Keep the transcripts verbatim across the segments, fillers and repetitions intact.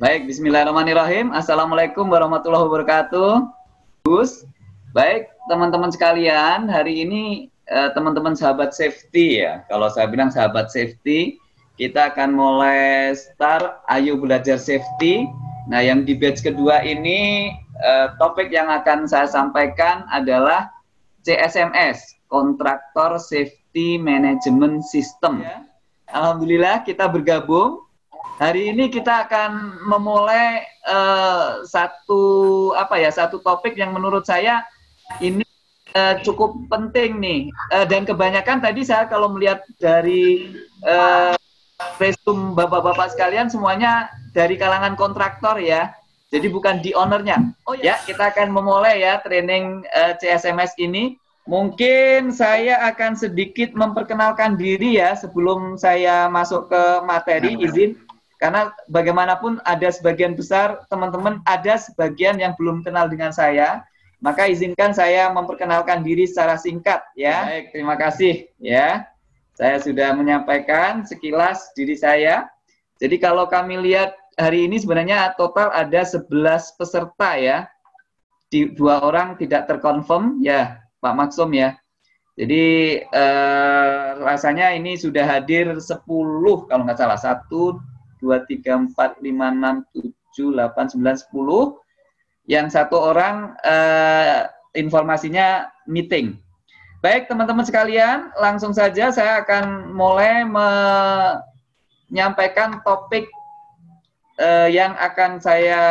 Baik, bismillahirrahmanirrahim. Assalamualaikum warahmatullahi wabarakatuh. Gus, baik teman-teman sekalian, hari ini teman-teman eh, sahabat safety ya. Kalau saya bilang sahabat safety, kita akan mulai start Ayo Belajar Safety. Nah, yang di batch kedua ini eh, topik yang akan saya sampaikan adalah C S M S, Kontraktor Safety Management System. Ya. Alhamdulillah kita bergabung. Hari ini kita akan memulai uh, satu apa ya satu topik yang menurut saya ini uh, cukup penting nih, uh, dan kebanyakan tadi saya kalau melihat dari uh, resume bapak-bapak sekalian semuanya dari kalangan kontraktor ya, jadi bukan di ownernya. Oh ya, kita akan memulai ya training uh, C S M S ini. Mungkin saya akan sedikit memperkenalkan diri ya sebelum saya masuk ke materi, izin. Karena bagaimanapun ada sebagian besar teman-teman, ada sebagian yang belum kenal dengan saya. Maka izinkan saya memperkenalkan diri secara singkat ya. Baik, terima kasih ya. Saya sudah menyampaikan sekilas diri saya. Jadi kalau kami lihat hari ini sebenarnya total ada sebelas peserta ya. Di, dua orang tidak terkonfirm ya. Pak Maksum ya. Jadi eh, rasanya ini sudah hadir sepuluh kalau nggak salah. satu, dua, tiga, empat, lima, enam, tujuh, delapan, sembilan, sepuluh. Yang satu orang eh, informasinya meeting. Baik teman-teman sekalian, langsung saja saya akan mulai menyampaikan topik eh, yang akan saya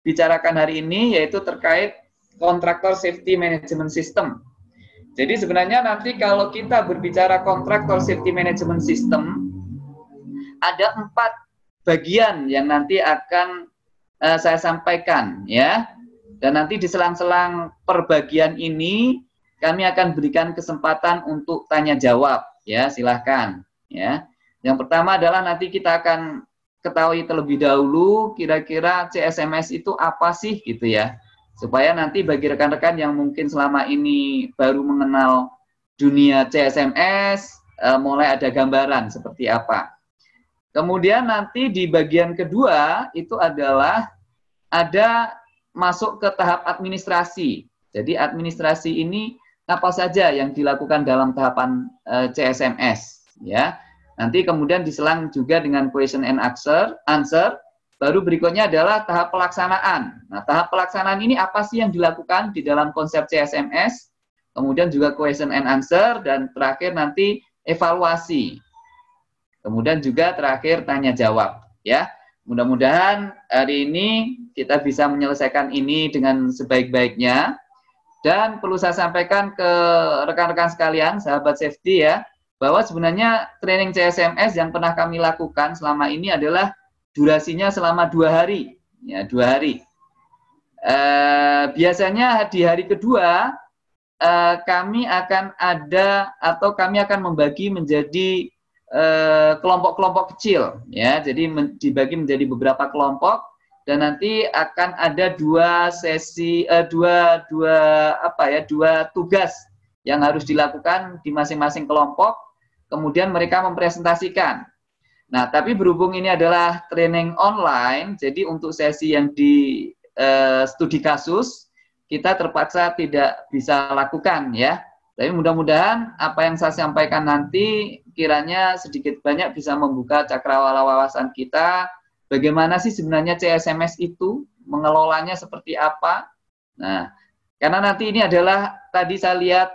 bicarakan hari ini, yaitu terkait Kontraktor Safety Management System. Jadi sebenarnya nanti kalau kita berbicara Kontraktor Safety Management System, ada empat bagian yang nanti akan uh, saya sampaikan ya. Dan nanti di selang-selang perbagian ini kami akan berikan kesempatan untuk tanya jawab ya, silahkan ya. Yang pertama adalah nanti kita akan ketahui terlebih dahulu kira-kira C S M S itu apa sih gitu ya. Supaya nanti bagi rekan-rekan yang mungkin selama ini baru mengenal dunia C S M S, eh, mulai ada gambaran seperti apa. Kemudian nanti di bagian kedua itu adalah ada masuk ke tahap administrasi. Jadi administrasi ini apa saja yang dilakukan dalam tahapan eh, C S M S. Ya. Nanti kemudian diselang juga dengan question and answer, answer. Baru berikutnya adalah tahap pelaksanaan. Nah, tahap pelaksanaan ini apa sih yang dilakukan di dalam konsep C S M S? Kemudian juga question and answer, dan terakhir nanti evaluasi. Kemudian juga terakhir tanya jawab. Ya, mudah-mudahan hari ini kita bisa menyelesaikan ini dengan sebaik-baiknya. Dan perlu saya sampaikan ke rekan-rekan sekalian, sahabat safety ya, bahwa sebenarnya training C S M S yang pernah kami lakukan selama ini adalah durasinya selama dua hari, ya dua hari. E, biasanya di hari kedua e, kami akan ada atau kami akan membagi menjadi kelompok-kelompok kecil, ya. Jadi men, dibagi menjadi beberapa kelompok dan nanti akan ada dua sesi, e, dua dua apa ya, dua tugas yang harus dilakukan di masing-masing kelompok. Kemudian mereka mempresentasikan. Nah, tapi berhubung ini adalah training online, jadi untuk sesi yang di eh, studi kasus, kita terpaksa tidak bisa lakukan ya. Tapi mudah-mudahan apa yang saya sampaikan nanti kiranya sedikit banyak bisa membuka cakrawala wawasan kita, bagaimana sih sebenarnya C S M S itu, mengelolanya seperti apa. Nah, karena nanti ini adalah, tadi saya lihat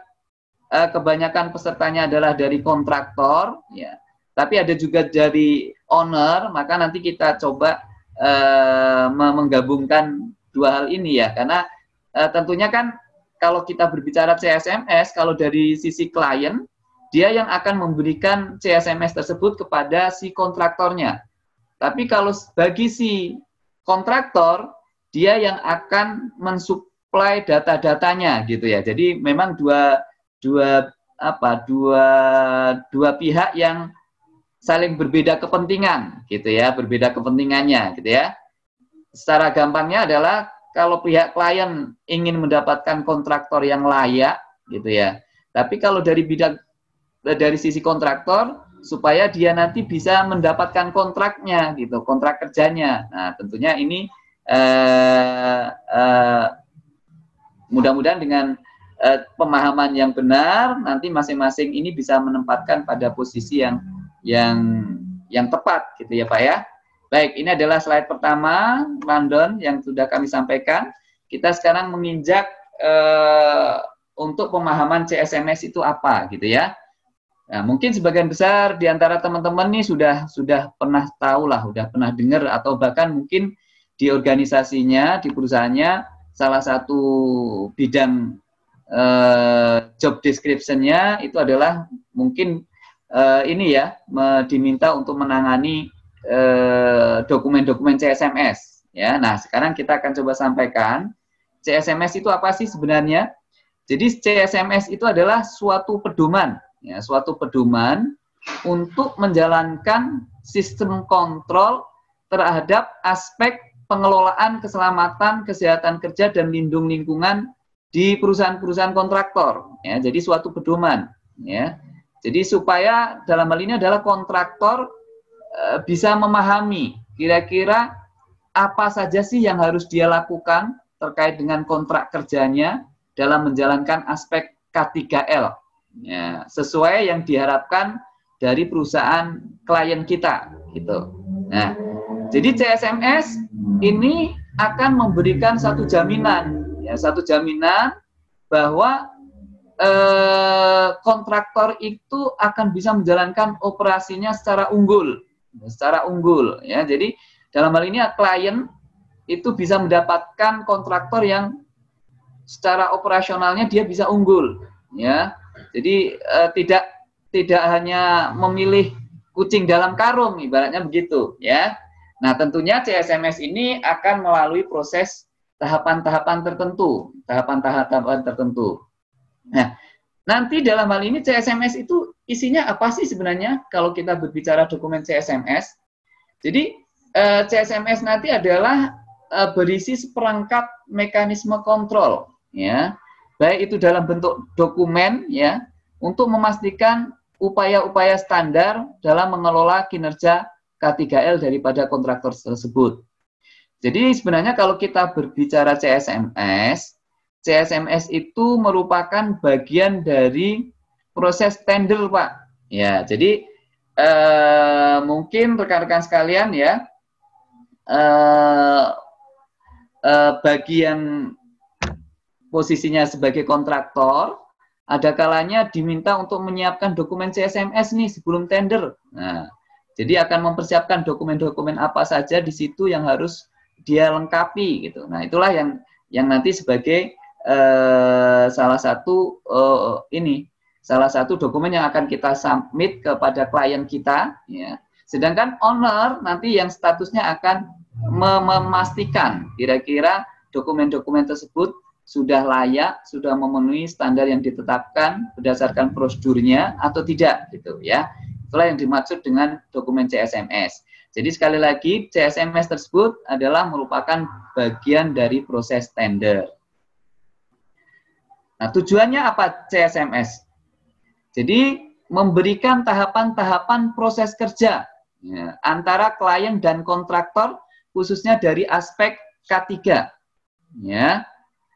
eh, kebanyakan pesertanya adalah dari kontraktor, ya. Tapi ada juga dari owner, maka nanti kita coba uh, menggabungkan dua hal ini ya. Karena uh, tentunya kan kalau kita berbicara C S M S, kalau dari sisi klien, dia yang akan memberikan C S M S tersebut kepada si kontraktornya. Tapi kalau bagi si kontraktor, dia yang akan mensuplai data-datanya gitu ya. Jadi memang dua, dua, apa, dua, dua pihak yang saling berbeda kepentingan, gitu ya, berbeda kepentingannya, gitu ya. Secara gampangnya adalah kalau pihak klien ingin mendapatkan kontraktor yang layak, gitu ya. Tapi kalau dari bidang dari sisi kontraktor supaya dia nanti bisa mendapatkan kontraknya gitu, kontrak kerjanya. Nah, tentunya ini eh, eh, mudah-mudahan dengan eh, pemahaman yang benar, nanti masing-masing ini bisa menempatkan pada posisi yang yang yang tepat gitu ya Pak ya. Baik, ini adalah slide pertama rundown yang sudah kami sampaikan. Kita sekarang menginjak eh, untuk pemahaman C S M S itu apa gitu ya. Nah, mungkin sebagian besar di antara teman-teman nih sudah sudah pernah tahu lah, sudah pernah dengar, atau bahkan mungkin di organisasinya, di perusahaannya, salah satu bidang eh, job description-nya itu adalah mungkin eh, ini ya, me, diminta untuk menangani dokumen-dokumen eh, C S M S. Ya, nah sekarang kita akan coba sampaikan C S M S itu apa sih sebenarnya. Jadi C S M S itu adalah suatu pedoman. Ya, suatu pedoman untuk menjalankan sistem kontrol terhadap aspek pengelolaan keselamatan, kesehatan kerja, dan lindung lingkungan di perusahaan-perusahaan kontraktor. Ya, jadi suatu pedoman. Ya. Jadi supaya dalam hal ini adalah kontraktor e, bisa memahami kira-kira apa saja sih yang harus dia lakukan terkait dengan kontrak kerjanya dalam menjalankan aspek K tiga L. Ya, sesuai yang diharapkan dari perusahaan klien kita gitu. Nah, jadi C S M S ini akan memberikan satu jaminan, ya, satu jaminan bahwa eh, kontraktor itu akan bisa menjalankan operasinya secara unggul, secara unggul. Ya, jadi dalam hal ini klien itu bisa mendapatkan kontraktor yang secara operasionalnya dia bisa unggul, ya. Jadi eh, tidak tidak hanya memilih kucing dalam karung, ibaratnya begitu ya. Nah, tentunya C S M S ini akan melalui proses tahapan-tahapan tertentu, tahapan-tahapan tertentu. Nah, nanti dalam hal ini C S M S itu isinya apa sih sebenarnya kalau kita berbicara dokumen C S M S? Jadi eh, C S M S nanti adalah eh, berisi seperangkat mekanisme kontrol ya. Baik itu dalam bentuk dokumen ya, untuk memastikan upaya-upaya standar dalam mengelola kinerja K tiga L daripada kontraktor tersebut. Jadi sebenarnya kalau kita berbicara C S M S, C S M S itu merupakan bagian dari proses tender, Pak. Ya, jadi eh, mungkin rekan-rekan sekalian ya, eh, eh, bagi yang posisinya sebagai kontraktor, ada kalanya diminta untuk menyiapkan dokumen C S M S nih sebelum tender. Nah, jadi akan mempersiapkan dokumen-dokumen apa saja di situ yang harus dia lengkapi gitu. Nah, itulah yang yang nanti sebagai eh, salah satu eh, ini salah satu dokumen yang akan kita submit kepada klien kita. Ya. Sedangkan owner nanti yang statusnya akan mem memastikan kira-kira dokumen-dokumen tersebut sudah layak, sudah memenuhi standar yang ditetapkan berdasarkan prosedurnya atau tidak gitu ya. Itulah yang dimaksud dengan dokumen C S M S. Jadi sekali lagi C S M S tersebut adalah merupakan bagian dari proses tender. Nah, tujuannya apa C S M S? Jadi memberikan tahapan-tahapan proses kerja ya, antara klien dan kontraktor khususnya dari aspek K tiga ya.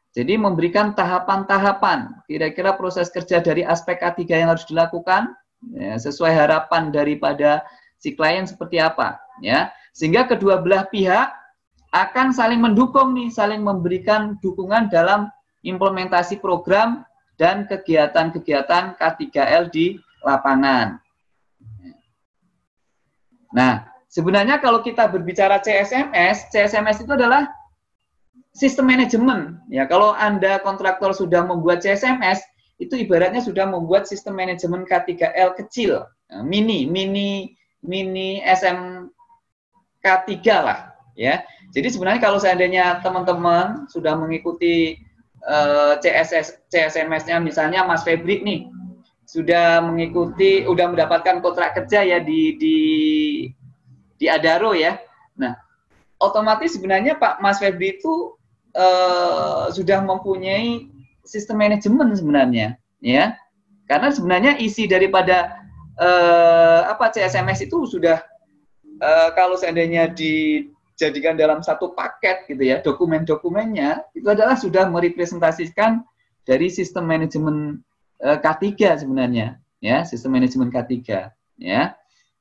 Jadi memberikan tahapan-tahapan kira-kira proses kerja dari aspek K tiga yang harus dilakukan ya, sesuai harapan daripada si klien seperti apa ya, sehingga kedua belah pihak akan saling mendukung nih, saling memberikan dukungan dalam implementasi program dan kegiatan-kegiatan K tiga L di lapangan. Nah, sebenarnya kalau kita berbicara C S M S, C S M S itu adalah sistem manajemen ya. Kalau Anda kontraktor sudah membuat C S M S, itu ibaratnya sudah membuat sistem manajemen K tiga L kecil, mini mini mini S M K tiga lah ya. Jadi sebenarnya kalau seandainya teman-teman sudah mengikuti uh, C S M S-nya, misalnya Mas Febri nih sudah mengikuti, sudah mendapatkan kontrak kerja ya di di di Adaro ya. Nah, otomatis sebenarnya Pak Mas Febri itu Uh, sudah mempunyai sistem manajemen sebenarnya ya, karena sebenarnya isi daripada eh, apa C S M S itu sudah eh, kalau seandainya dijadikan dalam satu paket gitu ya, dokumen-dokumennya itu adalah sudah merepresentasikan dari sistem manajemen eh, K tiga sebenarnya ya, sistem manajemen K tiga ya.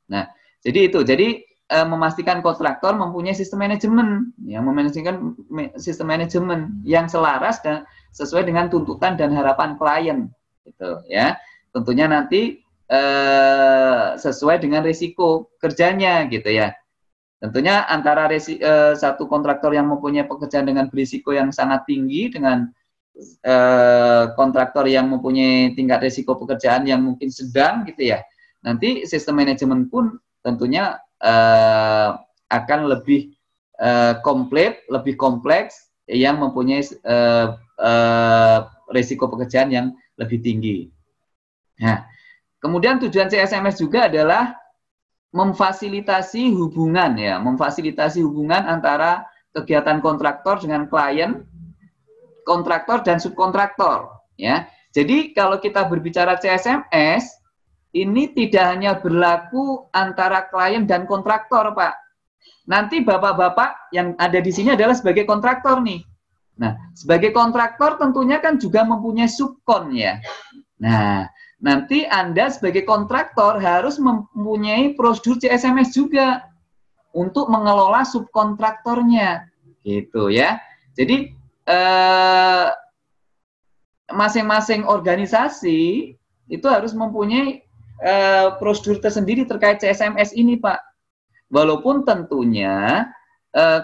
Nah, jadi itu. Jadi eh, memastikan kontraktor mempunyai sistem manajemen yang memanajemen sistem manajemen yang selaras dan sesuai dengan tuntutan dan harapan klien gitu ya. Tentunya nanti eh, sesuai dengan risiko kerjanya gitu ya. Tentunya antara resi, eh, satu kontraktor yang mempunyai pekerjaan dengan berisiko yang sangat tinggi dengan eh, kontraktor yang mempunyai tingkat risiko pekerjaan yang mungkin sedang gitu ya. Nanti sistem manajemen pun tentunya eh, akan lebih eh, komplit, lebih kompleks yang mempunyai eh, eh, risiko pekerjaan yang lebih tinggi. Nah, kemudian tujuan C S M S juga adalah memfasilitasi hubungan ya, memfasilitasi hubungan antara kegiatan kontraktor dengan klien, kontraktor dan subkontraktor ya. Jadi kalau kita berbicara C S M S ini tidak hanya berlaku antara klien dan kontraktor, Pak. Nanti bapak-bapak yang ada di sini adalah sebagai kontraktor nih. Nah, sebagai kontraktor tentunya kan juga mempunyai subkon ya. Nah, nanti Anda sebagai kontraktor harus mempunyai prosedur C S M S juga untuk mengelola subkontraktornya, gitu ya. Jadi masing-masing eh, organisasi itu harus mempunyai eh, prosedur tersendiri terkait C S M S ini, Pak. Walaupun tentunya eh,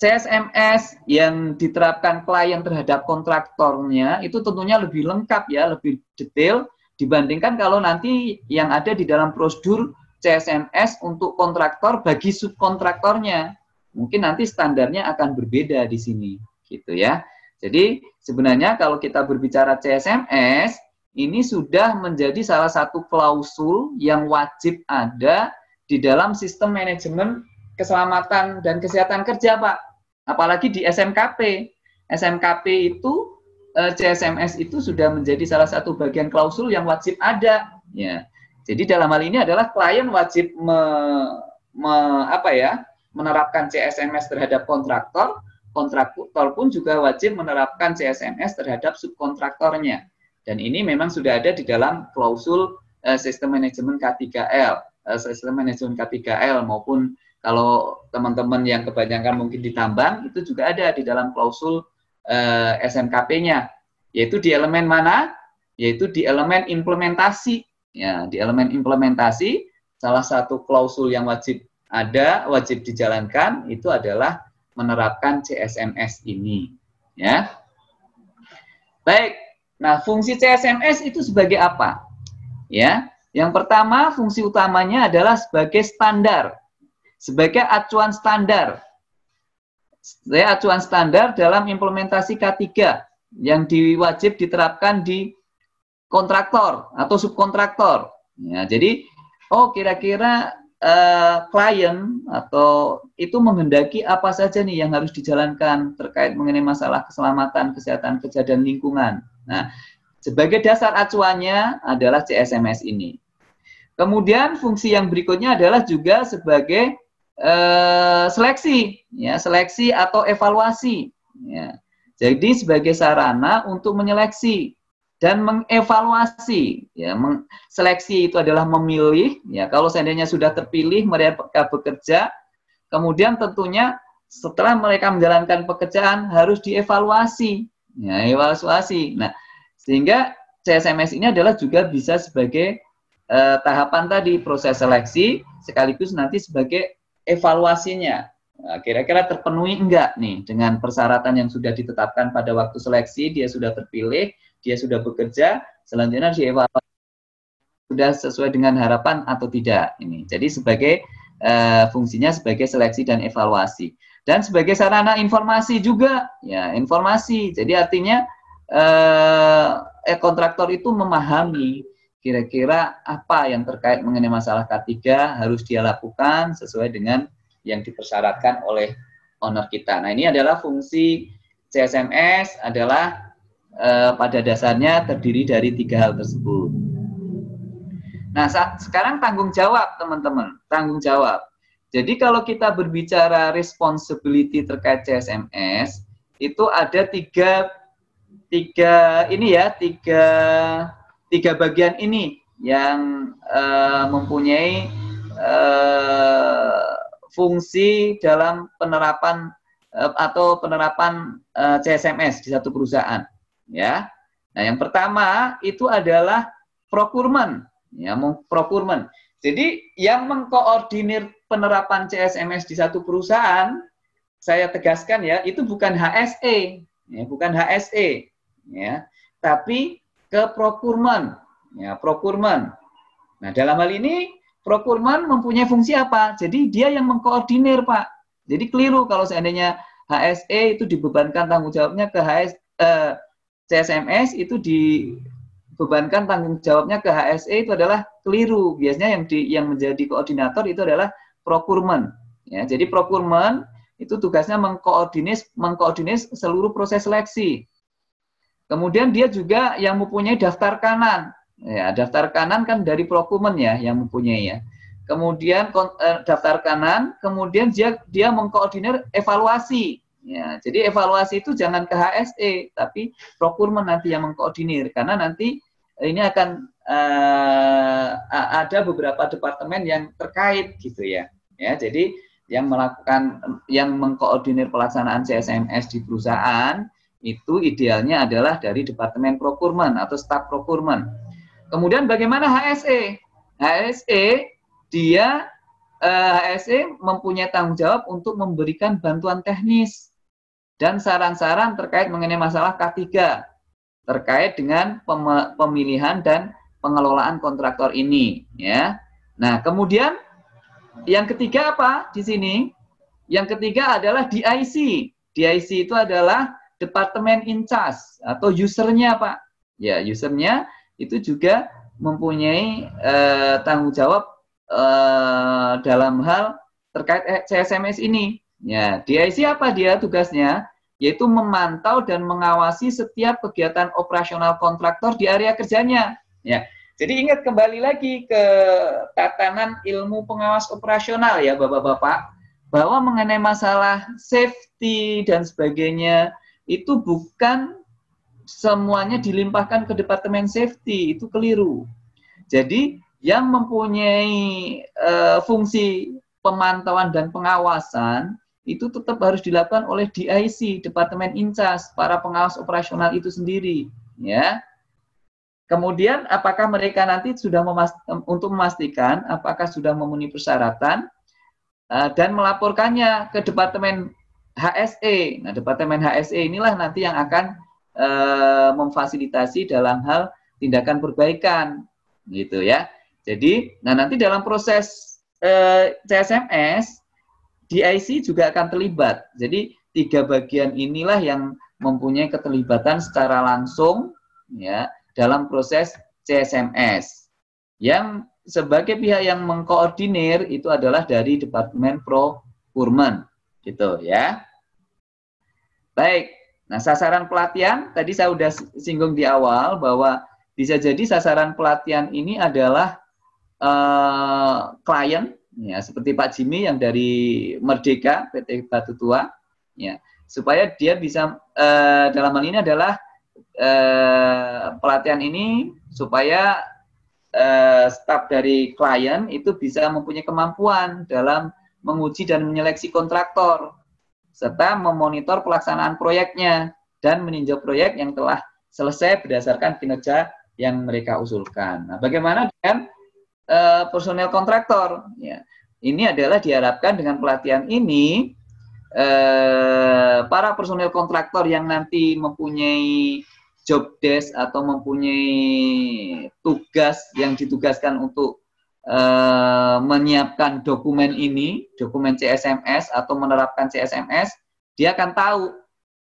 C S M S yang diterapkan klien terhadap kontraktornya itu tentunya lebih lengkap ya, lebih detail dibandingkan kalau nanti yang ada di dalam prosedur C S M S untuk kontraktor bagi subkontraktornya. Mungkin nanti standarnya akan berbeda di sini, gitu ya. Jadi sebenarnya kalau kita berbicara C S M S, ini sudah menjadi salah satu klausul yang wajib ada di dalam sistem manajemen keselamatan dan kesehatan kerja, Pak. Apalagi di S M K P. S M K P itu, C S M S itu sudah menjadi salah satu bagian klausul yang wajib ada. Ya. Jadi dalam hal ini adalah klien wajib me, me, apa ya, menerapkan C S M S terhadap kontraktor, kontraktor pun juga wajib menerapkan C S M S terhadap subkontraktornya. Dan ini memang sudah ada di dalam klausul uh, sistem manajemen K tiga L, uh, sistem manajemen K tiga L maupun kalau teman-teman yang kebanyakan mungkin di tambang itu juga ada di dalam klausul eh, S M K P-nya, yaitu di elemen mana? Yaitu di elemen implementasi. Ya, di elemen implementasi salah satu klausul yang wajib ada, wajib dijalankan itu adalah menerapkan C S M S ini. Ya, baik. Nah, fungsi C S M S itu sebagai apa? Ya, yang pertama fungsi utamanya adalah sebagai standar. Sebagai acuan standar, saya acuan standar dalam implementasi K tiga yang diwajib diterapkan di kontraktor atau subkontraktor. Ya, jadi, oh kira-kira eh, klien atau itu menghendaki apa saja nih yang harus dijalankan terkait mengenai masalah keselamatan, kesehatan kerja dan lingkungan. Nah, sebagai dasar acuannya adalah C S M S ini. Kemudian fungsi yang berikutnya adalah juga sebagai Eh, seleksi, ya, seleksi atau evaluasi. Ya. Jadi sebagai sarana untuk menyeleksi dan mengevaluasi. Ya, men seleksi itu adalah memilih. Ya, kalau seandainya sudah terpilih mereka bekerja, kemudian tentunya setelah mereka menjalankan pekerjaan harus dievaluasi, ya, evaluasi. Nah, sehingga C S M S ini adalah juga bisa sebagai eh, tahapan tadi proses seleksi, sekaligus nanti sebagai evaluasinya, kira-kira terpenuhi enggak nih dengan persyaratan yang sudah ditetapkan pada waktu seleksi, dia sudah terpilih, dia sudah bekerja, selanjutnya dievaluasi sudah sesuai dengan harapan atau tidak ini. Jadi sebagai uh, fungsinya sebagai seleksi dan evaluasi dan sebagai sarana informasi juga ya, informasi. Jadi artinya uh, kontraktor itu memahami kira-kira apa yang terkait mengenai masalah K tiga harus dia lakukan sesuai dengan yang dipersyaratkan oleh owner kita. Nah, ini adalah fungsi C S M S adalah eh, pada dasarnya terdiri dari tiga hal tersebut. Nah, saat, sekarang tanggung jawab, teman-teman. Tanggung jawab. Jadi kalau kita berbicara responsibility terkait C S M S, itu ada tiga, tiga ini ya, tiga, tiga bagian ini yang uh, mempunyai uh, fungsi dalam penerapan uh, atau penerapan uh, C S M S di satu perusahaan. Ya. Nah, yang pertama itu adalah procurement. Ya, procurement. Jadi yang mengkoordinir penerapan C S M S di satu perusahaan, saya tegaskan ya, itu bukan H S E, ya, bukan H S E, ya, tapi ke procurement, ya, procurement. Nah, dalam hal ini procurement mempunyai fungsi apa? Jadi dia yang mengkoordinir, Pak. Jadi keliru kalau seandainya H S E itu dibebankan tanggung jawabnya ke H S, eh, C S M S itu di bebankan tanggung jawabnya ke H S E itu adalah keliru. Biasanya yang di yang menjadi koordinator itu adalah procurement. Ya, jadi procurement itu tugasnya mengkoordinir mengkoordinir seluruh proses seleksi. Kemudian dia juga yang mempunyai daftar kanan. Ya, daftar kanan kan dari procurement ya yang mempunyai ya. Kemudian daftar kanan, kemudian dia dia mengkoordinir evaluasi. Ya, jadi evaluasi itu jangan ke H S E, tapi procurement nanti yang mengkoordinir karena nanti ini akan uh, ada beberapa departemen yang terkait gitu ya. Ya, jadi yang melakukan yang mengkoordinir pelaksanaan C S M S di perusahaan itu idealnya adalah dari departemen procurement atau staf procurement. Kemudian bagaimana H S E? H S E dia uh, H S E mempunyai tanggung jawab untuk memberikan bantuan teknis dan saran-saran terkait mengenai masalah K tiga terkait dengan pemilihan dan pengelolaan kontraktor ini ya. Nah, kemudian yang ketiga apa di sini? Yang ketiga adalah D I C. D I C itu adalah departemen in charge atau usernya, Pak. Ya, usernya itu juga mempunyai eh, tanggung jawab eh, dalam hal terkait C S M S ini. Ya, D I C apa dia tugasnya? Yaitu memantau dan mengawasi setiap kegiatan operasional kontraktor di area kerjanya. Ya, jadi ingat kembali lagi ke tatanan ilmu pengawas operasional ya Bapak-Bapak, bahwa mengenai masalah safety dan sebagainya itu bukan semuanya dilimpahkan ke departemen safety, itu keliru. Jadi yang mempunyai uh, fungsi pemantauan dan pengawasan itu tetap harus dilakukan oleh D I C, departemen in charge, para pengawas operasional itu sendiri, ya. Kemudian apakah mereka nanti sudah memast untuk memastikan apakah sudah memenuhi persyaratan uh, dan melaporkannya ke departemen H S E. Nah, departemen H S E inilah nanti yang akan uh, memfasilitasi dalam hal tindakan perbaikan, gitu ya. Jadi, nah nanti dalam proses uh, C S M S D I C juga akan terlibat. Jadi tiga bagian inilah yang mempunyai keterlibatan secara langsung ya dalam proses C S M S. Yang sebagai pihak yang mengkoordinir itu adalah dari departemen procurement gitu ya. Baik. Nah, sasaran pelatihan tadi saya sudah singgung di awal bahwa bisa jadi sasaran pelatihan ini adalah uh, klien. Ya, seperti Pak Jimmy yang dari Merdeka, P T Batu Tua, ya, supaya dia bisa eh, dalam hal ini adalah eh, pelatihan ini supaya eh, staf dari klien itu bisa mempunyai kemampuan dalam menguji dan menyeleksi kontraktor serta memonitor pelaksanaan proyeknya dan meninjau proyek yang telah selesai berdasarkan kinerja yang mereka usulkan. Nah, bagaimana dengan Uh, personel kontraktor ya. Ini adalah diharapkan dengan pelatihan ini uh, para personel kontraktor yang nanti mempunyai job desk atau mempunyai tugas yang ditugaskan untuk uh, menyiapkan dokumen ini, dokumen C S M S atau menerapkan C S M S, dia akan tahu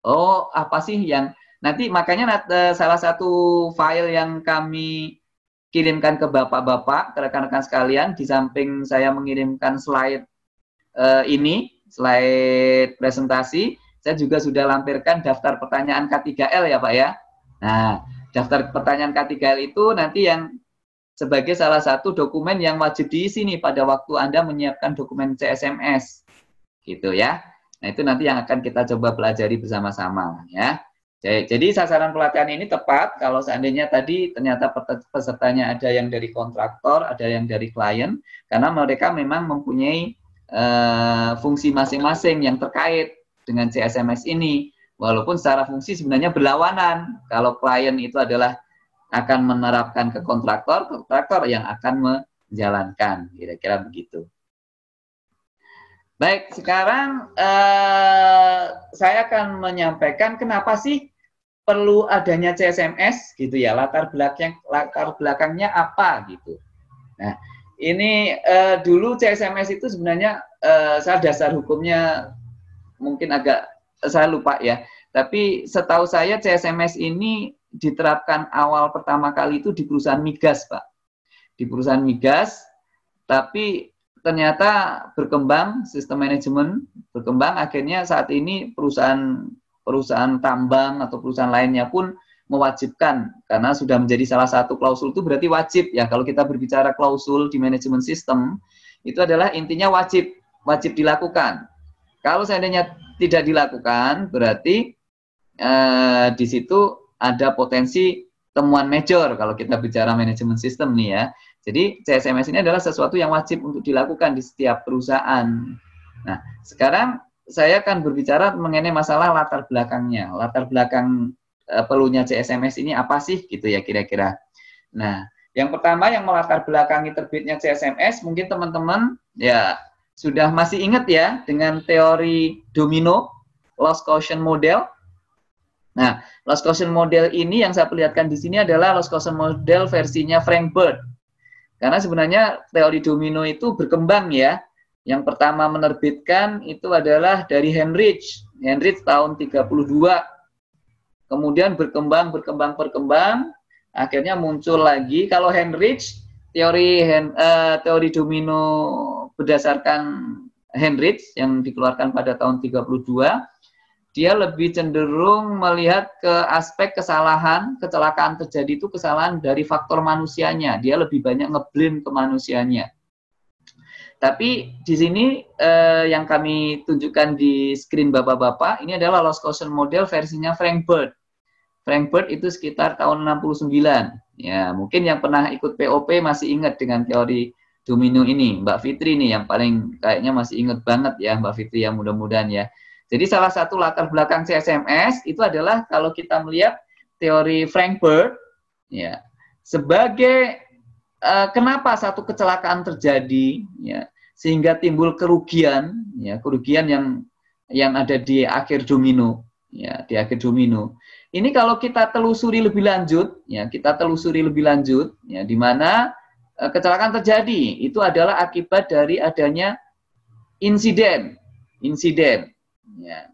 oh apa sih yang nanti, makanya uh, salah satu file yang kami kirimkan ke bapak-bapak, ke rekan-rekan sekalian, di samping saya mengirimkan slide eh, ini, slide presentasi, saya juga sudah lampirkan daftar pertanyaan K tiga L ya Pak ya. Nah, daftar pertanyaan K tiga L itu nanti yang sebagai salah satu dokumen yang wajib diisi nih pada waktu Anda menyiapkan dokumen C S M S. Gitu ya. Nah, itu nanti yang akan kita coba pelajari bersama-sama ya. Jadi sasaran pelatihan ini tepat kalau seandainya tadi ternyata pesertanya ada yang dari kontraktor, ada yang dari klien, karena mereka memang mempunyai uh, fungsi masing-masing yang terkait dengan C S M S ini. Walaupun secara fungsi sebenarnya berlawanan. Kalau klien itu adalah akan menerapkan ke kontraktor, kontraktor yang akan menjalankan, kira-kira begitu. Baik, sekarang eh, saya akan menyampaikan kenapa sih perlu adanya C S M S gitu ya, latar belakang latar belakangnya apa gitu. Nah, ini eh, dulu C S M S itu sebenarnya eh, saya dasar hukumnya mungkin agak saya lupa ya, tapi setahu saya C S M S ini diterapkan awal pertama kali itu di perusahaan migas, Pak. Di perusahaan migas, tapi ternyata berkembang sistem manajemen, berkembang akhirnya saat ini perusahaan perusahaan tambang atau perusahaan lainnya pun mewajibkan, karena sudah menjadi salah satu klausul itu berarti wajib ya. Kalau kita berbicara klausul di manajemen sistem, itu adalah intinya wajib, wajib dilakukan. Kalau seandainya tidak dilakukan, berarti eh, di situ ada potensi temuan major kalau kita bicara manajemen sistem nih ya. Jadi C S M S ini adalah sesuatu yang wajib untuk dilakukan di setiap perusahaan. Nah, sekarang saya akan berbicara mengenai masalah latar belakangnya. Latar belakang e, perlunya C S M S ini apa sih gitu ya kira-kira. Nah, yang pertama yang melatar belakangi terbitnya C S M S mungkin teman-teman ya sudah masih ingat ya dengan teori domino, loss causation model. Nah, loss causation model ini yang saya perlihatkan di sini adalah loss causation model versinya Frank Bird. Karena sebenarnya teori domino itu berkembang ya. Yang pertama menerbitkan itu adalah dari Henrich, Henrich tahun tiga puluh dua. Kemudian berkembang, berkembang, berkembang, akhirnya muncul lagi. Kalau Henrich, teori uh, teori domino berdasarkan Henrich yang dikeluarkan pada tahun tiga puluh dua. Dia lebih cenderung melihat ke aspek kesalahan, kecelakaan terjadi itu kesalahan dari faktor manusianya. Dia lebih banyak ngeblame ke manusianya. Tapi di sini eh, yang kami tunjukkan di screen bapak-bapak, ini adalah loss causation model versinya Frank Bird. Frank Bird itu sekitar tahun enam puluh sembilan. Ya, mungkin yang pernah ikut P O P masih ingat dengan teori domino ini. Mbak Fitri nih yang paling kayaknya masih ingat banget ya, Mbak Fitri yang mudah-mudahan ya. Jadi salah satu latar belakang C S M S itu adalah kalau kita melihat teori Frank Bird, ya, sebagai eh, kenapa satu kecelakaan terjadi, ya, sehingga timbul kerugian, ya, kerugian yang yang ada di akhir domino, ya, di akhir domino. Ini kalau kita telusuri lebih lanjut, ya, kita telusuri lebih lanjut, ya, di mana eh, kecelakaan terjadi itu adalah akibat dari adanya insiden, insiden. Ya,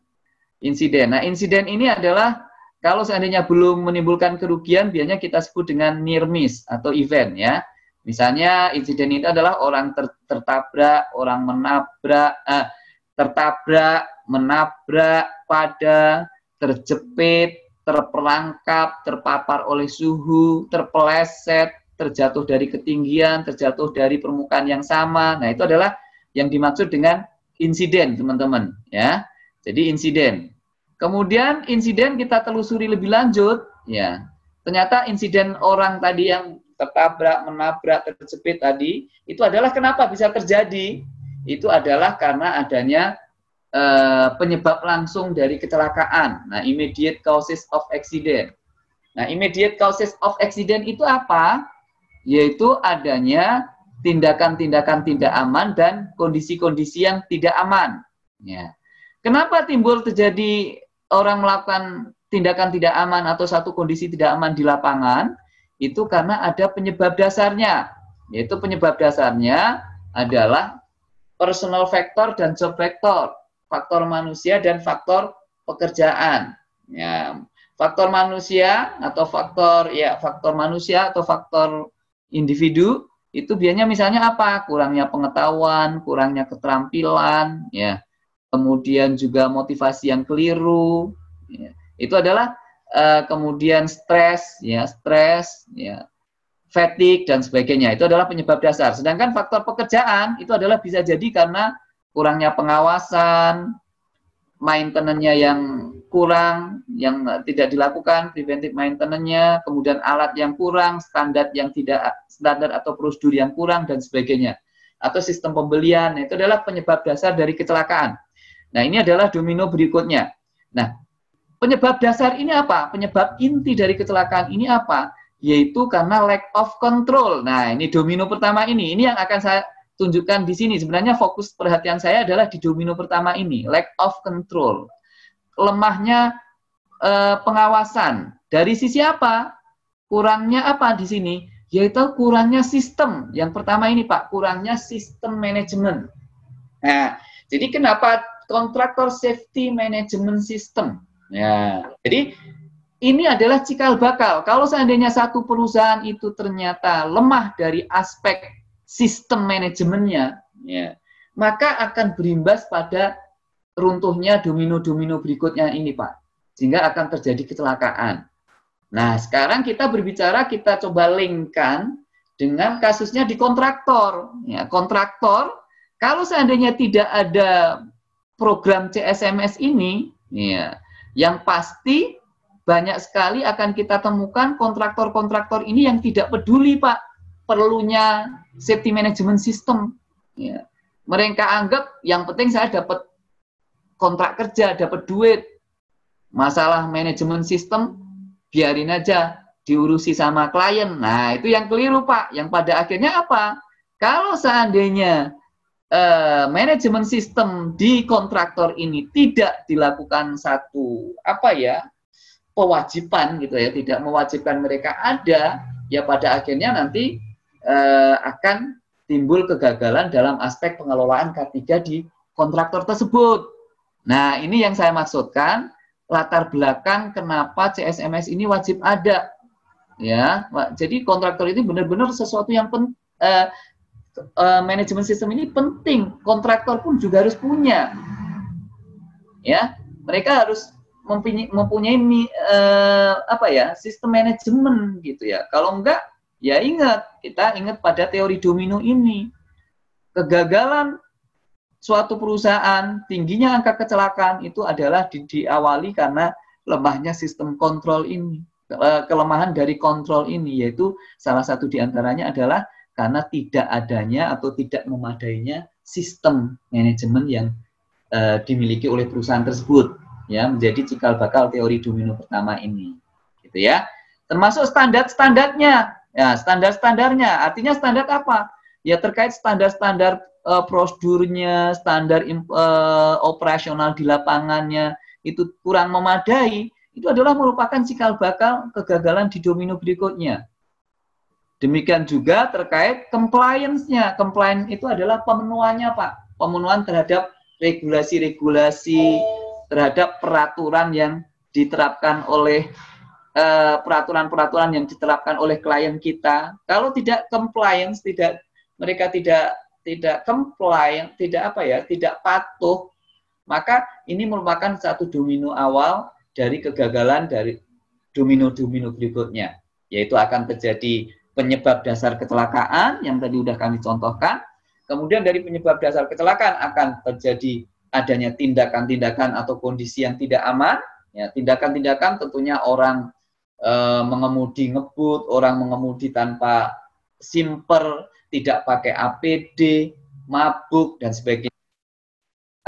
insiden. Nah, insiden ini adalah kalau seandainya belum menimbulkan kerugian, biasanya kita sebut dengan near miss atau event ya. Misalnya insiden itu adalah orang ter tertabrak, orang menabrak, eh, tertabrak, menabrak, pada, terjepit, terperangkap, terpapar oleh suhu, terpeleset, terjatuh dari ketinggian, terjatuh dari permukaan yang sama. Nah, itu adalah yang dimaksud dengan insiden, teman-teman ya. Jadi insiden. Kemudian insiden kita telusuri lebih lanjut, ya. Ternyata insiden orang tadi yang tertabrak, menabrak, terjepit tadi, itu adalah kenapa bisa terjadi? Itu adalah karena adanya e, penyebab langsung dari kecelakaan. Nah, immediate causes of accident. Nah, immediate causes of accident itu apa? Yaitu adanya tindakan-tindakan tidak aman dan kondisi-kondisi yang tidak aman. Ya. Kenapa timbul terjadi orang melakukan tindakan tidak aman atau satu kondisi tidak aman di lapangan? Itu karena ada penyebab dasarnya. Yaitu penyebab dasarnya adalah personal factor dan job factor. Faktor manusia dan faktor pekerjaan. Ya. Faktor manusia atau faktor ya faktor manusia atau faktor individu itu biasanya misalnya apa? Kurangnya pengetahuan, kurangnya keterampilan, ya. Kemudian juga motivasi yang keliru, ya. Itu adalah uh, kemudian stres, ya stres, ya fatigue, dan sebagainya. Itu adalah penyebab dasar. Sedangkan faktor pekerjaan itu adalah bisa jadi karena kurangnya pengawasan, maintenance-nya yang kurang, yang tidak dilakukan, preventive maintenance-nya, kemudian alat yang kurang, standar yang tidak standar atau prosedur yang kurang, dan sebagainya. Atau sistem pembelian, itu adalah penyebab dasar dari kecelakaan. Nah, ini adalah domino berikutnya. Nah, penyebab dasar ini apa? Penyebab inti dari kecelakaan ini apa? Yaitu karena lack of control. Nah, ini domino pertama ini. Ini yang akan saya tunjukkan di sini. Sebenarnya fokus perhatian saya adalah di domino pertama ini, lack of control. Lemahnya eh, pengawasan. Dari sisi apa? Kurangnya apa di sini? Yaitu kurangnya sistem. Yang pertama ini, Pak, kurangnya sistem manajemen. Nah, jadi kenapa kontraktor safety management system? Ya, jadi ini adalah cikal bakal. Kalau seandainya satu perusahaan itu ternyata lemah dari aspek sistem manajemennya, ya, maka akan berimbas pada runtuhnya domino-domino berikutnya ini, Pak. Sehingga akan terjadi kecelakaan. Nah, sekarang kita berbicara, kita coba linkkan dengan kasusnya di kontraktor. Ya, kontraktor, kalau seandainya tidak ada program C S M S ini, ya, yang pasti banyak sekali akan kita temukan kontraktor-kontraktor ini yang tidak peduli, Pak, perlunya safety management system. Ya. Mereka anggap yang penting saya dapat kontrak kerja, dapat duit. Masalah manajemen sistem, biarin aja, diurusi sama klien. Nah, itu yang keliru, Pak. Yang pada akhirnya apa? Kalau seandainya Uh, manajemen sistem di kontraktor ini tidak dilakukan satu apa ya pewajiban gitu ya, tidak mewajibkan mereka ada, ya pada akhirnya nanti uh, akan timbul kegagalan dalam aspek pengelolaan K tiga di kontraktor tersebut. Nah, ini yang saya maksudkan latar belakang kenapa C S M S ini wajib ada ya. Jadi kontraktor itu benar-benar sesuatu yang penting. Uh, Uh, manajemen sistem ini penting, kontraktor pun juga harus punya. Ya, mereka harus mempunyai, mempunyai uh, apa ya, sistem manajemen gitu ya. Kalau enggak, ya ingat, kita ingat pada teori domino ini. Kegagalan suatu perusahaan, tingginya angka kecelakaan itu adalah di, diawali karena lemahnya sistem kontrol ini. Kelemahan dari kontrol ini yaitu salah satu diantaranya adalah karena tidak adanya atau tidak memadainya sistem manajemen yang e, dimiliki oleh perusahaan tersebut, ya, menjadi cikal bakal teori domino pertama ini, gitu ya. Termasuk standar-standarnya, ya, standar-standarnya. Artinya standar apa? Ya, terkait standar-standar e, prosedurnya, standar e, operasional di lapangannya itu kurang memadai. Itu adalah merupakan cikal bakal kegagalan di domino berikutnya. Demikian juga terkait compliance-nya. Compliance itu adalah pemenuhannya, Pak. Pemenuhan terhadap regulasi-regulasi, terhadap peraturan yang diterapkan oleh peraturan-peraturan eh, yang diterapkan oleh klien kita. Kalau tidak compliance, tidak mereka tidak tidak compliance, tidak apa ya, tidak patuh, maka ini merupakan satu domino awal dari kegagalan dari domino-domino berikutnya, yaitu akan terjadi penyebab dasar kecelakaan yang tadi sudah kami contohkan. Kemudian dari penyebab dasar kecelakaan akan terjadi adanya tindakan-tindakan atau kondisi yang tidak aman. Tindakan-tindakan ya, tentunya orang e, mengemudi ngebut, orang mengemudi tanpa simper, tidak pakai A P D, mabuk, dan sebagainya.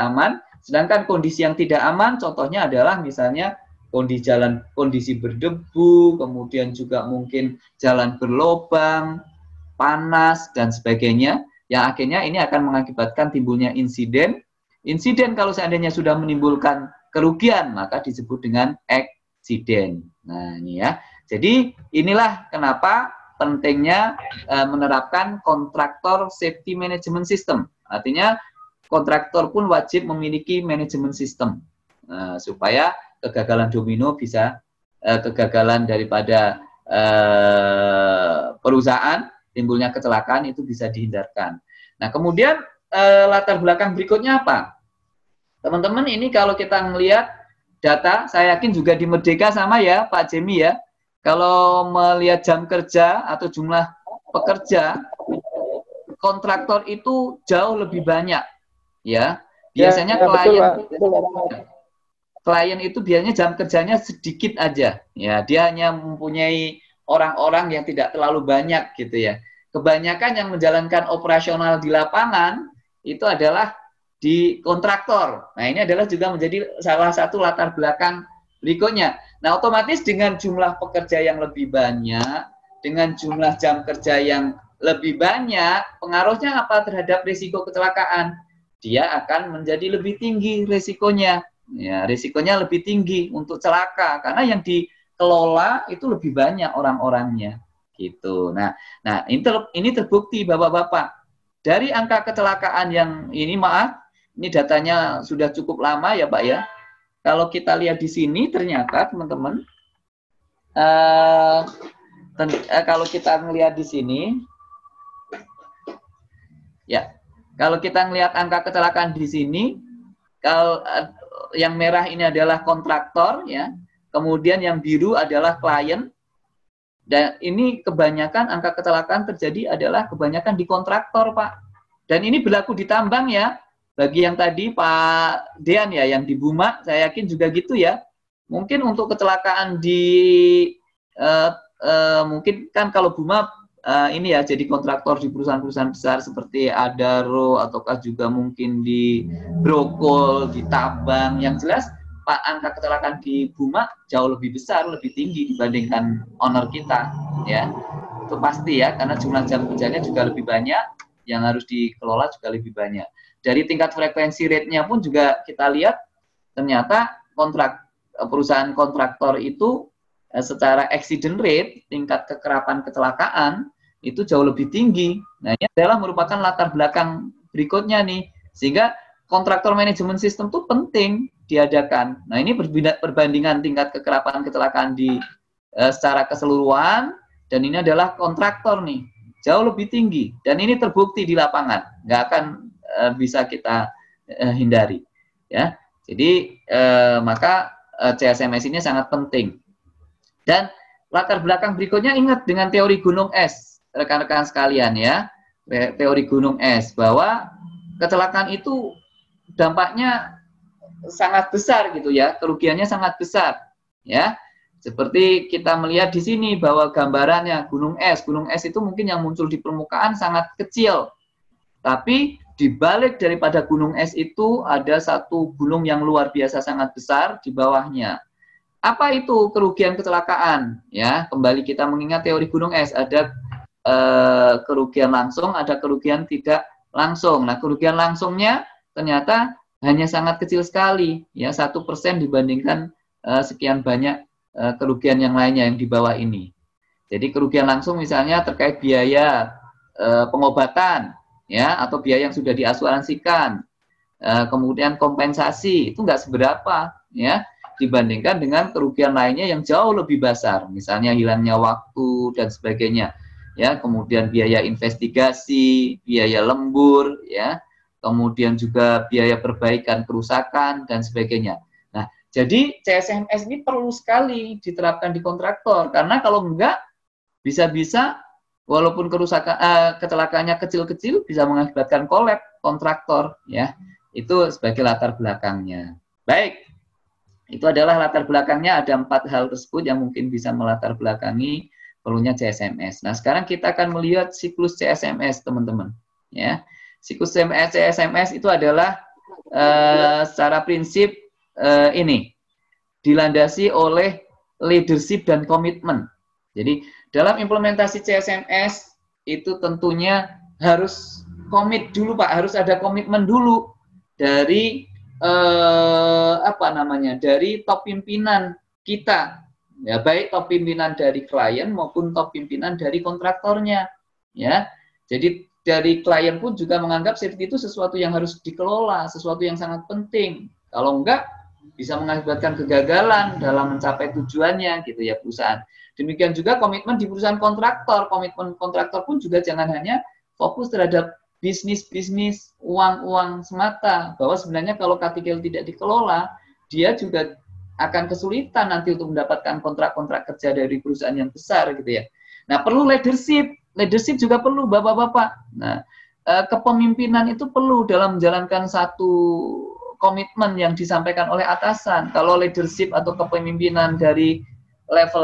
Aman. Sedangkan kondisi yang tidak aman, contohnya adalah misalnya kondisi jalan, kondisi berdebu, kemudian juga mungkin jalan berlobang, panas, dan sebagainya, yang akhirnya ini akan mengakibatkan timbulnya insiden. Insiden kalau seandainya sudah menimbulkan kerugian, maka disebut dengan eksiden. Nah, ini ya. Jadi inilah kenapa pentingnya e, menerapkan kontraktor safety management system. Artinya kontraktor pun wajib memiliki manajemen sistem e, supaya kegagalan domino bisa eh, kegagalan daripada eh, perusahaan, timbulnya kecelakaan itu bisa dihindarkan. Nah, kemudian eh, latar belakang berikutnya apa? Teman-teman, ini kalau kita melihat data, saya yakin juga di Merdeka sama ya, Pak Jemi ya. Kalau melihat jam kerja atau jumlah pekerja, kontraktor itu jauh lebih banyak, ya. Biasanya ya, ya, klien, betul, Pak. Klien itu biasanya jam kerjanya sedikit aja, ya. Dia hanya mempunyai orang-orang yang tidak terlalu banyak, gitu ya. Kebanyakan yang menjalankan operasional di lapangan itu adalah di kontraktor. Nah, ini adalah juga menjadi salah satu latar belakang berikutnya. Nah, otomatis dengan jumlah pekerja yang lebih banyak, dengan jumlah jam kerja yang lebih banyak, pengaruhnya apa terhadap risiko kecelakaan? Dia akan menjadi lebih tinggi risikonya. Ya, risikonya lebih tinggi untuk celaka, karena yang dikelola itu lebih banyak orang-orangnya. Gitu. Nah, nah ini, ter, ini terbukti Bapak-bapak. Dari angka kecelakaan yang ini, maaf, ini datanya sudah cukup lama ya Pak ya. Kalau kita lihat di sini ternyata teman-teman, uh, ten, uh, kalau kita melihat di sini, ya, kalau kita melihat angka kecelakaan di sini, kalau uh, yang merah ini adalah kontraktor ya, kemudian yang biru adalah klien. Dan ini kebanyakan angka kecelakaan terjadi adalah kebanyakan di kontraktor, Pak. Dan ini berlaku di tambang ya. Bagi yang tadi Pak Dean ya, yang di Buma, saya yakin juga gitu ya. Mungkin untuk kecelakaan di, uh, uh, mungkin kan kalau Buma uh, ini ya jadi kontraktor di perusahaan-perusahaan besar seperti Adaro, ataukah juga mungkin di Brukul, di Tabang, yang jelas. Pak, angka kecelakaan di Buma jauh lebih besar, lebih tinggi dibandingkan owner kita, ya. Itu pasti ya, karena jumlah jam kerjanya juga lebih banyak, yang harus dikelola juga lebih banyak. Dari tingkat frekuensi rate-nya pun juga kita lihat, ternyata kontrak perusahaan kontraktor itu secara accident rate, tingkat kekerapan kecelakaan, itu jauh lebih tinggi. Nah, ini adalah merupakan latar belakang berikutnya nih, sehingga kontraktor manajemen sistem itu penting diadakan. Nah, ini perbandingan tingkat kekerapan kecelakaan di e, secara keseluruhan, dan ini adalah kontraktor nih, jauh lebih tinggi, dan ini terbukti di lapangan, nggak akan e, bisa kita e, hindari, ya. Jadi e, maka e, C S M S ini sangat penting. Dan latar belakang berikutnya ingat dengan teori gunung es, rekan-rekan sekalian ya, teori gunung es, bahwa kecelakaan itu dampaknya sangat besar gitu ya, kerugiannya sangat besar ya. Seperti kita melihat di sini bahwa gambarannya gunung es, gunung es itu mungkin yang muncul di permukaan sangat kecil, tapi dibalik daripada gunung es itu ada satu gunung yang luar biasa sangat besar di bawahnya. Apa itu kerugian kecelakaan? Ya, kembali kita mengingat teori gunung es, ada eh, kerugian langsung, ada kerugian tidak langsung. Nah, kerugian langsungnya ternyata hanya sangat kecil sekali, ya, satu persen dibandingkan uh, sekian banyak uh, kerugian yang lainnya yang di bawah ini. Jadi kerugian langsung misalnya terkait biaya uh, pengobatan, ya, atau biaya yang sudah diasuransikan, uh, kemudian kompensasi itu nggak seberapa, ya, dibandingkan dengan kerugian lainnya yang jauh lebih besar, misalnya hilangnya waktu dan sebagainya, ya, kemudian biaya investigasi, biaya lembur, ya. Kemudian juga biaya perbaikan, kerusakan, dan sebagainya. Nah, jadi C S M S ini perlu sekali diterapkan di kontraktor, karena kalau enggak, bisa-bisa walaupun kerusakan, eh, kecelakaannya kecil-kecil, bisa mengakibatkan kolap kontraktor, ya. Itu sebagai latar belakangnya. Baik, itu adalah latar belakangnya, ada empat hal tersebut yang mungkin bisa melatar belakangi perlunya C S M S. Nah, sekarang kita akan melihat siklus C S M S, teman-teman, ya. Siklus C S M S itu adalah uh, secara prinsip uh, ini dilandasi oleh leadership dan komitmen. Jadi dalam implementasi C S M S itu tentunya harus komit dulu Pak, harus ada komitmen dulu dari uh, apa namanya, dari top pimpinan kita, ya, baik top pimpinan dari klien maupun top pimpinan dari kontraktornya, ya. Jadi dari klien pun juga menganggap safety itu sesuatu yang harus dikelola, sesuatu yang sangat penting. Kalau enggak, bisa mengakibatkan kegagalan dalam mencapai tujuannya, gitu ya, perusahaan. Demikian juga komitmen di perusahaan kontraktor. Komitmen kontraktor pun juga jangan hanya fokus terhadap bisnis-bisnis, uang-uang semata. Bahwa sebenarnya kalau K tiga L tidak dikelola, dia juga akan kesulitan nanti untuk mendapatkan kontrak-kontrak kerja dari perusahaan yang besar gitu ya. Nah, perlu leadership, leadership juga perlu bapak-bapak. Nah, kepemimpinan itu perlu dalam menjalankan satu komitmen yang disampaikan oleh atasan. Kalau leadership atau kepemimpinan dari level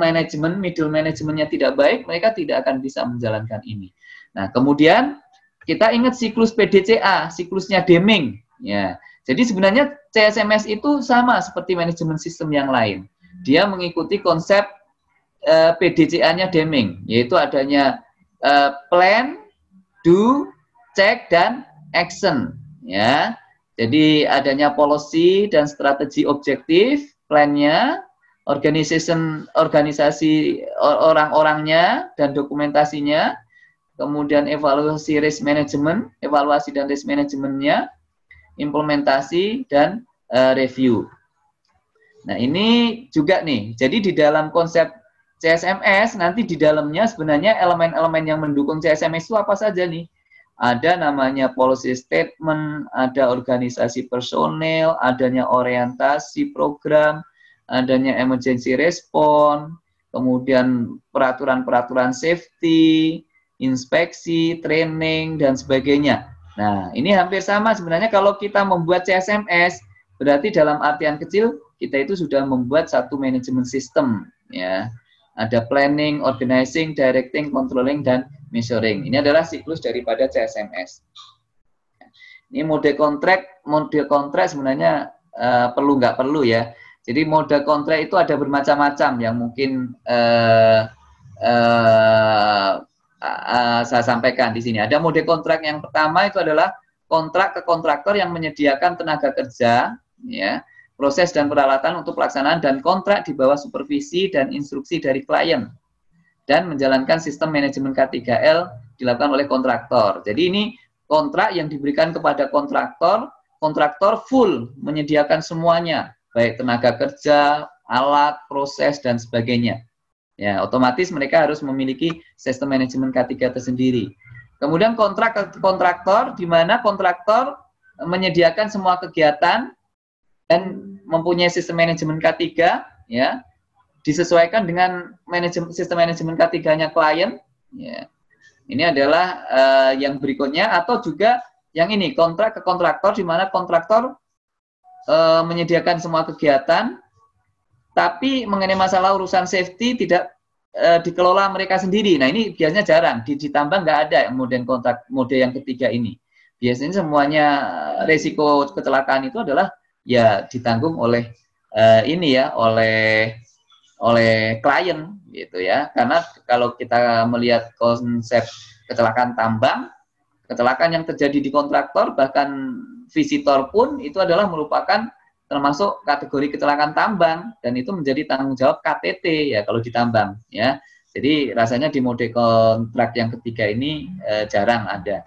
manajemen, middle manajemennya tidak baik, mereka tidak akan bisa menjalankan ini. Nah, kemudian kita ingat siklus P D C A, siklusnya Deming. Ya. Jadi sebenarnya C S M S itu sama seperti manajemen sistem yang lain. Dia mengikuti konsep eh, P D C A-nya Deming, yaitu adanya eh, plan, do, check, dan action. Ya. Jadi adanya policy dan strategi objektif, plannya, organization, organisasi orang-orangnya dan dokumentasinya, kemudian evaluasi risk management, evaluasi dan risk manajemennya, implementasi dan uh, review. Nah, ini juga nih. Jadi di dalam konsep C S M S nanti di dalamnya sebenarnya elemen-elemen yang mendukung C S M S itu apa saja nih? Ada namanya policy statement, ada organisasi personel, adanya orientasi program, adanya emergency response, kemudian peraturan-peraturan safety, inspeksi, training dan sebagainya. Nah, ini hampir sama sebenarnya kalau kita membuat C S M S, berarti dalam artian kecil kita itu sudah membuat satu manajemen sistem, ya. Ada planning, organizing, directing, controlling, dan measuring. Ini adalah siklus daripada C S M S. Ini mode kontrak, mode kontrak sebenarnya uh, perlu nggak perlu ya. Jadi mode kontrak itu ada bermacam-macam yang mungkin uh, uh, Uh, saya sampaikan di sini. Ada mode kontrak yang pertama itu adalah kontrak ke kontraktor yang menyediakan tenaga kerja, ya, proses dan peralatan untuk pelaksanaan dan kontrak di bawah supervisi dan instruksi dari klien dan menjalankan sistem manajemen K tiga L dilakukan oleh kontraktor. Jadi ini kontrak yang diberikan kepada kontraktor, kontraktor full menyediakan semuanya, baik tenaga kerja, alat, proses dan sebagainya. Ya, otomatis mereka harus memiliki sistem manajemen K tiga tersendiri. Kemudian kontrak kontraktor, di mana kontraktor menyediakan semua kegiatan dan mempunyai sistem manajemen K tiga, ya, disesuaikan dengan manajemen, sistem manajemen K tiga-nya klien. Ya. Ini adalah uh, yang berikutnya, atau juga yang ini, kontrak ke kontraktor, di mana kontraktor uh, menyediakan semua kegiatan, tapi mengenai masalah urusan safety tidak e, dikelola mereka sendiri. Nah, ini biasanya jarang. Di, ditambah nggak ada mode kontrak, mode yang ketiga ini. Biasanya semuanya resiko kecelakaan itu adalah ya ditanggung oleh e, ini ya, oleh oleh klien gitu ya. Karena kalau kita melihat konsep kecelakaan tambang, kecelakaan yang terjadi di kontraktor bahkan visitor pun itu adalah merupakan termasuk kategori kecelakaan tambang dan itu menjadi tanggung jawab K T T ya kalau ditambang ya. Jadi rasanya di mode kontrak yang ketiga ini eh, jarang ada.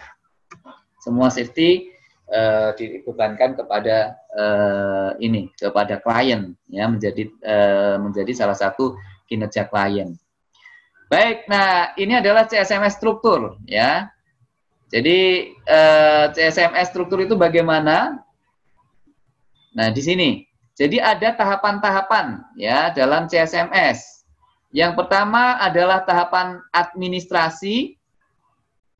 Semua safety eh, dibebankan kepada eh, ini kepada klien ya, menjadi eh, menjadi salah satu kinerja klien. Baik, nah ini adalah C S M S struktur ya. Jadi eh, C S M S struktur itu bagaimana? Nah, di sini. Jadi ada tahapan-tahapan ya dalam C S M S. Yang pertama adalah tahapan administrasi.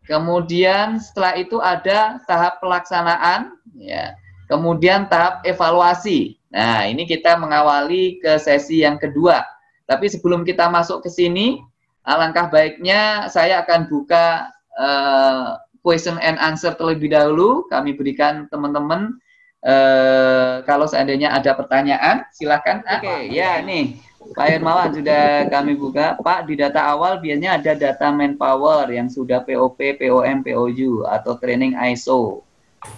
Kemudian setelah itu ada tahap pelaksanaan ya. Kemudian tahap evaluasi. Nah, ini kita mengawali ke sesi yang kedua. Tapi sebelum kita masuk ke sini, alangkah baiknya saya akan buka uh, question and answer terlebih dahulu. Kami berikan teman-teman Uh, kalau seandainya ada pertanyaan, silakan. Oke, okay, ya nih Pak Hermawan sudah kami buka. Pak, di data awal biasanya ada data manpower yang sudah P O P, P O M, P O U atau training I S O.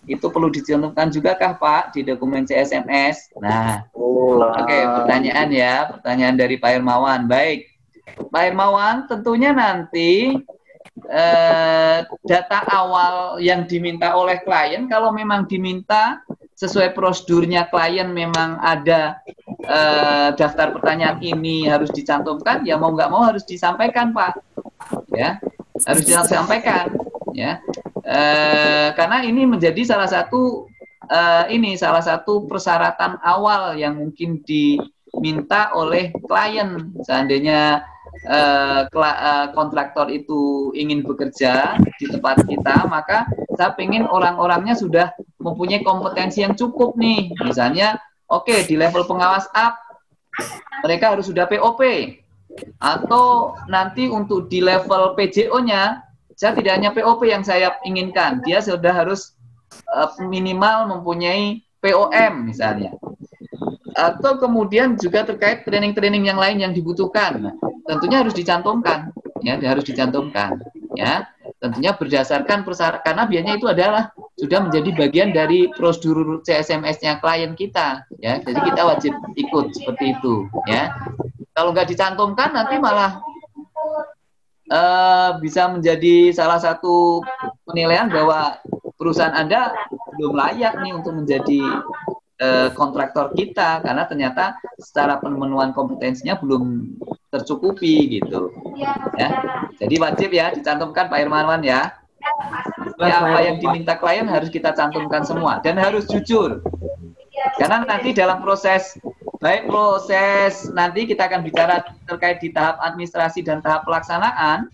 Itu perlu dicantumkan juga kah Pak di dokumen C S M S? Nah, oke okay, pertanyaan ya, pertanyaan dari Pak Hermawan. Baik, Pak Hermawan tentunya nanti Uh, data awal yang diminta oleh klien, kalau memang diminta sesuai prosedurnya klien memang ada uh, daftar pertanyaan ini harus dicantumkan, ya mau nggak mau harus disampaikan Pak, ya harus disampaikan, ya uh, karena ini menjadi salah satu uh, ini salah satu persyaratan awal yang mungkin diminta oleh klien. Seandainya uh, uh, kontraktor itu ingin bekerja di tempat kita, maka saya ingin orang-orangnya sudah mempunyai kompetensi yang cukup nih. Misalnya, oke, okay, di level pengawas up, mereka harus sudah P O P. Atau nanti untuk di level P J O-nya, saya tidak hanya P O P yang saya inginkan, dia sudah harus uh, minimal mempunyai P O M misalnya. Atau kemudian juga terkait training-training yang lain yang dibutuhkan, tentunya harus dicantumkan, ya harus dicantumkan, ya tentunya berdasarkan persyaratan, karena biasanya itu adalah sudah menjadi bagian dari prosedur C S M S-nya klien kita, ya jadi kita wajib ikut seperti itu, ya. Kalau nggak dicantumkan nanti malah uh, bisa menjadi salah satu penilaian bahwa perusahaan Anda belum layak nih untuk menjadi uh, kontraktor kita karena ternyata secara pemenuhan kompetensinya belum tercukupi gitu. Ya, jadi wajib ya dicantumkan Pak Irmanwan ya. Ya, apa yang diminta klien harus kita cantumkan semua dan harus jujur. Karena nanti dalam proses baik proses nanti kita akan bicara terkait di tahap administrasi dan tahap pelaksanaan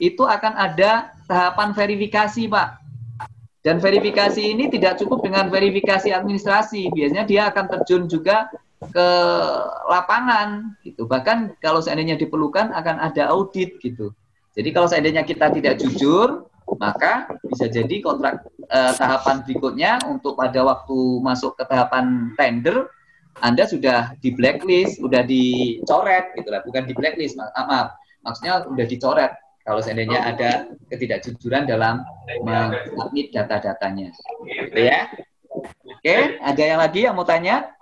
itu akan ada tahapan verifikasi Pak, dan verifikasi ini tidak cukup dengan verifikasi administrasi, biasanya dia akan terjun juga ke lapangan gitu, bahkan kalau seandainya diperlukan akan ada audit gitu. Jadi kalau seandainya kita tidak jujur maka bisa jadi kontrak eh, tahapan berikutnya untuk pada waktu masuk ke tahapan tender Anda sudah di blacklist, sudah dicoret, gitu lah. Bukan di blacklist, maaf, maaf. Maksudnya sudah dicoret. Kalau seandainya ada ketidakjujuran dalam mengupload data-datanya, gitu ya. Oke, ada yang lagi yang mau tanya?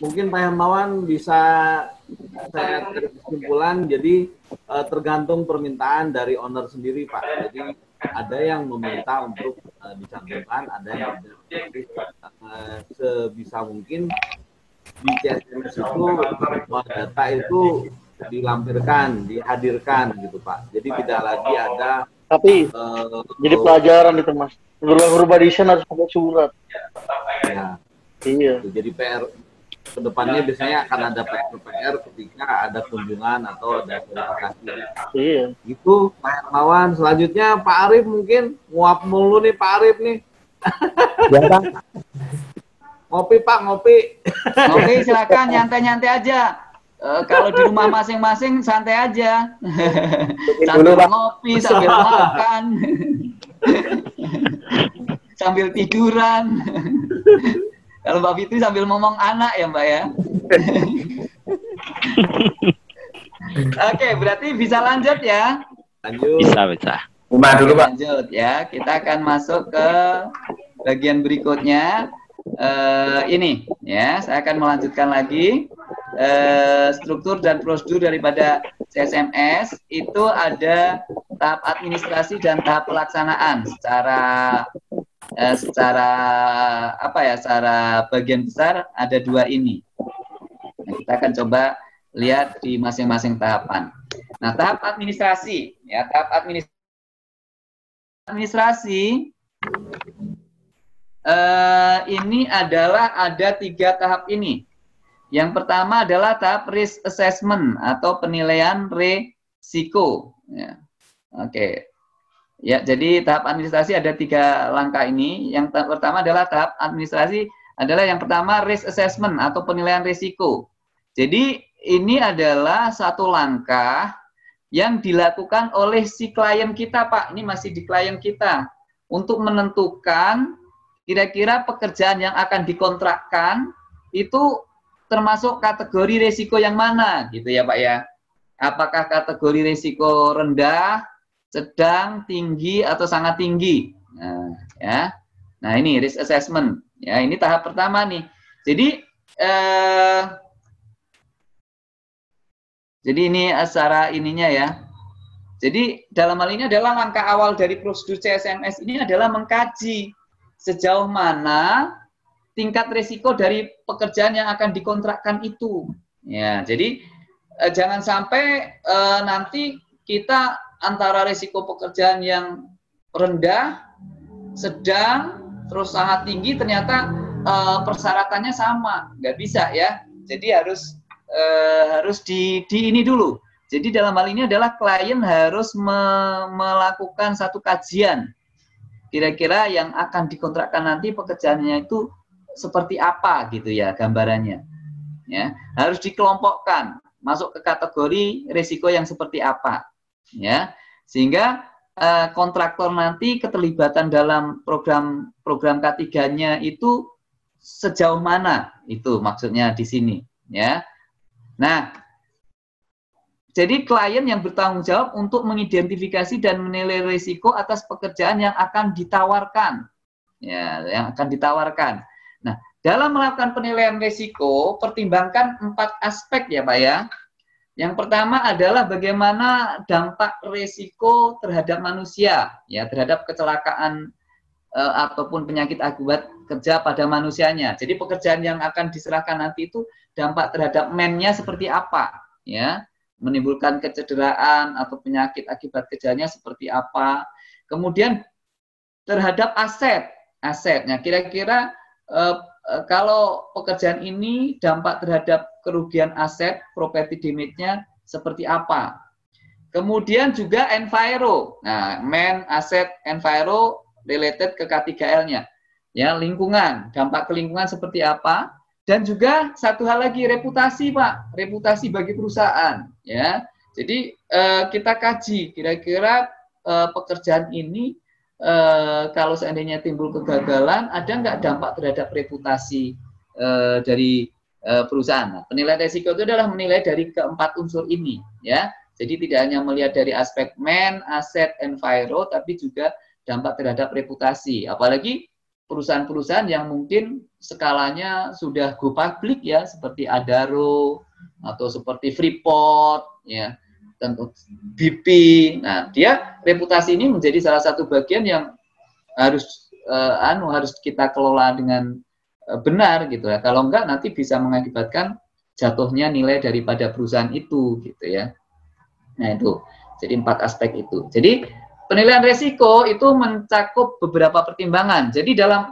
Mungkin Pak Hermawan bisa saya kesimpulan. Jadi tergantung permintaan dari owner sendiri, Pak. Jadi ada yang meminta untuk uh, dicantumkan, ada yang tidak. Uh, sebisa mungkin di C S M S itu data itu dilampirkan, dihadirkan gitu Pak. Jadi tidak lagi ada. Tapi uh, jadi pelajaran itu Mas. Berubah edition harus pakai surat. Ya. Iya. Jadi P R kedepannya biasanya akan ada P R P R ketika ada kunjungan atau ada verifikasi. Iya. Itu Pak Hermawan. Selanjutnya Pak Arief mungkin nguap mulu nih Pak Arief nih. Ya, Pak. Ngopi Pak, ngopi. Ngopi silakan, nyantai-nyantai aja. E, kalau di rumah masing-masing santai aja. Sambil dulu, ngopi, sambil makan. Sambil tiduran. Kalau Mbak Fitri sambil ngomong anak ya Mbak ya. Oke, okay, berarti bisa lanjut ya. Lanjut. Bisa, bisa. Mbak dulu Pak. Lanjut ya, kita akan masuk ke bagian berikutnya. Uh, ini ya, saya akan melanjutkan lagi. Uh, struktur dan prosedur daripada C S M S itu ada tahap administrasi dan tahap pelaksanaan secara... Eh, secara apa ya, secara bagian besar ada dua ini. Nah, kita akan coba lihat di masing-masing tahapan. Nah, tahap administrasi ya, tahap administrasi eh, ini adalah ada tiga tahap ini. Yang pertama adalah tahap risk assessment atau penilaian risiko. Ya. Oke. Okay. Ya, jadi tahap administrasi ada tiga langkah ini. Yang pertama adalah tahap administrasi adalah yang pertama risk assessment atau penilaian risiko. Jadi ini adalah satu langkah yang dilakukan oleh si klien kita, Pak. Ini masih di klien kita untuk menentukan kira-kira pekerjaan yang akan dikontrakkan itu termasuk kategori risiko yang mana, gitu ya, Pak ya. Apakah kategori risiko rendah, sedang, tinggi, atau sangat tinggi. Nah, ya. Nah, ini risk assessment. Ya, ini tahap pertama nih. Jadi, eh, jadi ini secara ininya ya. Jadi, dalam hal ini adalah langkah awal dari prosedur C S M S ini adalah mengkaji sejauh mana tingkat risiko dari pekerjaan yang akan dikontrakkan itu. Ya, jadi eh, jangan sampai eh, nanti kita antara risiko pekerjaan yang rendah, sedang, terus sangat tinggi, ternyata e, persyaratannya sama, nggak bisa ya. Jadi harus e, harus di, di ini dulu. Jadi dalam hal ini adalah klien harus me, melakukan satu kajian kira-kira yang akan dikontrakkan nanti pekerjaannya itu seperti apa gitu ya gambarannya. Ya, harus dikelompokkan masuk ke kategori risiko yang seperti apa ya. Sehingga e, kontraktor nanti keterlibatan dalam program program K tiga-nya itu sejauh mana, itu maksudnya di sini ya. Nah, jadi klien yang bertanggung jawab untuk mengidentifikasi dan menilai risiko atas pekerjaan yang akan ditawarkan. Ya, yang akan ditawarkan. Nah, dalam melakukan penilaian risiko, pertimbangkan empat aspek ya Pak ya. Yang pertama adalah bagaimana dampak risiko terhadap manusia, ya, terhadap kecelakaan e, ataupun penyakit akibat kerja pada manusianya. Jadi pekerjaan yang akan diserahkan nanti itu dampak terhadap man-nya seperti apa, ya. Menimbulkan kecederaan atau penyakit akibat kerjanya seperti apa. Kemudian terhadap aset, asetnya kira-kira eh, kalau pekerjaan ini dampak terhadap kerugian aset, property damage-nya seperti apa. Kemudian juga enviro, nah man, aset, enviro related ke K tiga L-nya, ya lingkungan, dampak ke lingkungan seperti apa. Dan juga satu hal lagi, reputasi Pak, reputasi bagi perusahaan ya. Jadi eh, kita kaji kira-kira eh, pekerjaan ini eh, kalau seandainya timbul kegagalan, ada nggak dampak terhadap reputasi eh, dari eh, perusahaan. Nah, penilaian risiko itu adalah menilai dari keempat unsur ini ya. Jadi tidak hanya melihat dari aspek man, aset, enviro, tapi juga dampak terhadap reputasi. Apalagi perusahaan-perusahaan yang mungkin skalanya sudah go public ya, seperti Adaro atau seperti Freeport ya, tentu B P. Nah, dia reputasi ini menjadi salah satu bagian yang harus eh, anu harus kita kelola dengan eh, benar gitu ya. Kalau enggak nanti bisa mengakibatkan jatuhnya nilai daripada perusahaan itu gitu ya. Nah, itu. Jadi empat aspek itu. Jadi penilaian risiko itu mencakup beberapa pertimbangan. Jadi dalam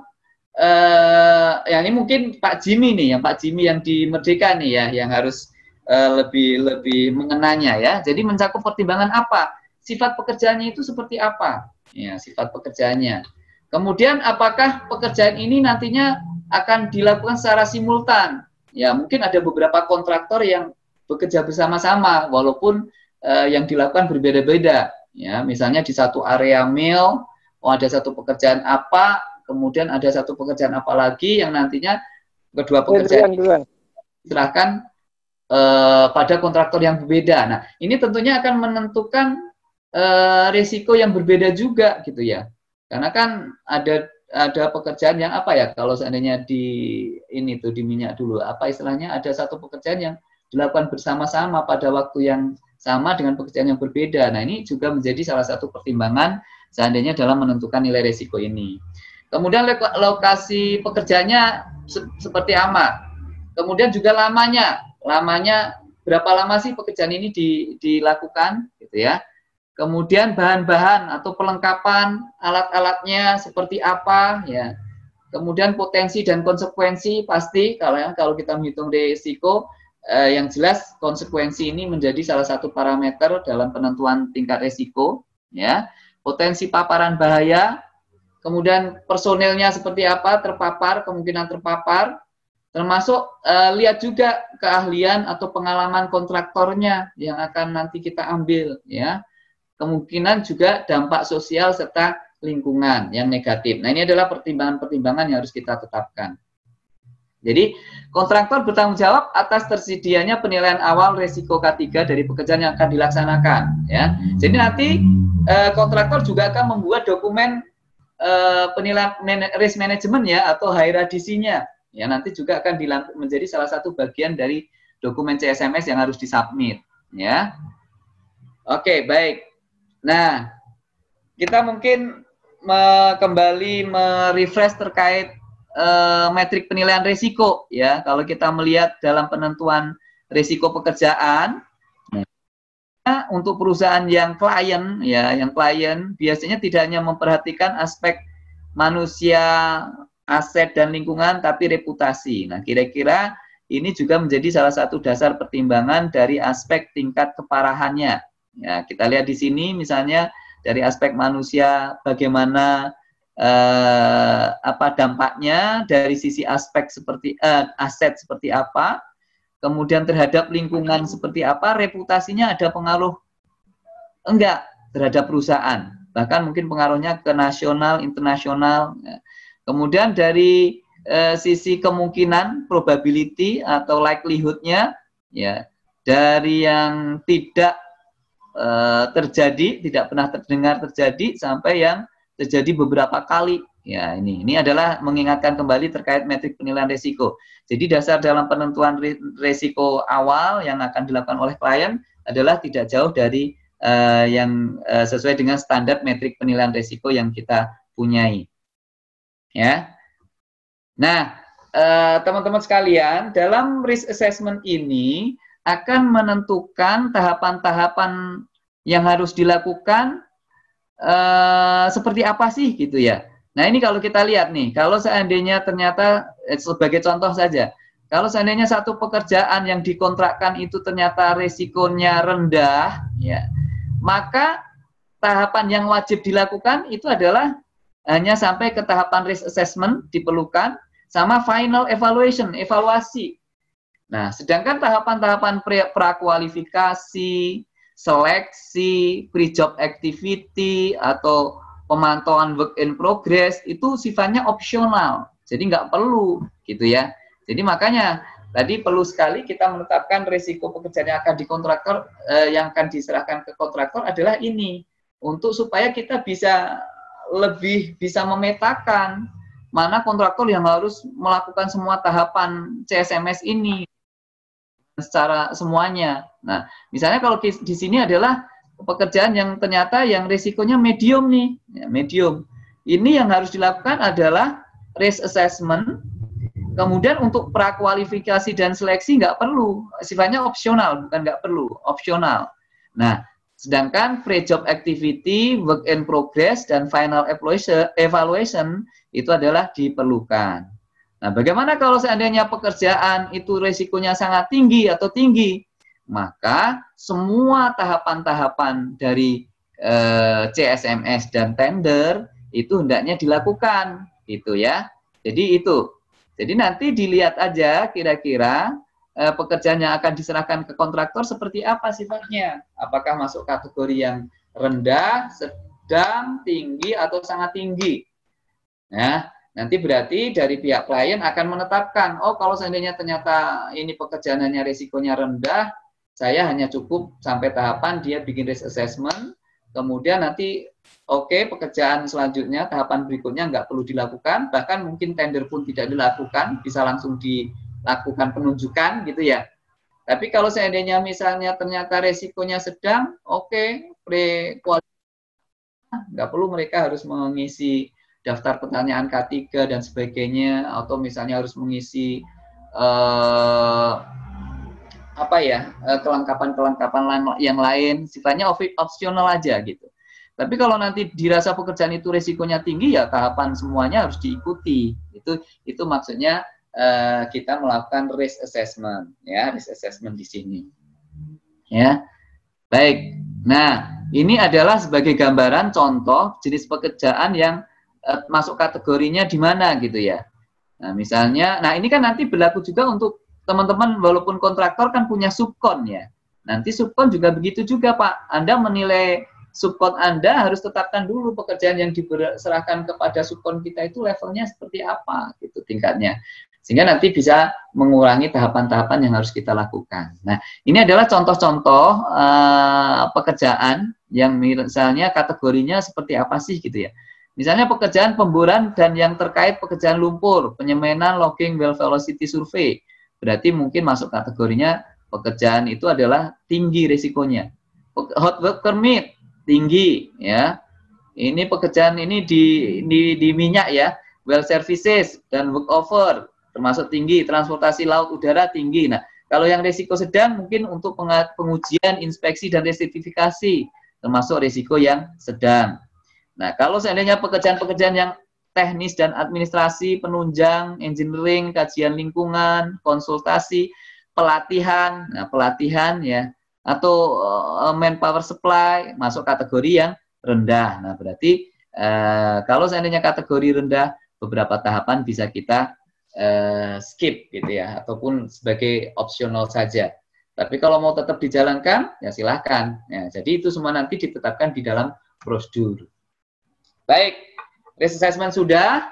eh, yang ini mungkin Pak Jimmy nih, yang Pak Jimmy yang di Merdeka nih ya, yang harus eh, lebih lebih mengenanya ya. Jadi mencakup pertimbangan apa? Sifat pekerjaannya itu seperti apa? Ya, sifat pekerjaannya. Kemudian apakah pekerjaan ini nantinya akan dilakukan secara simultan? Ya, mungkin ada beberapa kontraktor yang bekerja bersama-sama, walaupun eh, yang dilakukan berbeda-beda. Ya, misalnya di satu area mill, oh ada satu pekerjaan apa, kemudian ada satu pekerjaan apa lagi yang nantinya kedua pekerjaan diserahkan eh, pada kontraktor yang berbeda. Nah, ini tentunya akan menentukan eh, risiko yang berbeda juga gitu ya. Karena kan ada ada pekerjaan yang apa ya, kalau seandainya di ini tuh di minyak dulu, apa istilahnya, ada satu pekerjaan yang dilakukan bersama-sama pada waktu yang sama dengan pekerjaan yang berbeda. Nah, ini juga menjadi salah satu pertimbangan seandainya dalam menentukan nilai risiko ini. Kemudian lokasi pekerjaannya se seperti apa. Kemudian juga lamanya, lamanya berapa lama sih pekerjaan ini di dilakukan, gitu ya. Kemudian bahan-bahan atau perlengkapan, alat-alatnya seperti apa, ya. Kemudian potensi dan konsekuensi, pasti kalau yang kalau kita menghitung risiko. Eh, yang jelas konsekuensi ini menjadi salah satu parameter dalam penentuan tingkat risiko ya. Potensi paparan bahaya, kemudian personilnya seperti apa terpapar, kemungkinan terpapar, termasuk eh, lihat juga keahlian atau pengalaman kontraktornya yang akan nanti kita ambil ya. Kemungkinan juga dampak sosial serta lingkungan yang negatif. Nah, ini adalah pertimbangan-pertimbangan yang harus kita tetapkan. Jadi, kontraktor bertanggung jawab atas tersedianya penilaian awal risiko K tiga dari pekerjaan yang akan dilaksanakan. Ya. Jadi nanti eh, kontraktor juga akan membuat dokumen eh, penilaian man risk management ya, atau hierarkisinya. Ya, nanti juga akan menjadi salah satu bagian dari dokumen C S M S yang harus disubmit. Ya. Oke, baik. Nah, kita mungkin me kembali merefresh terkait Uh, metrik penilaian risiko ya. Kalau kita melihat dalam penentuan risiko pekerjaan, untuk perusahaan yang klien ya, yang klien biasanya tidak hanya memperhatikan aspek manusia, aset dan lingkungan, tapi reputasi. Nah, kira-kira ini juga menjadi salah satu dasar pertimbangan dari aspek tingkat keparahannya. Ya, kita lihat di sini misalnya dari aspek manusia bagaimana eh, apa dampaknya, dari sisi aspek seperti eh, aset seperti apa, kemudian terhadap lingkungan seperti apa, reputasinya ada pengaruh enggak terhadap perusahaan, bahkan mungkin pengaruhnya ke nasional, internasional. Kemudian dari eh, sisi kemungkinan, probability atau likelihood-nya, ya, dari yang tidak eh, terjadi, tidak pernah terdengar terjadi, sampai yang terjadi beberapa kali. Ya, ini ini adalah mengingatkan kembali terkait metrik penilaian risiko. Jadi dasar dalam penentuan risiko awal yang akan dilakukan oleh klien adalah tidak jauh dari uh, yang uh, sesuai dengan standar metrik penilaian risiko yang kita punyai. Ya. Nah, teman-teman uh, sekalian, dalam risk assessment ini akan menentukan tahapan-tahapan yang harus dilakukan uh, seperti apa sih gitu ya. Nah, ini kalau kita lihat nih, kalau seandainya ternyata, sebagai contoh saja, kalau seandainya satu pekerjaan yang dikontrakkan itu ternyata resikonya rendah, ya, maka tahapan yang wajib dilakukan itu adalah hanya sampai ke tahapan risk assessment diperlukan, sama final evaluation, evaluasi. Nah, sedangkan tahapan-tahapan prakualifikasi, seleksi, pre-job activity, atau pemantauan work in progress itu sifatnya opsional, jadi nggak perlu gitu ya. Jadi makanya tadi perlu sekali kita menetapkan risiko pekerjaan yang akan dikontraktor, eh, yang akan diserahkan ke kontraktor adalah ini, untuk supaya kita bisa lebih bisa memetakan mana kontraktor yang harus melakukan semua tahapan C S M S ini secara semuanya. Nah, misalnya kalau di sini adalah pekerjaan yang ternyata yang risikonya medium nih, ya, medium. Ini yang harus dilakukan adalah risk assessment. Kemudian untuk prakualifikasi dan seleksi nggak perlu, sifatnya opsional, bukan nggak perlu, opsional. Nah, sedangkan pre-job activity, work in progress, dan final evaluation itu adalah diperlukan. Nah, bagaimana kalau seandainya pekerjaan itu risikonya sangat tinggi atau tinggi? Maka semua tahapan-tahapan dari e, C S M S dan tender itu hendaknya dilakukan, gitu ya. Jadi itu, jadi nanti dilihat aja kira-kira e, pekerjaan yang akan diserahkan ke kontraktor seperti apa sifatnya, apakah masuk kategori yang rendah, sedang, tinggi, atau sangat tinggi. Nah, nanti berarti dari pihak klien akan menetapkan, oh kalau seandainya ternyata ini pekerjaannya risikonya rendah, saya hanya cukup sampai tahapan dia bikin risk assessment, kemudian nanti oke okay, pekerjaan selanjutnya, tahapan berikutnya nggak perlu dilakukan, bahkan mungkin tender pun tidak dilakukan, bisa langsung dilakukan penunjukan gitu ya. Tapi kalau seandainya misalnya ternyata resikonya sedang, oke, okay, pre-kualifikasi, nggak perlu mereka harus mengisi daftar pertanyaan K tiga dan sebagainya, atau misalnya harus mengisi uh, apa ya, kelengkapan-kelengkapan yang lain, sifatnya opsional aja gitu. Tapi kalau nanti dirasa pekerjaan itu resikonya tinggi, ya tahapan semuanya harus diikuti. Itu itu maksudnya eh, kita melakukan risk assessment, ya, risk assessment di sini. Ya. Baik. Nah, ini adalah sebagai gambaran contoh jenis pekerjaan yang eh, masuk kategorinya di mana gitu ya. Nah, misalnya, nah ini kan nanti berlaku juga untuk teman-teman, walaupun kontraktor kan punya subkon ya. Nanti subkon juga begitu juga, Pak. Anda menilai subkon Anda harus tetapkan dulu pekerjaan yang diserahkan kepada subkon kita itu levelnya seperti apa, gitu tingkatnya. Sehingga nanti bisa mengurangi tahapan-tahapan yang harus kita lakukan. Nah, ini adalah contoh-contoh uh, pekerjaan yang misalnya kategorinya seperti apa sih gitu ya. Misalnya pekerjaan pemboran dan yang terkait pekerjaan lumpur, penyemainan, logging, well velocity survey. Berarti mungkin masuk kategorinya pekerjaan itu adalah tinggi risikonya. Hot work permit tinggi ya. Ini pekerjaan ini di di, di minyak ya. Well services dan work over termasuk tinggi. Transportasi laut udara tinggi. Nah, Kalau yang risiko sedang mungkin untuk pengujian, inspeksi, dan resertifikasi, termasuk risiko yang sedang. Nah, kalau seandainya pekerjaan-pekerjaan yang teknis dan administrasi, penunjang, engineering, kajian lingkungan, konsultasi, pelatihan, nah pelatihan ya, atau uh, manpower supply, masuk kategori yang rendah. Nah, berarti uh, kalau seandainya kategori rendah, beberapa tahapan bisa kita uh, skip gitu ya, ataupun sebagai opsional saja. Tapi kalau mau tetap dijalankan, ya silahkan. Ya, jadi itu semua nanti ditetapkan di dalam prosedur. Baik. Risk assessment sudah,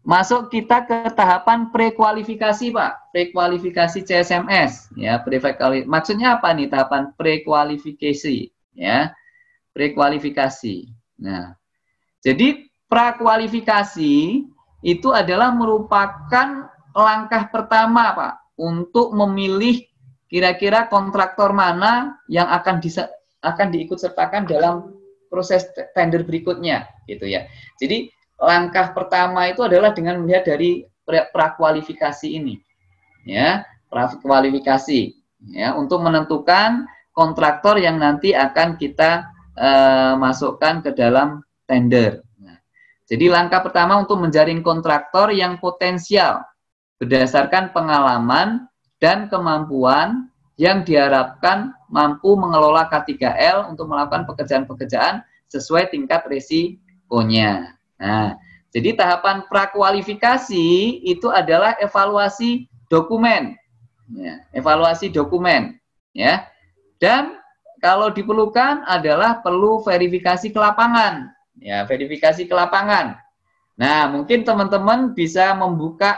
masuk kita ke tahapan prekualifikasi, Pak. Prekualifikasi C S M S, ya. Prekualifikasi. Maksudnya apa nih tahapan prekualifikasi, ya? Prekualifikasi. Nah, jadi prakualifikasi itu adalah merupakan langkah pertama, Pak, untuk memilih kira-kira kontraktor mana yang akan bisa akan diikutsertakan dalam proses tender berikutnya, gitu ya. Jadi langkah pertama itu adalah dengan melihat dari prakualifikasi ini, ya, prakualifikasi, ya, untuk menentukan kontraktor yang nanti akan kita uh, masukkan ke dalam tender. Nah, jadi langkah pertama untuk menjaring kontraktor yang potensial berdasarkan pengalaman dan kemampuan yang diharapkan mampu mengelola K tiga L untuk melakukan pekerjaan-pekerjaan sesuai tingkat risikonya. Nah, jadi tahapan prakualifikasi itu adalah evaluasi dokumen, ya, evaluasi dokumen, ya. Dan kalau diperlukan adalah perlu verifikasi ke lapangan, ya, verifikasi ke lapangan. Nah, mungkin teman-teman bisa membuka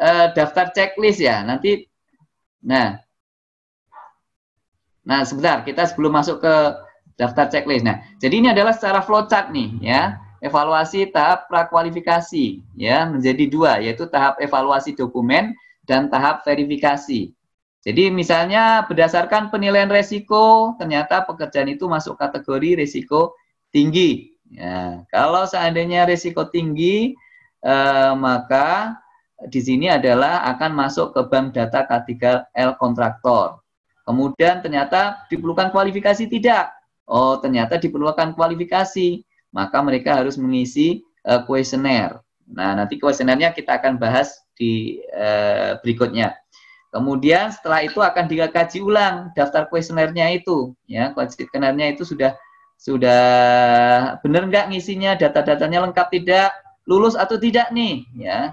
eh, daftar checklist ya nanti. Nah. Nah, sebentar, kita sebelum masuk ke daftar checklist. Nah, jadi ini adalah secara flowchart nih, ya. Evaluasi tahap prakualifikasi, ya, menjadi dua, yaitu tahap evaluasi dokumen dan tahap verifikasi. Jadi, misalnya berdasarkan penilaian resiko, ternyata pekerjaan itu masuk kategori risiko tinggi. Ya, kalau seandainya risiko tinggi, eh, maka di sini adalah akan masuk ke bank data K tiga L kontraktor. Kemudian ternyata diperlukan kualifikasi tidak. Oh, ternyata diperlukan kualifikasi. Maka mereka harus mengisi kuesioner. Uh, nah, nanti kuesionernya kita akan bahas di uh, berikutnya. Kemudian setelah itu akan dikaji ulang daftar kuesionernya itu. Ya, kuesionernya itu sudah sudah benar nggak ngisinya, data-datanya lengkap tidak, lulus atau tidak nih. Ya,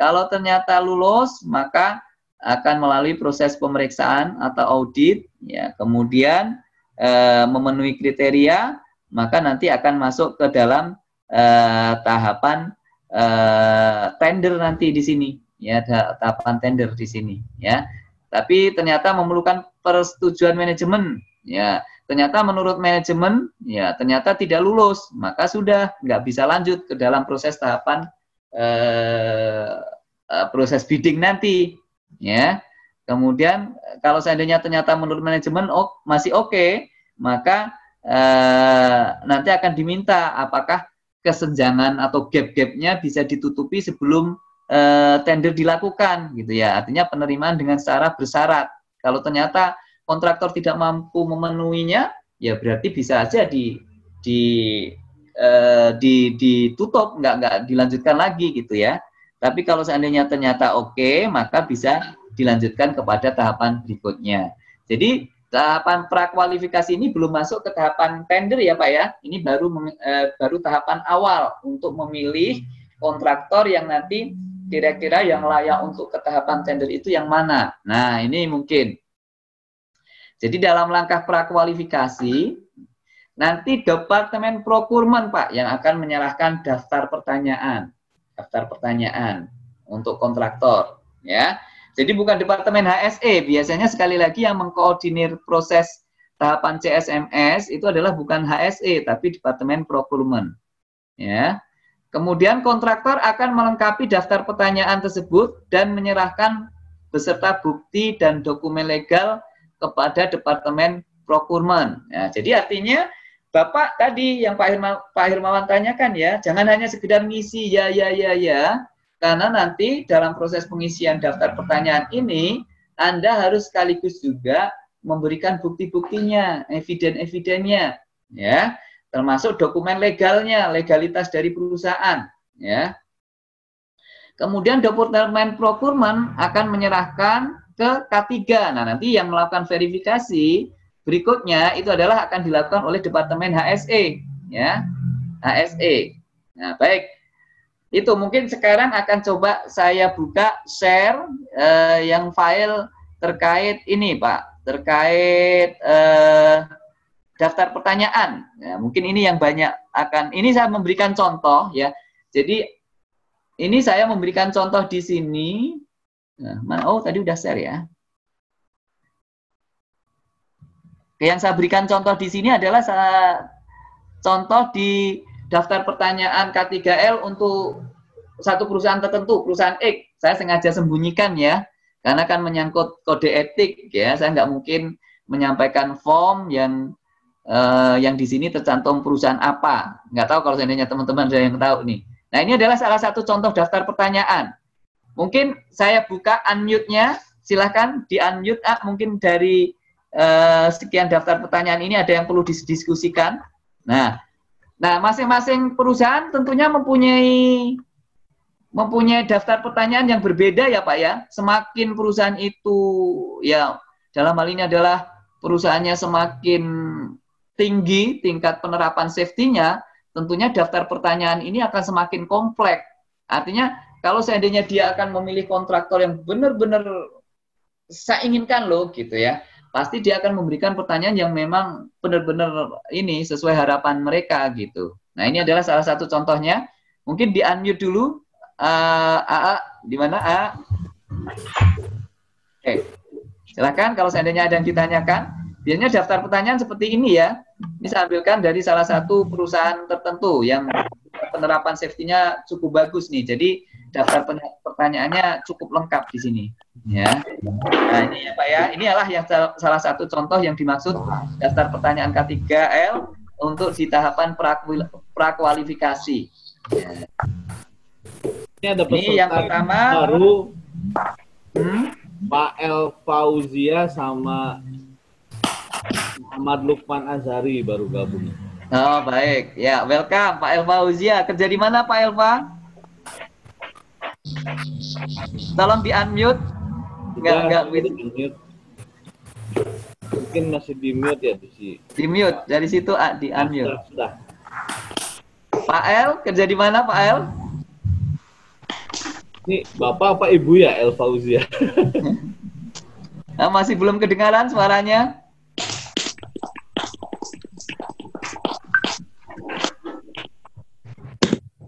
kalau ternyata lulus, maka akan melalui proses pemeriksaan atau audit, ya, kemudian e, memenuhi kriteria, maka nanti akan masuk ke dalam e, tahapan e, tender nanti di sini, ya, tahapan tender di sini, ya. Tapi ternyata memerlukan persetujuan manajemen, ya. Ternyata menurut manajemen, ya, ternyata tidak lulus, maka sudah nggak bisa lanjut ke dalam proses tahapan e, proses bidding nanti. Ya, kemudian kalau seandainya ternyata menurut manajemen oh, masih oke, okay, maka eh, nanti akan diminta apakah kesenjangan atau gap-gapnya bisa ditutupi sebelum eh, tender dilakukan, gitu ya. Artinya penerimaan dengan secara bersyarat. Kalau ternyata kontraktor tidak mampu memenuhinya, ya berarti bisa aja di di eh, di ditutup, nggak nggak dilanjutkan lagi, gitu ya. Tapi kalau seandainya ternyata oke, okay, maka bisa dilanjutkan kepada tahapan berikutnya. Jadi tahapan prakualifikasi ini belum masuk ke tahapan tender ya Pak ya. Ini baru eh, baru tahapan awal untuk memilih kontraktor yang nanti kira-kira yang layak untuk ke tahapan tender itu yang mana. Nah, ini mungkin. Jadi dalam langkah prakualifikasi, nanti Departemen Procurement Pak yang akan menyerahkan daftar pertanyaan. Daftar pertanyaan untuk kontraktor, ya. Jadi bukan departemen H S E, biasanya sekali lagi yang mengkoordinir proses tahapan C S M S itu adalah bukan H S E tapi Departemen Procurement, ya. Kemudian kontraktor akan melengkapi daftar pertanyaan tersebut dan menyerahkan beserta bukti dan dokumen legal kepada Departemen Procurement. Nah, jadi artinya Bapak tadi yang Pak Hermawan, Pak Hermawan tanyakan ya, jangan hanya sekedar ngisi ya, ya, ya, ya. Karena nanti dalam proses pengisian daftar pertanyaan ini, Anda harus sekaligus juga memberikan bukti-buktinya, eviden-evidennya, ya, termasuk dokumen legalnya, legalitas dari perusahaan, ya. Kemudian Departemen Procurement akan menyerahkan ke K tiga. Nah, nanti yang melakukan verifikasi berikutnya itu adalah akan dilakukan oleh Departemen H S E, ya. H S E. Nah, baik. Itu mungkin sekarang akan coba saya buka share eh, yang file terkait ini, Pak, terkait eh, daftar pertanyaan. Ya, mungkin ini yang banyak akan ini saya memberikan contoh, ya. Jadi ini saya memberikan contoh di sini. Nah, mana? Oh, tadi udah share ya. Oke, yang saya berikan contoh di sini adalah saya, contoh di daftar pertanyaan K tiga L untuk satu perusahaan tertentu, perusahaan X. Saya sengaja sembunyikan ya, karena kan menyangkut kode etik ya. Saya nggak mungkin menyampaikan form yang eh, yang di sini tercantum perusahaan apa. Nggak tahu kalau seandainya teman-teman ada yang tahu nih. Nah, ini adalah salah satu contoh daftar pertanyaan. Mungkin saya buka unmute-nya, silahkan di-unmute. Ah, mungkin dari eh, sekian daftar pertanyaan ini ada yang perlu didiskusikan. Nah, nah masing-masing perusahaan tentunya mempunyai mempunyai daftar pertanyaan yang berbeda ya Pak ya. Semakin perusahaan itu ya, dalam hal ini adalah perusahaannya semakin tinggi tingkat penerapan safety-nya, tentunya daftar pertanyaan ini akan semakin kompleks. Artinya kalau seandainya dia akan memilih kontraktor yang benar-benar saya inginkan loh gitu ya, pasti dia akan memberikan pertanyaan yang memang benar-benar ini sesuai harapan mereka gitu. Nah, ini adalah salah satu contohnya. Mungkin di-unmute dulu. Uh, A A, di mana A? Oke, okay. Silahkan kalau seandainya ada yang ditanyakan. Biasanya daftar pertanyaan seperti ini ya. Ini saya ambilkan dari salah satu perusahaan tertentu yang penerapan safety-nya cukup bagus nih. Jadi daftar pertanyaannya cukup lengkap di sini. Ya. Nah, ini ya Pak ya. Ini adalah yang salah satu contoh yang dimaksud daftar pertanyaan K tiga L untuk di tahapan prakualifikasi. Ya. Ini ada peserta yang pertama baru. Hmm? Pak El Fauzia sama Ahmad Lukman Azhari baru gabung. Oh baik, ya welcome Pak Elva Uzia. Kerja di mana Pak Elva? Tolong di unmute. Enggak enggak mute. Mungkin masih di mute ya di sini. Di mute dari situ ah, di unmute. Sudah, sudah. Pak El kerja di mana Pak El? Ini bapak apa ibu ya Elva Uzia? Nah, masih belum kedengaran suaranya.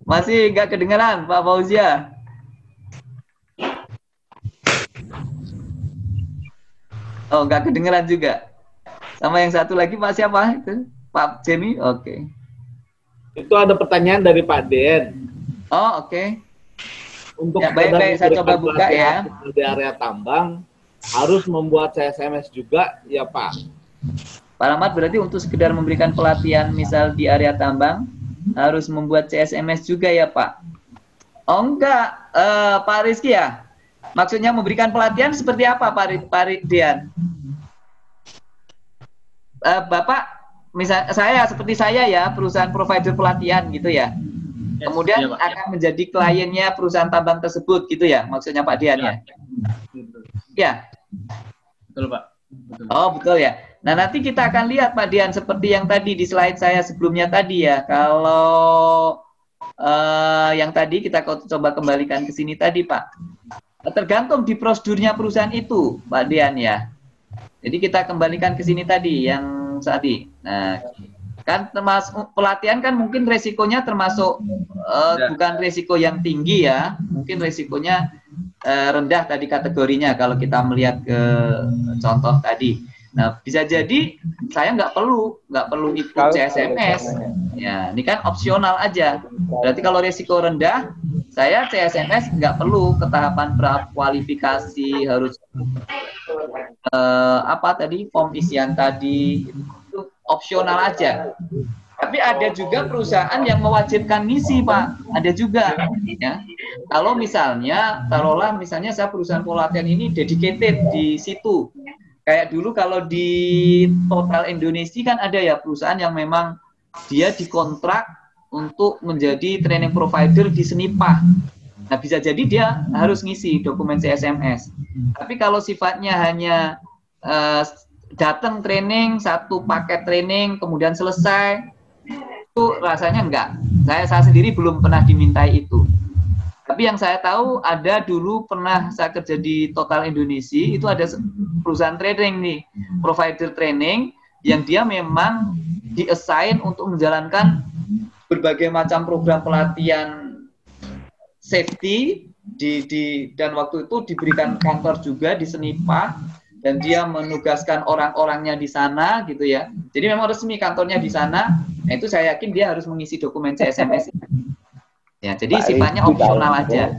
Masih nggak kedengaran, Pak Fauzia. Oh, nggak kedengaran juga. Sama yang satu lagi, Pak siapa itu? Pak Jemi, oke. Okay. Itu ada pertanyaan dari Pak Den. Oh, oke. Okay. Untuk ya, baik-baik, saya coba buka ya. Di area tambang, harus membuat C S M S juga, ya Pak. Pak Rahmat, berarti untuk sekedar memberikan pelatihan, misal di area tambang, harus membuat C S M S juga ya Pak? Oh enggak, uh, Pak Rizky ya? Maksudnya memberikan pelatihan seperti apa Pak, Pak Dian? Uh, Bapak, misal saya seperti saya ya, perusahaan provider pelatihan gitu ya. Yes, kemudian ya, Pak, akan ya menjadi kliennya perusahaan tambang tersebut gitu ya, maksudnya Pak Dian ya? Ya. Betul Pak. Betul. Oh betul ya. Nah, nanti kita akan lihat Pak Dian seperti yang tadi di slide saya sebelumnya tadi ya. Kalau eh, yang tadi kita coba kembalikan ke sini tadi Pak. Tergantung di prosedurnya perusahaan itu Pak Dian ya. Jadi kita kembalikan ke sini tadi yang tadi. Nah, kan termasuk pelatihan kan mungkin resikonya termasuk eh, bukan resiko yang tinggi ya. Mungkin resikonya eh, rendah tadi kategorinya kalau kita melihat ke contoh tadi. Nah, bisa jadi saya nggak perlu, nggak perlu ikut C S M S. Ya, ini kan opsional aja. Berarti kalau risiko rendah, saya C S M S nggak perlu ke tahapan prakualifikasi harus eh, apa tadi form isian tadi itu opsional aja. Tapi ada juga perusahaan yang mewajibkan ngisi, Pak. Ada juga. Ya. Kalau misalnya, taruhlah misalnya saya perusahaan Polaten ini dedicated di situ. Kayak dulu kalau di Total Indonesia kan ada ya perusahaan yang memang dia dikontrak untuk menjadi training provider di Senipah. Nah, bisa jadi dia harus ngisi dokumen C S M S. Tapi kalau sifatnya hanya uh, datang training, satu paket training, kemudian selesai, itu rasanya enggak. Saya, saya sendiri belum pernah dimintai itu. Tapi yang saya tahu ada dulu pernah saya kerja di Total Indonesia, itu ada perusahaan training nih, provider training, yang dia memang di-assign untuk menjalankan berbagai macam program pelatihan safety, di, di, dan waktu itu diberikan kantor juga di Senipah, dan dia menugaskan orang-orangnya di sana gitu ya. Jadi memang resmi kantornya di sana. Nah, itu saya yakin dia harus mengisi dokumen C S M S. Ya, jadi Pak, sifatnya opsional aja.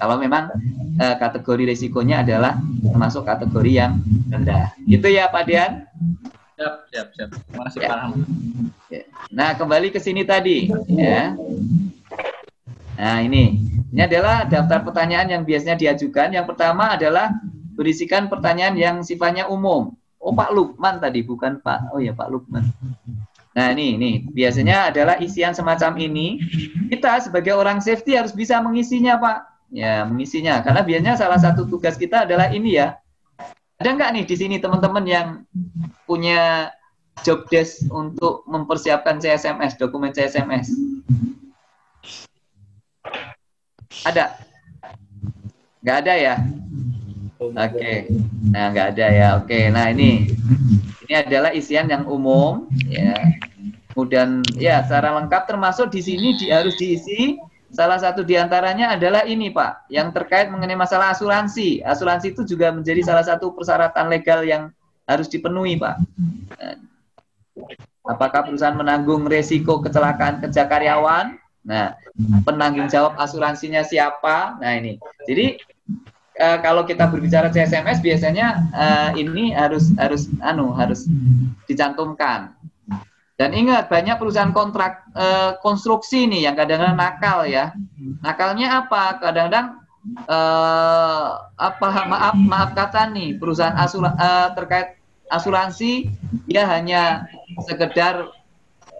Kalau memang eh, kategori risikonya adalah termasuk kategori yang rendah. Gitu ya, Pak Dian? Siap, siap, siap. Terima kasih, Pak Rahmat. Nah, kembali ke sini tadi, ya. Nah, ini. Ini adalah daftar pertanyaan yang biasanya diajukan. Yang pertama adalah berisikan pertanyaan yang sifatnya umum. Oh, Pak Lukman tadi, bukan Pak. Oh ya, Pak Lukman. Nah, ini, ini biasanya adalah isian semacam ini. Kita sebagai orang safety harus bisa mengisinya, Pak. Ya, mengisinya. Karena biasanya salah satu tugas kita adalah ini ya. Ada nggak nih di sini teman-teman yang punya job desk untuk mempersiapkan C S M S, dokumen C S M S? Ada? Nggak ada ya? Oke, okay. Nah nggak ada ya. Oke, okay. Nah ini ini adalah isian yang umum, ya. Kemudian ya secara lengkap termasuk di sini di, harus diisi. Salah satu diantaranya adalah ini Pak, yang terkait mengenai masalah asuransi. Asuransi itu juga menjadi salah satu persyaratan legal yang harus dipenuhi Pak. Nah, apakah perusahaan menanggung resiko kecelakaan kerja karyawan? Nah, penanggung jawab asuransinya siapa? Nah ini, jadi Uh, kalau kita berbicara C S M S biasanya uh, ini harus harus anu harus dicantumkan. Dan ingat banyak perusahaan kontrak uh, konstruksi nih yang kadang-kadang nakal ya. Nakalnya apa? Kadang-kadang uh, apa maaf maaf kata nih perusahaan asura, uh, terkait asuransi ya hanya sekedar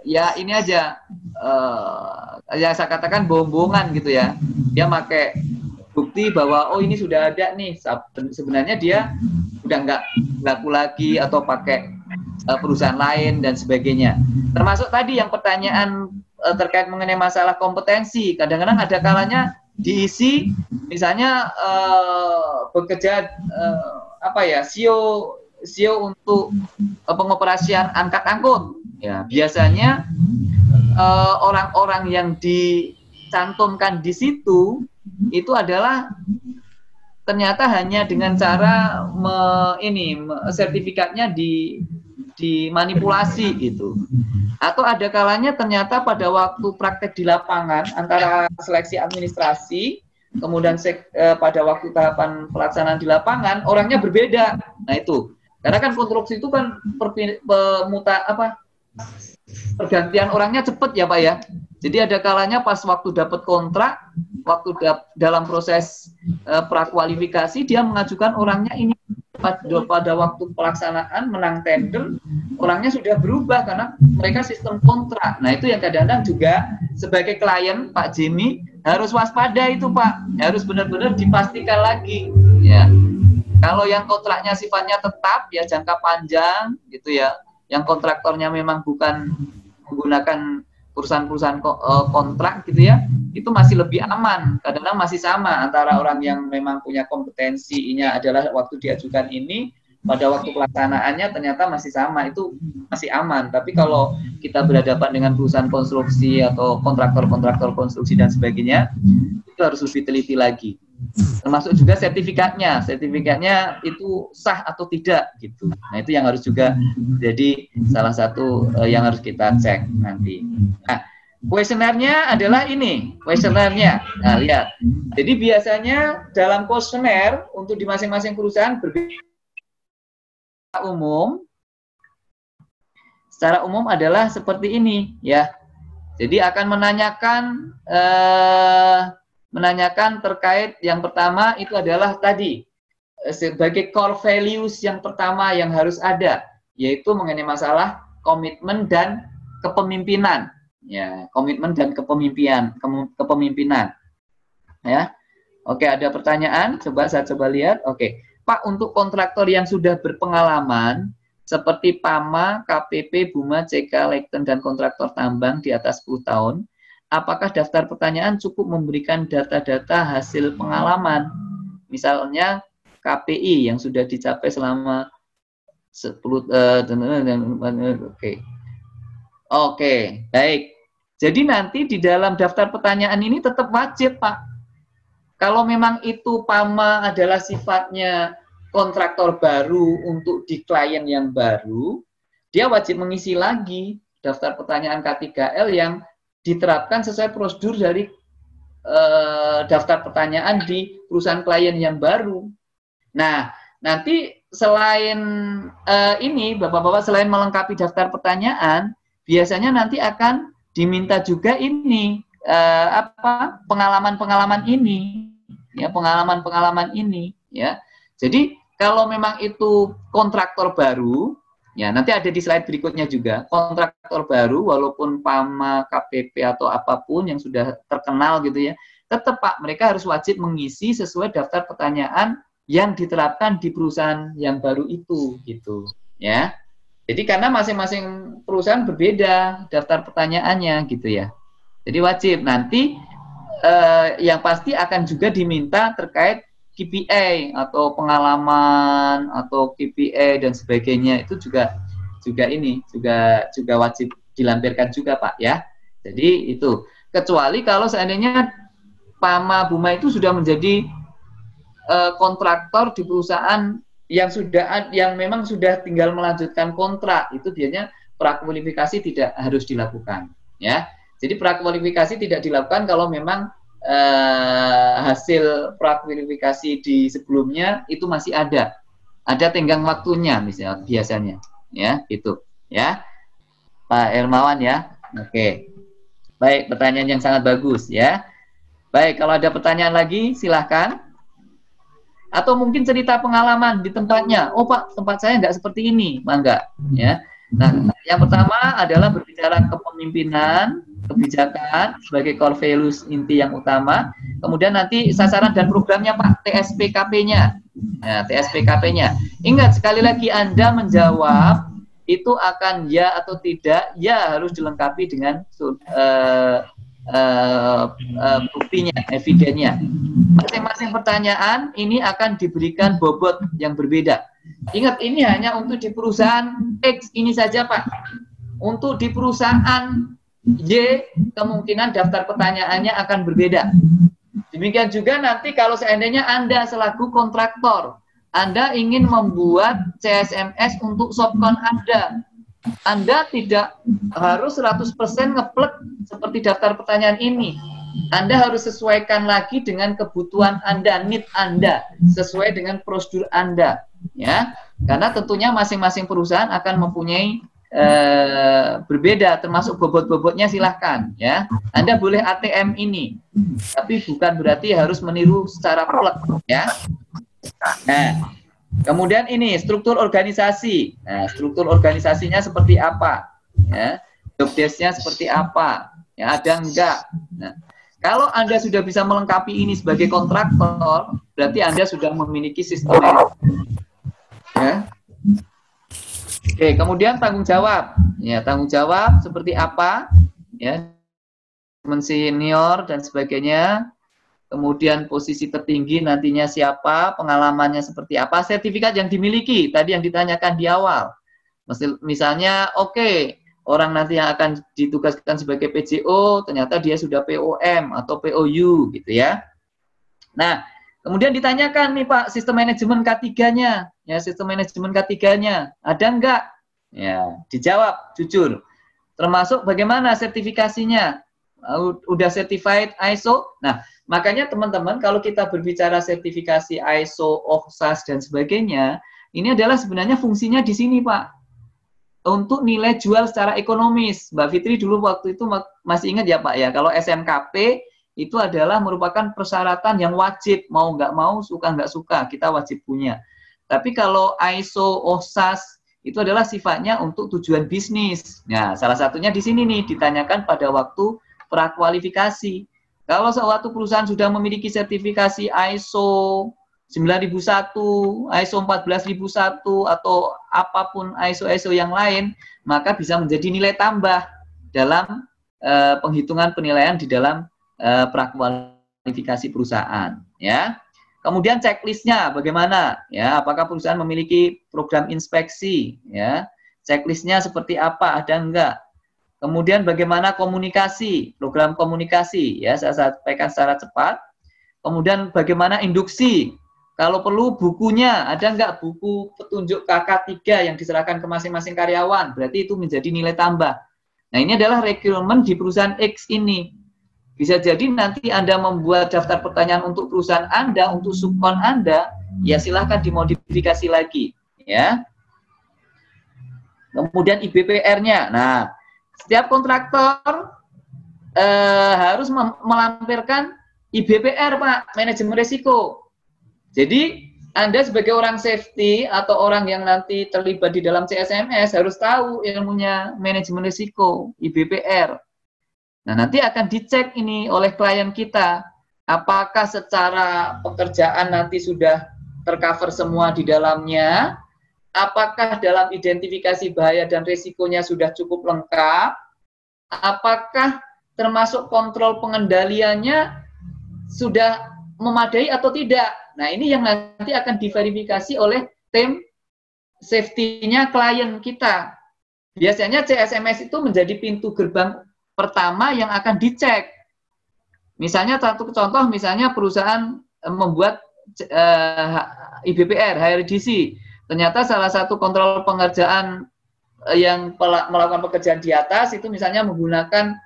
ya ini aja uh, ya saya katakan bohong-bohongan gitu ya. Dia pakai bukti bahwa oh ini sudah ada nih, sebenarnya dia udah nggak laku lagi atau pakai uh, perusahaan lain dan sebagainya. Termasuk tadi yang pertanyaan uh, terkait mengenai masalah kompetensi, kadang-kadang ada kalanya diisi misalnya uh, bekerja uh, apa ya S I O S I O untuk uh, pengoperasian angkat angkut ya, biasanya orang-orang uh, yang dicantumkan di situ itu adalah ternyata hanya dengan cara me, ini me, sertifikatnya di dimanipulasi gitu. Atau ada kalanya ternyata pada waktu praktek di lapangan antara seleksi administrasi kemudian sek, eh, pada waktu tahapan pelaksanaan di lapangan orangnya berbeda. Nah itu karena kan konstruksi itu kan per, pemuta apa pergantian orangnya cepat ya Pak ya. Jadi ada kalanya pas waktu dapat kontrak, waktu da dalam proses uh, prakualifikasi dia mengajukan orangnya ini pada, pada waktu pelaksanaan menang tender orangnya sudah berubah karena mereka sistem kontrak. Nah itu yang kadang-kadang juga sebagai klien Pak Jimmy harus waspada itu Pak, harus benar-benar dipastikan lagi. Ya kalau yang kontraknya sifatnya tetap ya jangka panjang gitu ya, yang kontraktornya memang bukan menggunakan perusahaan-perusahaan kontrak gitu ya, itu masih lebih aman. Kadang-kadang masih sama antara orang yang memang punya kompetensinya adalah waktu diajukan ini, pada waktu pelaksanaannya ternyata masih sama, itu masih aman. Tapi kalau kita berhadapan dengan perusahaan konstruksi atau kontraktor-kontraktor konstruksi dan sebagainya, itu harus lebih teliti lagi. Termasuk juga sertifikatnya, sertifikatnya itu sah atau tidak gitu. Nah itu yang harus juga jadi salah satu uh, yang harus kita cek nanti. Nah kuesionernya adalah ini kuesionernya. Nah lihat, jadi biasanya dalam kuesioner untuk di masing-masing perusahaan berbeda umum. secara umum adalah seperti ini ya. Jadi akan menanyakan eh, menanyakan terkait yang pertama itu adalah tadi sebagai core values yang pertama yang harus ada, yaitu mengenai masalah komitmen dan kepemimpinan ya, komitmen dan kepemimpinan kepemimpinan ya. Oke, ada pertanyaan, coba saya coba lihat. Oke, Pak, untuk kontraktor yang sudah berpengalaman seperti PAMA, K P P, Buma, C K, Leighton, dan kontraktor tambang di atas sepuluh tahun, apakah daftar pertanyaan cukup memberikan data-data hasil pengalaman? Misalnya K P I yang sudah dicapai selama sepuluh... Uh, Oke, okay. okay, baik. Jadi nanti di dalam daftar pertanyaan ini tetap wajib, Pak. Kalau memang itu PAMA adalah sifatnya kontraktor baru untuk di klien yang baru, dia wajib mengisi lagi daftar pertanyaan K tiga L yang diterapkan sesuai prosedur dari e, daftar pertanyaan di perusahaan klien yang baru. Nah, nanti selain e, ini, Bapak-Bapak, selain melengkapi daftar pertanyaan, biasanya nanti akan diminta juga ini, e, apa, pengalaman-pengalaman ini, ya, pengalaman-pengalaman ini, ya. Jadi, kalau memang itu kontraktor baru, ya nanti ada di slide berikutnya juga, kontraktor baru walaupun PAMA, K P P, atau apapun yang sudah terkenal gitu ya, tetap Pak, mereka harus wajib mengisi sesuai daftar pertanyaan yang diterapkan di perusahaan yang baru itu gitu ya. Jadi karena masing-masing perusahaan berbeda daftar pertanyaannya gitu ya. Jadi wajib nanti eh, yang pasti akan juga diminta terkait K P I atau pengalaman atau K P I dan sebagainya, itu juga juga ini juga juga wajib dilampirkan juga, Pak ya. Jadi itu kecuali kalau seandainya PAMA Buma itu sudah menjadi uh, kontraktor di perusahaan yang sudah yang memang sudah tinggal melanjutkan kontrak, itu biasanya prakualifikasi tidak harus dilakukan ya. Jadi prakualifikasi tidak dilakukan kalau memang Uh, hasil prakualifikasi di sebelumnya itu masih ada, ada tenggang waktunya misalnya biasanya, ya gitu, ya Pak Hermawan ya. Oke, okay. Baik, pertanyaan yang sangat bagus ya. Baik, kalau ada pertanyaan lagi silahkan. Atau mungkin cerita pengalaman di tempatnya. Oh Pak, tempat saya nggak seperti ini, mangga ya. Nah, yang pertama adalah berbicara kepemimpinan, kebijakan sebagai core values inti yang utama. Kemudian nanti sasaran dan programnya Pak, T S P K P-nya. Nah, T S P K P-nya. Ingat sekali lagi, Anda menjawab itu akan ya atau tidak, ya harus dilengkapi dengan uh, uh, uh, buktinya, evidennya. Masing-masing pertanyaan ini akan diberikan bobot yang berbeda. Ingat, ini hanya untuk di perusahaan X ini saja Pak. Untuk di perusahaan Y, kemungkinan daftar pertanyaannya akan berbeda. Demikian juga nanti kalau seandainya Anda selaku kontraktor, Anda ingin membuat C S M S untuk subkon Anda, Anda tidak harus seratus persen ngeplek seperti daftar pertanyaan ini. Anda harus sesuaikan lagi dengan kebutuhan Anda, need Anda, sesuai dengan prosedur Anda ya. Karena tentunya masing-masing perusahaan akan mempunyai Uh, berbeda, termasuk bobot-bobotnya silahkan ya. Anda boleh A T M ini, tapi bukan berarti harus meniru secara plek ya. Nah, kemudian ini struktur organisasi. Nah, struktur organisasinya seperti apa? Ya, jobdesknya seperti apa? Ya, ada enggak? Nah, kalau Anda sudah bisa melengkapi ini sebagai kontraktor, berarti Anda sudah memiliki sistem ya. Oke, kemudian tanggung jawab. Ya, tanggung jawab seperti apa? Ya, senior dan sebagainya. Kemudian posisi tertinggi nantinya siapa, pengalamannya seperti apa, sertifikat yang dimiliki. Tadi yang ditanyakan di awal. Misalnya, oke, okay, orang nanti yang akan ditugaskan sebagai P J O, ternyata dia sudah P O M atau P O U gitu ya. Nah, kemudian ditanyakan nih Pak, sistem manajemen K tiga-nya, ya sistem manajemen K tiga-nya, ada enggak? Ya, dijawab jujur. Termasuk bagaimana sertifikasinya? Udah certified I S O? Nah, makanya teman-teman kalau kita berbicara sertifikasi I S O, O H S A S dan sebagainya, ini adalah sebenarnya fungsinya di sini Pak. untuk nilai jual secara ekonomis. Mbak Fitri dulu waktu itu masih ingat ya Pak ya, kalau S M K P itu adalah merupakan persyaratan yang wajib, mau nggak mau, suka nggak suka, kita wajib punya. Tapi kalau I S O, O S A S, itu adalah sifatnya untuk tujuan bisnis. Nah, salah satunya di sini nih, ditanyakan pada waktu prakualifikasi. Kalau suatu perusahaan sudah memiliki sertifikasi I S O sembilan ribu satu, I S O empat belas ribu satu, atau apapun I S O I S O yang lain, maka bisa menjadi nilai tambah dalam eh, penghitungan penilaian di dalam eh, prakualifikasi perusahaan. Ya. Kemudian checklistnya bagaimana? Ya, apakah perusahaan memiliki program inspeksi? Ya, checklistnya seperti apa? Ada enggak? Kemudian bagaimana komunikasi, program komunikasi? Ya, saya sampaikan secara cepat. Kemudian bagaimana induksi? Kalau perlu bukunya, ada enggak buku petunjuk K K tiga yang diserahkan ke masing-masing karyawan? Berarti itu menjadi nilai tambah. Nah, ini adalah requirement di perusahaan X ini. Bisa jadi nanti Anda membuat daftar pertanyaan untuk perusahaan Anda, untuk subkon Anda, ya silahkan dimodifikasi lagi. Ya. Kemudian I B P R-nya. Nah, setiap kontraktor eh, harus melampirkan I B P R, Pak, manajemen risiko. Jadi, Anda sebagai orang safety atau orang yang nanti terlibat di dalam C S M S harus tahu ilmunya manajemen risiko, I B P R. Nah, nanti akan dicek ini oleh klien kita, apakah secara pekerjaan nanti sudah tercover semua di dalamnya, apakah dalam identifikasi bahaya dan risikonya sudah cukup lengkap, apakah termasuk kontrol pengendaliannya sudah memadai atau tidak. Nah, ini yang nanti akan diverifikasi oleh tim safety-nya klien kita. Biasanya C S M S itu menjadi pintu gerbang pertama yang akan dicek. Misalnya satu contoh, misalnya perusahaan membuat eh, I B P R, H R D C. Ternyata salah satu kontrol pengerjaan yang melakukan pekerjaan di atas itu misalnya menggunakan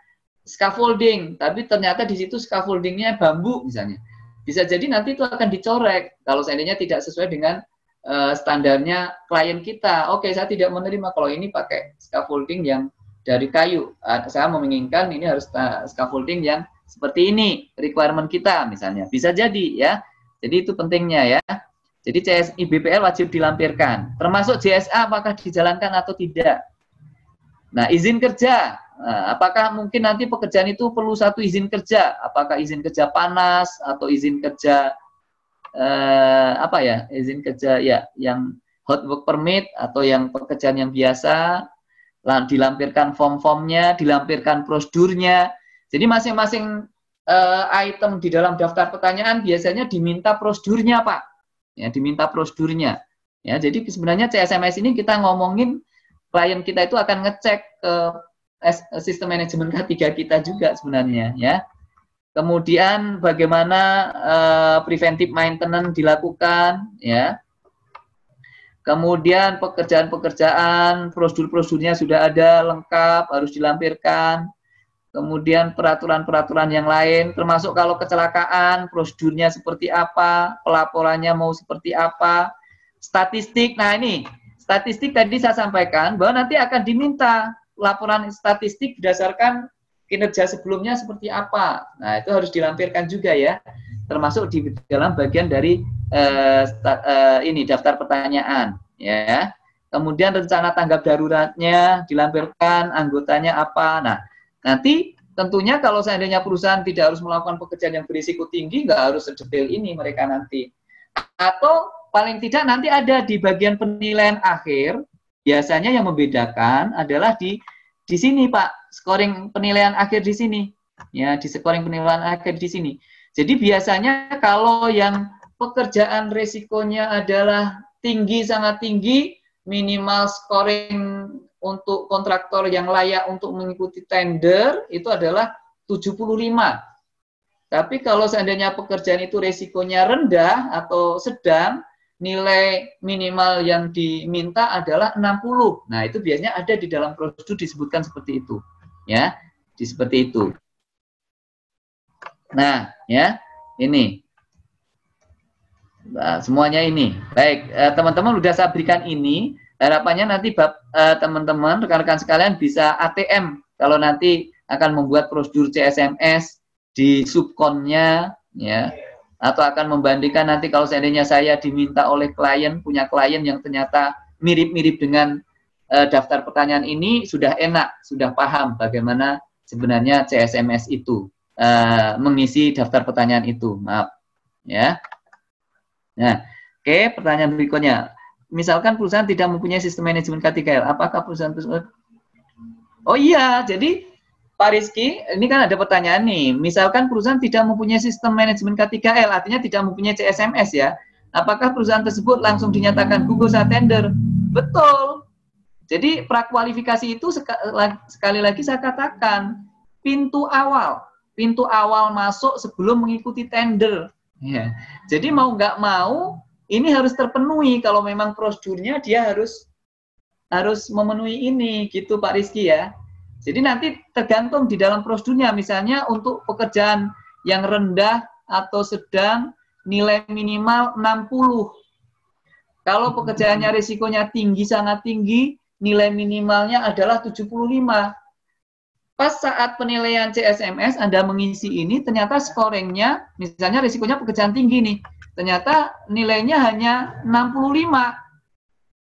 scaffolding, tapi ternyata di situ scaffoldingnya bambu misalnya. Bisa jadi nanti itu akan dicorek kalau seandainya tidak sesuai dengan eh, standarnya klien kita. Oke, saya tidak menerima kalau ini pakai scaffolding yang dari kayu, saya menginginkan ini harus scaffolding yang seperti ini, requirement kita misalnya, bisa jadi ya. Jadi itu pentingnya ya. Jadi C S I B P L wajib dilampirkan, termasuk J S A apakah dijalankan atau tidak. Nah, izin kerja, apakah mungkin nanti pekerjaan itu perlu satu izin kerja, apakah izin kerja panas atau izin kerja eh, apa ya, izin kerja ya yang hot work permit atau yang pekerjaan yang biasa. Dilampirkan form-formnya, dilampirkan prosedurnya. Jadi masing-masing uh, item di dalam daftar pertanyaan biasanya diminta prosedurnya, Pak. Ya, diminta prosedurnya. Ya, jadi sebenarnya C S M S ini kita ngomongin klien kita itu akan ngecek ke uh, sistem manajemen K tiga kita juga sebenarnya, ya. Kemudian bagaimana uh, preventive maintenance dilakukan, ya. Kemudian pekerjaan-pekerjaan, prosedur-prosedurnya sudah ada, lengkap, harus dilampirkan. Kemudian peraturan-peraturan yang lain, termasuk kalau kecelakaan, prosedurnya seperti apa, pelaporannya mau seperti apa, statistik. Nah ini, statistik tadi saya sampaikan bahwa nanti akan diminta laporan statistik berdasarkan kinerja sebelumnya seperti apa. Nah itu harus dilampirkan juga ya, termasuk di dalam bagian dari Uh, start, uh, ini daftar pertanyaan ya. Kemudian rencana tanggap daruratnya dilampirkan, anggotanya apa. Nah nanti tentunya kalau seandainya perusahaan tidak harus melakukan pekerjaan yang berisiko tinggi, nggak harus sedetail ini mereka nanti, atau paling tidak nanti ada di bagian penilaian akhir. Biasanya yang membedakan adalah di di sini Pak, scoring penilaian akhir di sini ya, di scoring penilaian akhir di sini. Jadi biasanya kalau yang pekerjaan resikonya adalah tinggi, sangat tinggi, minimal scoring untuk kontraktor yang layak untuk mengikuti tender itu adalah tujuh puluh lima. Tapi kalau seandainya pekerjaan itu resikonya rendah atau sedang, nilai minimal yang diminta adalah enam puluh. Nah, itu biasanya ada di dalam prosedur disebutkan seperti itu. Ya, di seperti itu. Nah, ya, ini. Nah, semuanya ini. Baik, teman-teman eh, sudah saya berikan ini. Harapannya nanti teman-teman, rekan-rekan sekalian bisa A T M kalau nanti akan membuat prosedur C S M S di subkonnya, ya, atau akan membandingkan nanti kalau seandainya saya diminta oleh klien, punya klien yang ternyata mirip-mirip dengan uh, daftar pertanyaan ini, sudah enak, sudah paham bagaimana sebenarnya C S M S itu uh, mengisi daftar pertanyaan itu, maaf, ya. Nah, oke, pertanyaan berikutnya. Misalkan perusahaan tidak mempunyai sistem manajemen K tiga L, apakah perusahaan tersebut? Oh iya, jadi Pak Rizky, ini kan ada pertanyaan nih, misalkan perusahaan tidak mempunyai sistem manajemen K tiga L, artinya tidak mempunyai C S M S ya, apakah perusahaan tersebut langsung dinyatakan gugur saat tender? Betul. Jadi prakualifikasi itu sekali lagi saya katakan, pintu awal, pintu awal masuk sebelum mengikuti tender. Ya. Jadi mau nggak mau, ini harus terpenuhi kalau memang prosedurnya dia harus harus memenuhi ini, gitu Pak Rizky ya. Jadi nanti tergantung di dalam prosedurnya, misalnya untuk pekerjaan yang rendah atau sedang, nilai minimal enam puluh. Kalau pekerjaannya risikonya tinggi, sangat tinggi, nilai minimalnya adalah tujuh puluh lima. Pas saat penilaian C S M S Anda mengisi ini, ternyata scoringnya, misalnya risikonya pekerjaan tinggi nih, ternyata nilainya hanya enam puluh lima.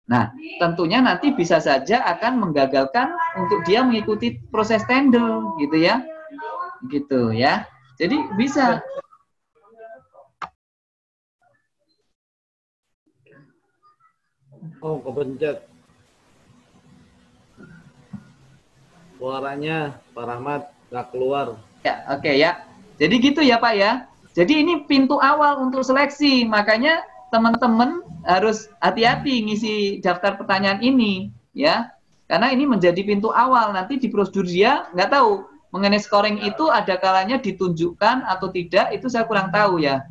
Nah, tentunya nanti bisa saja akan menggagalkan untuk dia mengikuti proses tender, gitu ya. Gitu ya. Jadi bisa. Oh, kepencet. Suaranya Pak Rahmat nggak keluar. Ya, oke okay, ya. Jadi gitu ya Pak ya. Jadi ini pintu awal untuk seleksi, makanya teman-teman harus hati-hati ngisi daftar pertanyaan ini ya, karena ini menjadi pintu awal, nanti di prosedur dia nggak tahu mengenai scoring itu ada kalanya ditunjukkan atau tidak, itu saya kurang tahu ya,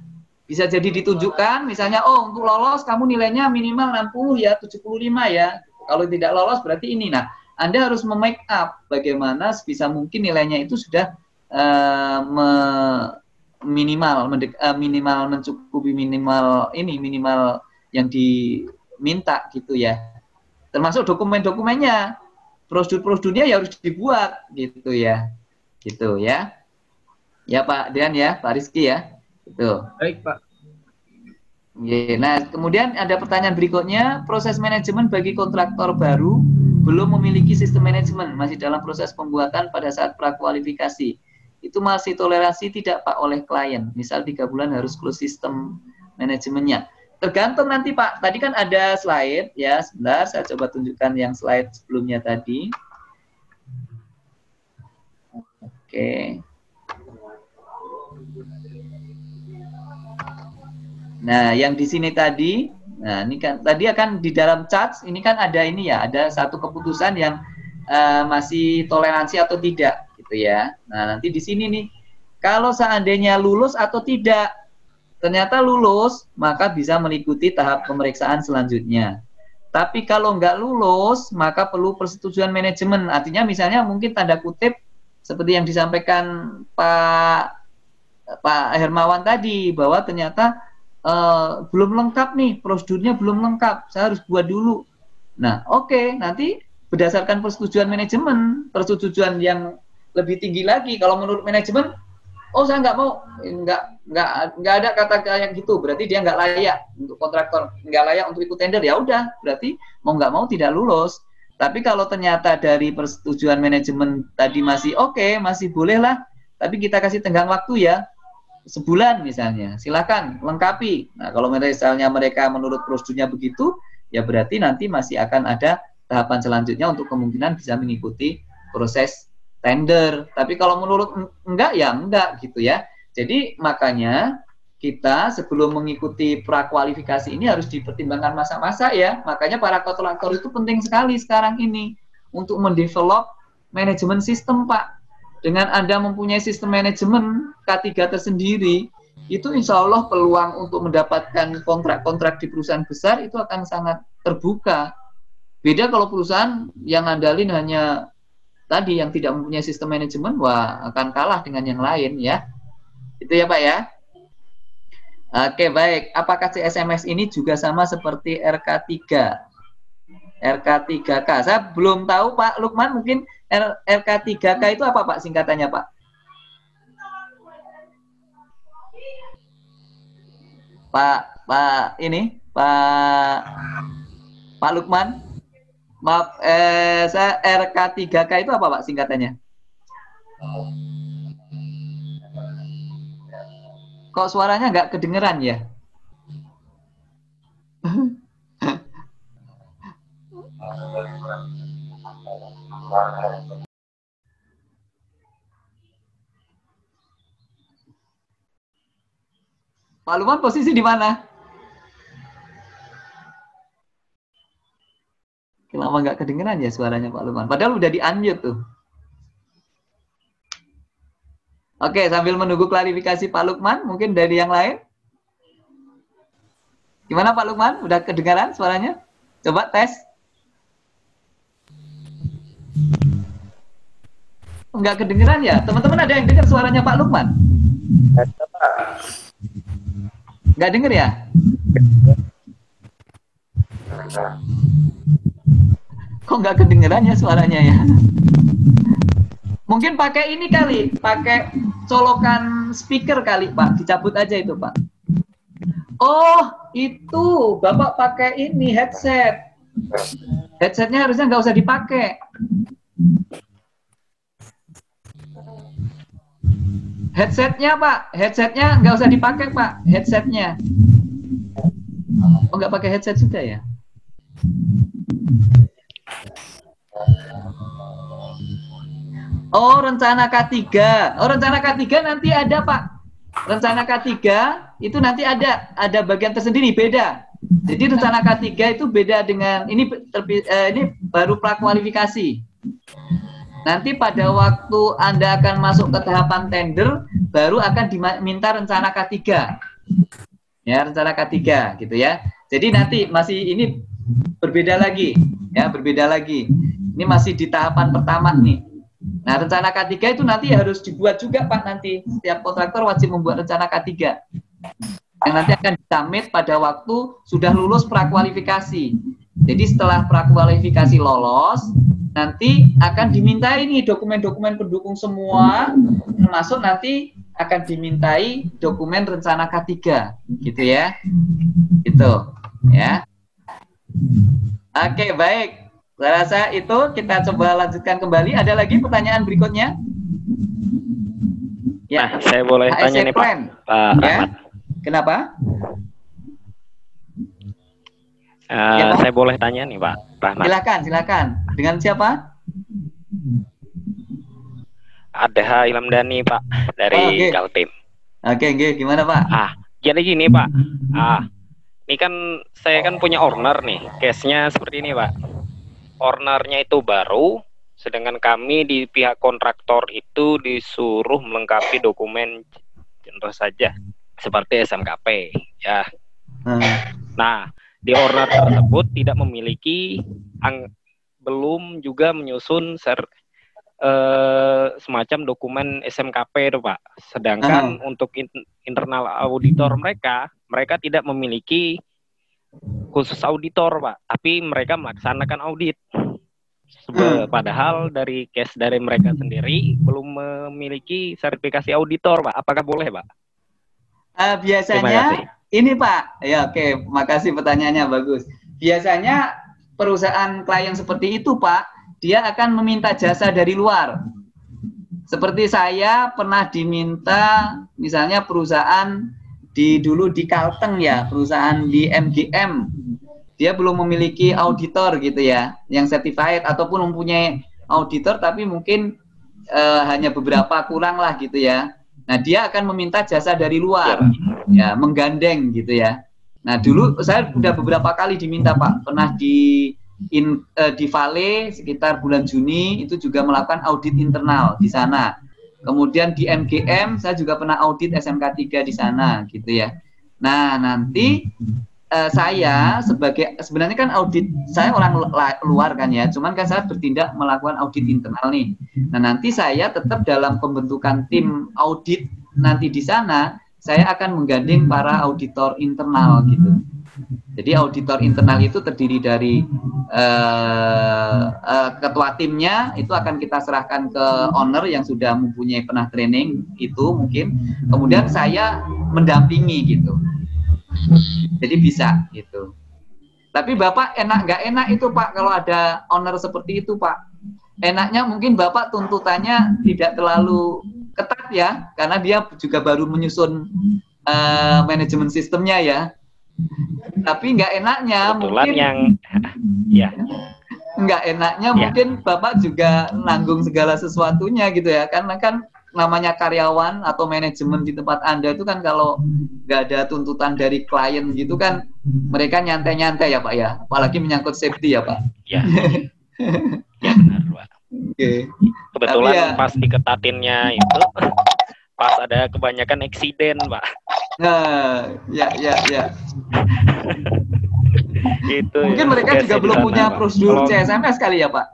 bisa jadi ditunjukkan misalnya oh untuk lolos kamu nilainya minimal enam puluh ya, tujuh puluh lima ya, kalau tidak lolos berarti ini. Nah, Anda harus memake up bagaimana sebisa mungkin nilainya itu sudah uh, me minimal mendek, uh, minimal mencukupi minimal ini minimal yang diminta gitu ya, termasuk dokumen-dokumennya, prosedur-prosedurnya ya harus dibuat gitu ya, gitu ya, ya Pak Dian ya, Pak Rizky ya, gitu. Baik Pak. Yeah, nah kemudian ada pertanyaan berikutnya, proses manajemen bagi kontraktor baru belum memiliki sistem manajemen, masih dalam proses pembuatan pada saat prakualifikasi. Itu masih toleransi tidak Pak oleh klien? Misal tiga bulan harus close sistem manajemennya. Tergantung nanti Pak, tadi kan ada slide ya, sebentar saya coba tunjukkan yang slide sebelumnya tadi. Oke. Nah, yang di sini tadi, nah ini kan tadi akan di dalam charts ini kan ada ini ya, ada satu keputusan yang uh, masih toleransi atau tidak. Ya, nah nanti di sini nih, kalau seandainya lulus atau tidak, ternyata lulus maka bisa mengikuti tahap pemeriksaan selanjutnya. Tapi kalau nggak lulus maka perlu persetujuan manajemen. Artinya misalnya mungkin tanda kutip seperti yang disampaikan Pak Pak Hermawan tadi bahwa ternyata eh, belum lengkap nih, prosedurnya belum lengkap, saya harus buat dulu. Nah oke okay, nanti berdasarkan persetujuan manajemen, persetujuan yang lebih tinggi lagi kalau menurut manajemen, oh saya nggak mau, nggak nggak nggak ada kata kayak gitu, berarti dia nggak layak untuk kontraktor, nggak layak untuk ikut tender, ya udah berarti mau nggak mau tidak lulus. Tapi kalau ternyata dari persetujuan manajemen tadi masih oke, okay, masih boleh lah, tapi kita kasih tenggang waktu ya sebulan misalnya, silakan lengkapi. Nah kalau misalnya mereka menurut prosedurnya begitu, ya berarti nanti masih akan ada tahapan selanjutnya untuk kemungkinan bisa mengikuti proses tender. Tapi kalau menurut enggak ya enggak gitu ya. Jadi makanya kita sebelum mengikuti prakualifikasi ini harus dipertimbangkan masa-masa ya. Makanya para kontraktor itu penting sekali sekarang ini untuk mendevelop manajemen sistem Pak. Dengan Anda mempunyai sistem manajemen K tiga tersendiri, itu insya Allah peluang untuk mendapatkan kontrak-kontrak di perusahaan besar itu akan sangat terbuka. Beda kalau perusahaan yang ngandalin hanya tadi yang tidak mempunyai sistem manajemen, wah akan kalah dengan yang lain ya. Itu ya Pak ya. Oke baik, apakah C S M S ini juga sama seperti R K tiga? R K tiga K. Saya belum tahu Pak Lukman, mungkin R K tiga K itu apa Pak singkatannya Pak? Pak Pak ini Pak Pak Lukman, maaf eh, saya R K tiga K itu apa Pak singkatannya? Kok suaranya nggak kedengeran ya? Pak Lukman posisi di mana? Kenapa nggak kedengeran ya suaranya Pak Lukman? Padahal udah di-unmute tuh. Oke, sambil menunggu klarifikasi Pak Lukman, mungkin dari yang lain. Gimana Pak Lukman? Udah kedengaran suaranya? Coba tes. Enggak kedengeran ya? Teman-teman ada yang dengar suaranya Pak Lukman? Enggak denger ya? Kok enggak kedengeran ya suaranya ya? Mungkin pakai ini kali, pakai colokan speaker kali Pak, dicabut aja itu Pak. Oh itu Bapak pakai ini headset, headsetnya harusnya nggak usah dipakai. Headsetnya Pak, headsetnya nggak usah dipakai Pak, headsetnya. Oh nggak pakai headset juga ya? Oh, rencana K tiga. Oh, rencana K tiga nanti ada, Pak. Rencana K tiga itu nanti ada. Ada bagian tersendiri, beda. Jadi, rencana K tiga itu beda dengan... Ini eh, ini baru prakualifikasi. Nanti pada waktu Anda akan masuk ke tahapan tender, baru akan diminta rencana K tiga. Ya, rencana K tiga, gitu ya. Jadi, nanti masih ini berbeda lagi. Ya, berbeda lagi. Ini masih di tahapan pertama, nih. Nah, rencana K tiga itu nanti harus dibuat juga, Pak, nanti. Setiap kontraktor wajib membuat rencana K tiga. Yang nanti akan disubmit pada waktu sudah lulus prakualifikasi. Jadi, setelah prakualifikasi lolos, nanti akan dimintai nih dokumen-dokumen pendukung semua, termasuk nanti akan dimintai dokumen rencana K tiga. Gitu ya. Gitu. Ya. Oke, baik. Saya rasa itu kita coba lanjutkan kembali. Ada lagi pertanyaan berikutnya? Ya, nah, saya boleh H S E tanya nih plan. Pak. Pak ya. Kenapa? Uh, ya, Pak? Saya boleh tanya nih Pak Rahmat. Silakan, silakan. Dengan siapa? Ada Ilham Dhani Pak dari oh, okay. Kaltim. Oke, okay, okay. Gimana Pak? Ah, jadi gini Pak. Ah, ini kan saya kan punya order nih. Case-nya seperti ini Pak. Ornernya itu baru, sedangkan kami di pihak kontraktor itu disuruh melengkapi dokumen contoh saja seperti S M K P, ya. Hmm. Nah, di orner tersebut tidak memiliki, ang belum juga menyusun ser eh, semacam dokumen S M K P, itu, Pak. Sedangkan hmm. untuk in internal auditor mereka, mereka tidak memiliki khusus auditor Pak, tapi mereka melaksanakan audit. Sebe padahal dari case dari mereka sendiri belum memiliki sertifikasi auditor Pak. Apakah boleh Pak? Uh, biasanya ini Pak, ya oke, okay. Makasih pertanyaannya bagus. Biasanya perusahaan klien seperti itu Pak, dia akan meminta jasa dari luar. Seperti saya pernah diminta, misalnya perusahaan di dulu di Kalteng ya, perusahaan di M G M, dia belum memiliki auditor gitu ya, yang certified ataupun mempunyai auditor tapi mungkin e, hanya beberapa kurang lah gitu ya. Nah dia akan meminta jasa dari luar, ya menggandeng gitu ya. Nah dulu saya udah beberapa kali diminta Pak, pernah di in, e, di Vale sekitar bulan Juni itu juga melakukan audit internal di sana. Kemudian di M G M, saya juga pernah audit S M K tiga di sana, gitu ya. Nah, nanti uh, saya sebagai, sebenarnya kan audit, saya orang luar kan ya, cuman kan saya bertindak melakukan audit internal nih. Nah, nanti saya tetap dalam pembentukan tim audit nanti di sana, saya akan menggandeng para auditor internal, gitu. Jadi auditor internal itu terdiri dari uh, uh, ketua timnya, itu akan kita serahkan ke owner yang sudah mempunyai pernah training itu mungkin. Kemudian saya mendampingi gitu. Jadi bisa gitu. Tapi Bapak enak nggak enak itu Pak kalau ada owner seperti itu Pak. Enaknya mungkin Bapak tuntutannya tidak terlalu ketat ya, karena dia juga baru menyusun uh, manajemen sistemnya ya. Tapi nggak enaknya mungkin yang ya nggak enaknya ya. Mungkin Bapak juga nanggung segala sesuatunya gitu ya, karena kan namanya karyawan atau manajemen di tempat Anda itu kan kalau nggak ada tuntutan dari klien gitu kan mereka nyantai-nyantai ya Pak ya, apalagi menyangkut safety ya Pak ya, ya benar Pak. Okay. Kebetulan ya, pas diketatinnya itu pas ada kebanyakan eksiden, Pak. Nah, ya, ya, ya. Itu, mungkin ya, mereka juga belum sana, punya Pak. Prosedur C S M S kali ya, Pak?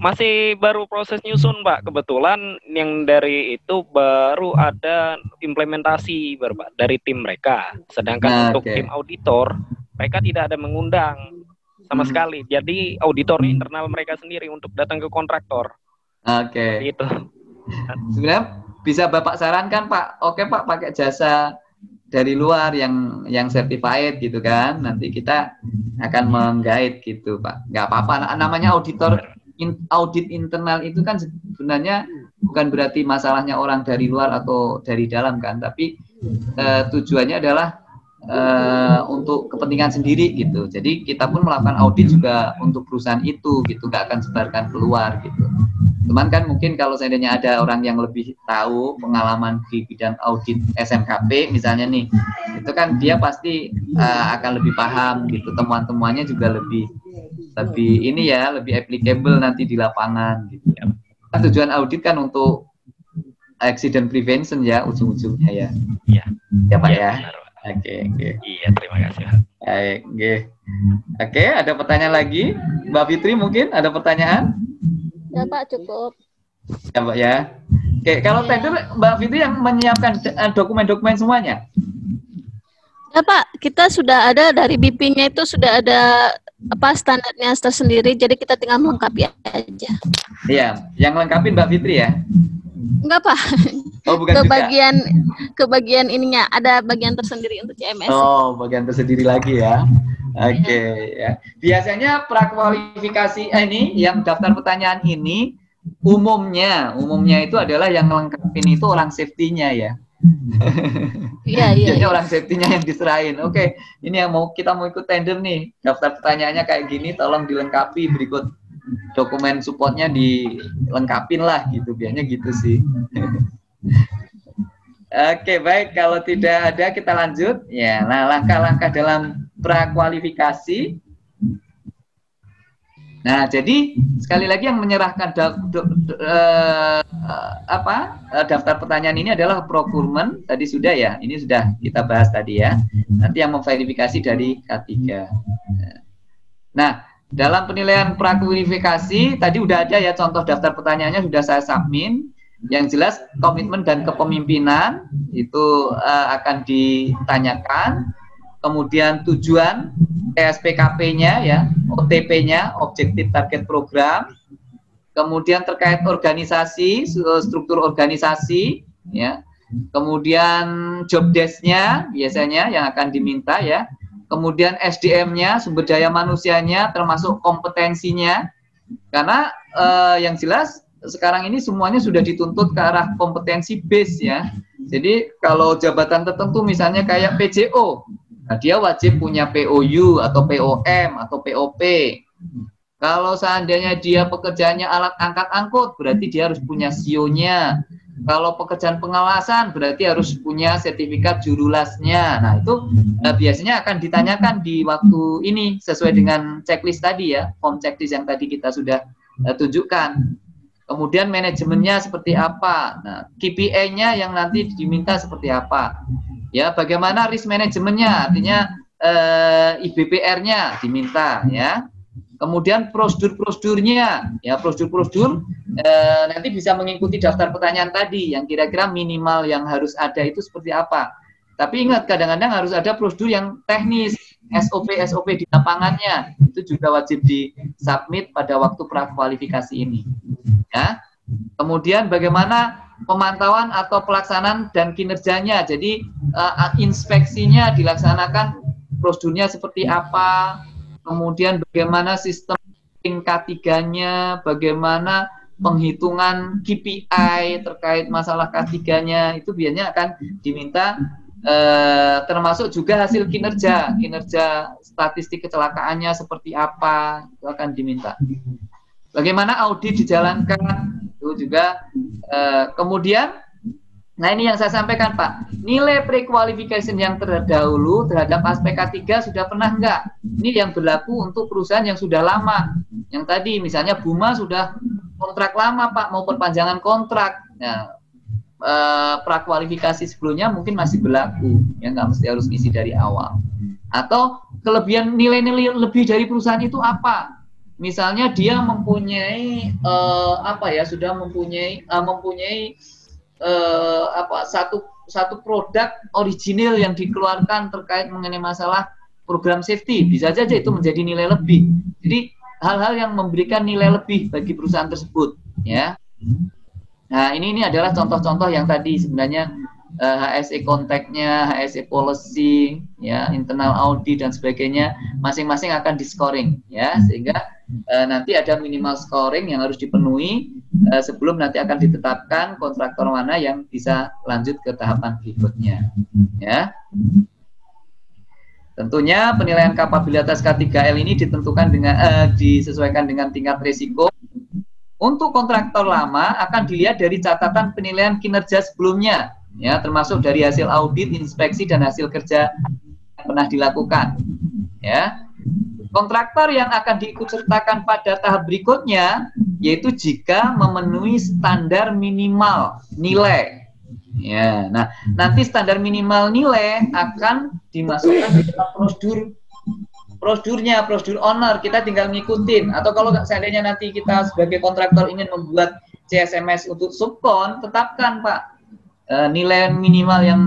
Masih baru proses nyusun, Pak. Kebetulan yang dari itu baru ada implementasi baru, Pak, dari tim mereka. Sedangkan nah, untuk okay. tim auditor, mereka tidak ada mengundang sama hmm. sekali. Jadi auditor internal mereka sendiri untuk datang ke kontraktor. Oke. Okay. Itu. Sebenarnya bisa Bapak sarankan Pak, oke Pak pakai jasa dari luar yang yang certified gitu kan, nanti kita akan menggait gitu Pak. Nggak apa-apa, namanya auditor in, audit internal itu kan sebenarnya bukan berarti masalahnya orang dari luar atau dari dalam kan, tapi eh, tujuannya adalah eh, untuk kepentingan sendiri gitu. Jadi kita pun melakukan audit juga untuk perusahaan itu gitu, nggak akan sebarkan keluar gitu. Cuman kan mungkin kalau seandainya ada orang yang lebih tahu pengalaman di bidang audit S M K P misalnya nih, itu kan dia pasti uh, akan lebih paham gitu, temuan-temuannya juga lebih lebih ini ya, lebih applicable nanti di lapangan gitu. Nah, tujuan audit kan untuk accident prevention ya ujung-ujungnya ya. Iya. Ya Pak ya. Oke, okay, oke. Okay. Iya, terima kasih Pak. Baik, oke. Oke, ada pertanyaan lagi? Mbak Fitri mungkin ada pertanyaan? Ya Pak, cukup. Ya Pak ya. Oke, kalau ya. Tender Mbak Fitri yang menyiapkan dokumen-dokumen semuanya? Ya Pak, kita sudah ada dari B P-nya itu sudah ada apa standarnya tersendiri, jadi kita tinggal melengkapi aja. Iya, yang lengkapin Mbak Fitri ya? Enggak Pak. Oh, bukan kebagian, kebagian ininya, ada bagian tersendiri untuk C M S. Oh, bagian tersendiri lagi ya. Oke okay, ya. Biasanya prakualifikasi eh, ini yang daftar pertanyaan ini umumnya umumnya itu adalah yang melengkapi itu orang safety-nya ya. Iya iya. Jadi ya. Orang safety-nya yang diserahin. Oke, okay, ini yang mau kita mau ikut tender nih. Daftar pertanyaannya kayak gini, tolong dilengkapi berikut dokumen supportnya dilengkapin lah gitu. Biasanya gitu sih. Oke, okay, baik kalau tidak ada kita lanjut. Ya, nah langkah-langkah dalam prakualifikasi. Nah, jadi sekali lagi yang menyerahkan da, da, da, uh, apa daftar pertanyaan ini adalah procurement tadi sudah ya, ini sudah kita bahas tadi ya. Nanti yang memverifikasi dari K tiga. Nah, dalam penilaian prakualifikasi tadi udah ada ya contoh daftar pertanyaannya sudah saya submit. Yang jelas komitmen dan kepemimpinan itu uh, akan ditanyakan. Kemudian tujuan T S P K P-nya ya, O T P-nya, objektif target program. Kemudian terkait organisasi, struktur organisasi ya. Kemudian job desk-nya biasanya yang akan diminta ya. Kemudian S D M-nya, sumber daya manusianya termasuk kompetensinya. Karena eh, yang jelas sekarang ini semuanya sudah dituntut ke arah kompetensi base ya. Jadi kalau jabatan tertentu misalnya kayak P J O, nah, dia wajib punya P O U atau P O M atau P O P. Kalau seandainya dia pekerjaannya alat angkat-angkut, berarti dia harus punya S I O-nya. Kalau pekerjaan pengawasan, berarti harus punya sertifikat jurulasnya. Nah, itu nah, biasanya akan ditanyakan di waktu ini, sesuai dengan checklist tadi ya, form checklist yang tadi kita sudah uh, tunjukkan. Kemudian manajemennya seperti apa, nah, K P I-nya yang nanti diminta seperti apa. Ya, bagaimana risk manajemennya, artinya eh, I B P R-nya diminta, ya. Kemudian prosedur-prosedurnya, ya prosedur-prosedur eh, nanti bisa mengikuti daftar pertanyaan tadi, yang kira-kira minimal yang harus ada itu seperti apa. Tapi ingat, kadang-kadang harus ada prosedur yang teknis, S O P S O P di lapangannya, itu juga wajib di-submit pada waktu prakualifikasi ini. Ya. Kemudian bagaimana pemantauan atau pelaksanaan dan kinerjanya, jadi uh, inspeksinya dilaksanakan, prosedurnya seperti apa, kemudian bagaimana sistem tingkat tiganya, bagaimana penghitungan K P I terkait masalah K tiga-nya, itu biasanya akan diminta, eh, termasuk juga hasil kinerja, kinerja statistik kecelakaannya seperti apa, itu akan diminta. Bagaimana audit dijalankan, itu juga. Eh, kemudian, nah ini yang saya sampaikan Pak, nilai pre-qualification yang terdahulu terhadap aspek K tiga sudah pernah enggak? Ini yang berlaku untuk perusahaan yang sudah lama. Yang tadi misalnya Buma sudah kontrak lama Pak, mau perpanjangan kontrak. Nah, eh, prakualifikasi sebelumnya mungkin masih berlaku, ya nggak mesti harus isi dari awal. Atau kelebihan nilai-nilai lebih dari perusahaan itu apa? Misalnya dia mempunyai eh, apa ya sudah mempunyai eh, mempunyai Uh, apa satu satu produk original yang dikeluarkan terkait mengenai masalah program safety, bisa saja itu menjadi nilai lebih. Jadi hal-hal yang memberikan nilai lebih bagi perusahaan tersebut, ya. Nah ini ini adalah contoh-contoh yang tadi sebenarnya uh, H S E kontaknya, H S E policy, ya, internal audit dan sebagainya, masing-masing akan di scoring, ya, sehingga uh, nanti ada minimal scoring yang harus dipenuhi sebelum nanti akan ditetapkan kontraktor mana yang bisa lanjut ke tahapan berikutnya, ya. Tentunya penilaian kapabilitas K tiga L ini ditentukan dengan eh, disesuaikan dengan tingkat risiko. Untuk kontraktor lama akan dilihat dari catatan penilaian kinerja sebelumnya, ya, termasuk dari hasil audit, inspeksi dan hasil kerja yang pernah dilakukan, ya. Kontraktor yang akan diikutsertakan pada tahap berikutnya yaitu jika memenuhi standar minimal nilai. Ya, nah nanti standar minimal nilai akan dimasukkan ke dalam prosedur prosedurnya, prosedur owner. Kita tinggal ngikutin. Atau kalau seandainya nanti kita sebagai kontraktor ingin membuat C S M S untuk subkon, tetapkan Pak nilai minimal yang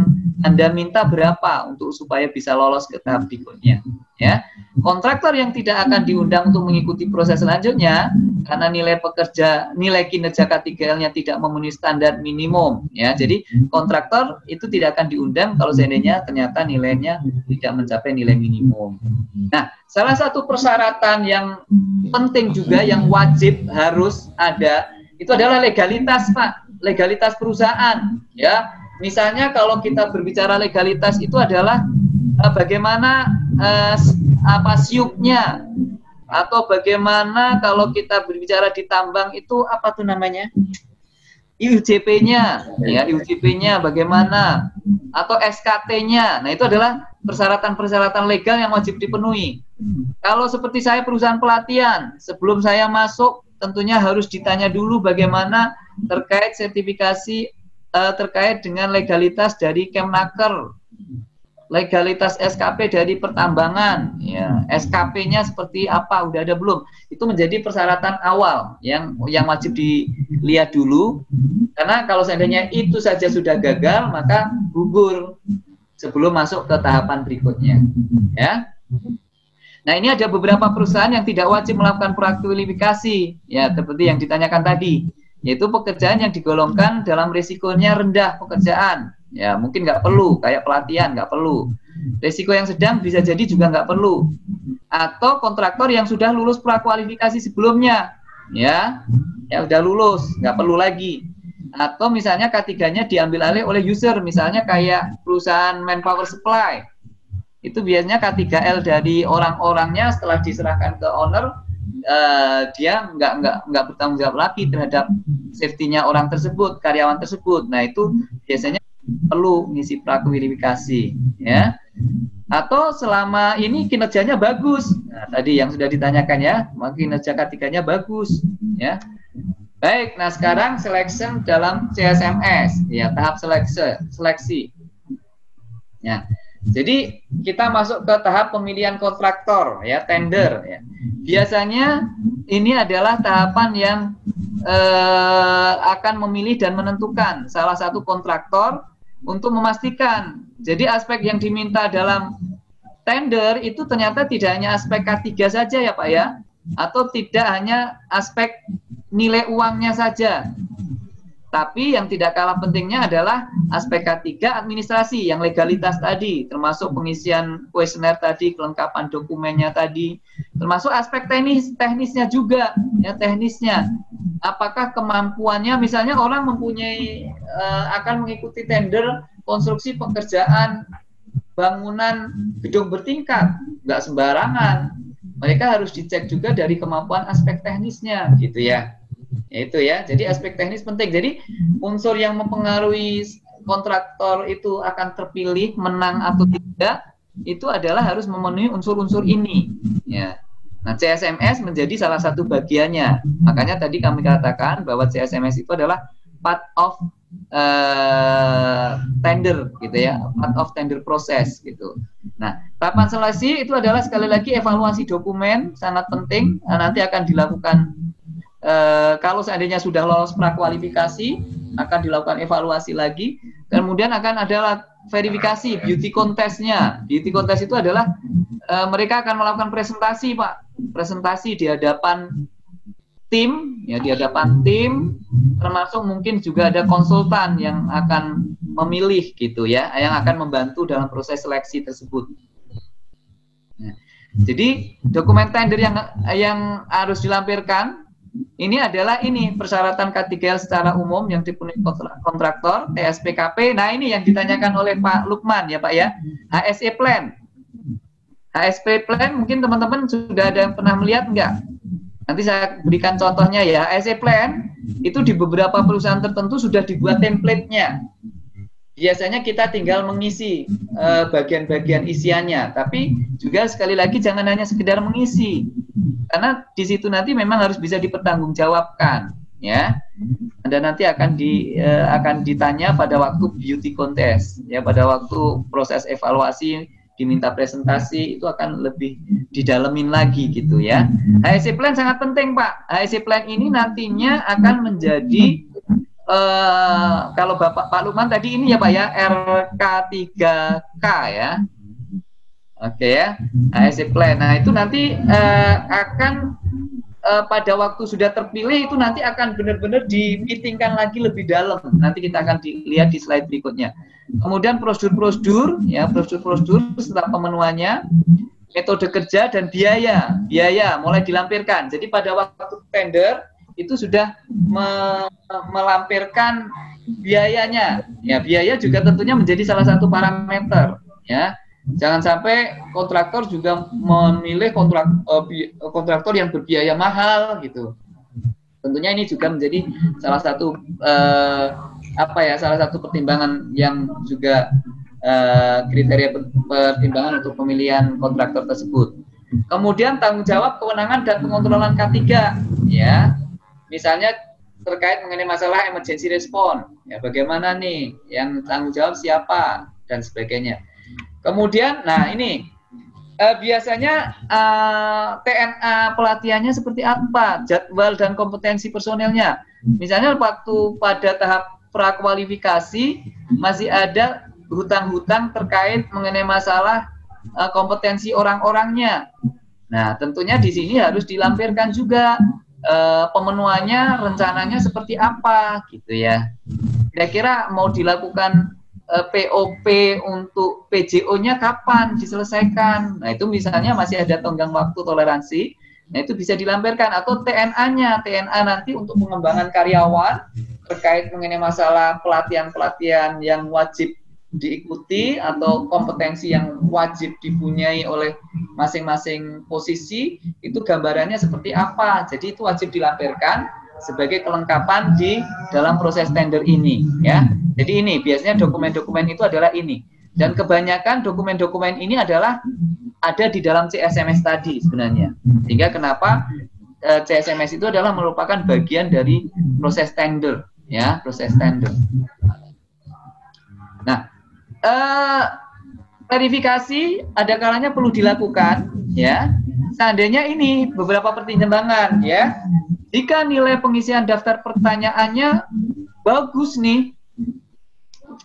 Anda minta berapa untuk supaya bisa lolos ke tahap berikutnya, ya. Kontraktor yang tidak akan diundang untuk mengikuti proses selanjutnya karena nilai pekerja, nilai kinerja K tiga L-nya tidak memenuhi standar minimum, ya. Jadi kontraktor itu tidak akan diundang kalau seandainya ternyata nilainya tidak mencapai nilai minimum. Nah, salah satu persyaratan yang penting juga yang wajib harus ada itu adalah legalitas, Pak. Legalitas perusahaan, ya. Misalnya kalau kita berbicara legalitas itu adalah uh, bagaimana uh, apa siupnya, atau bagaimana kalau kita berbicara di tambang itu apa tuh namanya I U J P-nya, ya, I U J P-nya bagaimana, atau S K T-nya. Nah itu adalah persyaratan-persyaratan legal yang wajib dipenuhi. Kalau seperti saya perusahaan pelatihan, sebelum saya masuk tentunya harus ditanya dulu bagaimana terkait sertifikasi terkait dengan legalitas dari Kemnaker, legalitas S K P dari pertambangan, ya, S K P-nya seperti apa, udah ada belum? Itu menjadi persyaratan awal yang yang wajib dilihat dulu, karena kalau seandainya itu saja sudah gagal maka gugur sebelum masuk ke tahapan berikutnya, ya. Nah ini ada beberapa perusahaan yang tidak wajib melakukan prakualifikasi, ya, seperti yang ditanyakan tadi, yaitu pekerjaan yang digolongkan dalam risikonya rendah pekerjaan, ya mungkin nggak perlu, kayak pelatihan nggak perlu, risiko yang sedang bisa jadi juga nggak perlu, atau kontraktor yang sudah lulus prakualifikasi sebelumnya, ya, ya udah lulus nggak perlu lagi, atau misalnya K tiga-nya diambil alih oleh user, misalnya kayak perusahaan manpower supply, itu biasanya K tiga L dari orang-orangnya setelah diserahkan ke owner. Uh, dia nggak nggak nggak bertanggung jawab lagi terhadap safety-nya orang tersebut, karyawan tersebut. Nah itu biasanya perlu ngisi prakualifikasi, ya. Atau selama ini kinerjanya bagus. Nah, tadi yang sudah ditanyakan ya, kinerja ketiganya bagus, ya. Baik. Nah sekarang selection dalam C S M S, ya, tahap seleksi. seleksi. Ya. Jadi kita masuk ke tahap pemilihan kontraktor, ya, tender, ya. Biasanya ini adalah tahapan yang eh, akan memilih dan menentukan salah satu kontraktor untuk memastikan Jadi aspek yang diminta dalam tender itu ternyata tidak hanya aspek K tiga saja ya Pak ya, atau tidak hanya aspek nilai uangnya saja. Tapi yang tidak kalah pentingnya adalah aspek K tiga administrasi yang legalitas tadi, termasuk pengisian kuesioner tadi, kelengkapan dokumennya tadi, termasuk aspek teknis teknisnya juga, ya teknisnya. Apakah kemampuannya, misalnya orang mempunyai uh, akan mengikuti tender konstruksi pekerjaan bangunan gedung bertingkat, nggak sembarangan. Mereka harus dicek juga dari kemampuan aspek teknisnya, gitu ya. Itu ya, jadi aspek teknis penting. Jadi unsur yang mempengaruhi kontraktor itu akan terpilih menang atau tidak itu adalah harus memenuhi unsur-unsur ini ya. Nah, C S M S menjadi salah satu bagiannya. Makanya tadi kami katakan bahwa C S M S itu adalah part of uh, tender gitu ya, part of tender proses gitu. Nah, tahapan seleksi itu adalah sekali lagi evaluasi dokumen, sangat penting. Nah, nanti akan dilakukan Uh, kalau seandainya sudah lolos prakualifikasi, akan dilakukan evaluasi lagi. Kemudian akan ada verifikasi beauty contest-nya. Beauty contest itu adalah uh, mereka akan melakukan presentasi, Pak. Presentasi di hadapan tim, ya di hadapan tim. Termasuk mungkin juga ada konsultan yang akan memilih gitu ya, yang akan membantu dalam proses seleksi tersebut. Nah, jadi dokumen tender yang yang harus dilampirkan. Ini adalah ini persyaratan K tiga L secara umum yang dipenuhi kontraktor, T S P K P. Nah, ini yang ditanyakan oleh Pak Lukman ya Pak ya, H S E plan. H S E plan mungkin teman-teman sudah ada yang pernah melihat enggak? Nanti saya berikan contohnya ya. H S E plan itu di beberapa perusahaan tertentu sudah dibuat template-nya. Biasanya kita tinggal mengisi bagian-bagian uh, isiannya, tapi juga sekali lagi jangan hanya sekedar mengisi, karena di situ nanti memang harus bisa dipertanggungjawabkan, ya. Dan nanti akan di uh, akan ditanya pada waktu beauty contest, ya, pada waktu proses evaluasi diminta presentasi itu akan lebih didalemin lagi, gitu ya. H S E plan sangat penting, Pak. H S E plan ini nantinya akan menjadi Uh, kalau Bapak Pak Lukman tadi ini ya Pak ya, R K tiga K ya, oke okay, ya, H S E plan. Nah itu nanti uh, akan uh, pada waktu sudah terpilih itu nanti akan benar-benar dimeetingkan lagi lebih dalam. Nanti kita akan dilihat di slide berikutnya. Kemudian prosedur-prosedur ya, prosedur-prosedur setelah pemenuhannya, metode kerja dan biaya, biaya mulai dilampirkan. Jadi pada waktu tender itu sudah me melampirkan biayanya. Ya, biaya juga tentunya menjadi salah satu parameter, ya. Jangan sampai kontraktor juga memilih kontrak kontraktor yang berbiaya mahal gitu. Tentunya ini juga menjadi salah satu eh, apa ya, salah satu pertimbangan yang juga eh, kriteria pertimbangan untuk pemilihan kontraktor tersebut. Kemudian tanggung jawab, kewenangan dan pengontrolan K tiga, ya. Misalnya terkait mengenai masalah emergency response, ya bagaimana nih yang tanggung jawab siapa dan sebagainya. Kemudian, nah ini eh, biasanya eh, T N A pelatihannya seperti apa, jadwal dan kompetensi personelnya. Misalnya waktu pada tahap prakualifikasi masih ada hutang-hutang terkait mengenai masalah eh, kompetensi orang-orangnya. Nah tentunya di sini harus dilampirkan juga. Uh, pemenuhannya rencananya seperti apa gitu ya, kira-kira mau dilakukan uh, P O P untuk P J O-nya kapan diselesaikan. Nah itu misalnya masih ada tenggang waktu toleransi, nah itu bisa dilampirkan. Atau T N A-nya, T N A nanti untuk pengembangan karyawan terkait mengenai masalah pelatihan-pelatihan yang wajib diikuti atau kompetensi yang wajib dipunyai oleh masing-masing posisi itu gambarannya seperti apa. Jadi itu wajib dilampirkan sebagai kelengkapan di dalam proses tender ini ya. Jadi ini biasanya dokumen-dokumen itu adalah ini, dan kebanyakan dokumen-dokumen ini adalah ada di dalam C S M S tadi sebenarnya, sehingga kenapa C S M S itu adalah merupakan bagian dari proses tender ya, proses tender. Nah, Uh, verifikasi ada kalanya perlu dilakukan ya. Seandainya ini beberapa pertimbangan ya. Jika nilai pengisian daftar pertanyaannya bagus nih,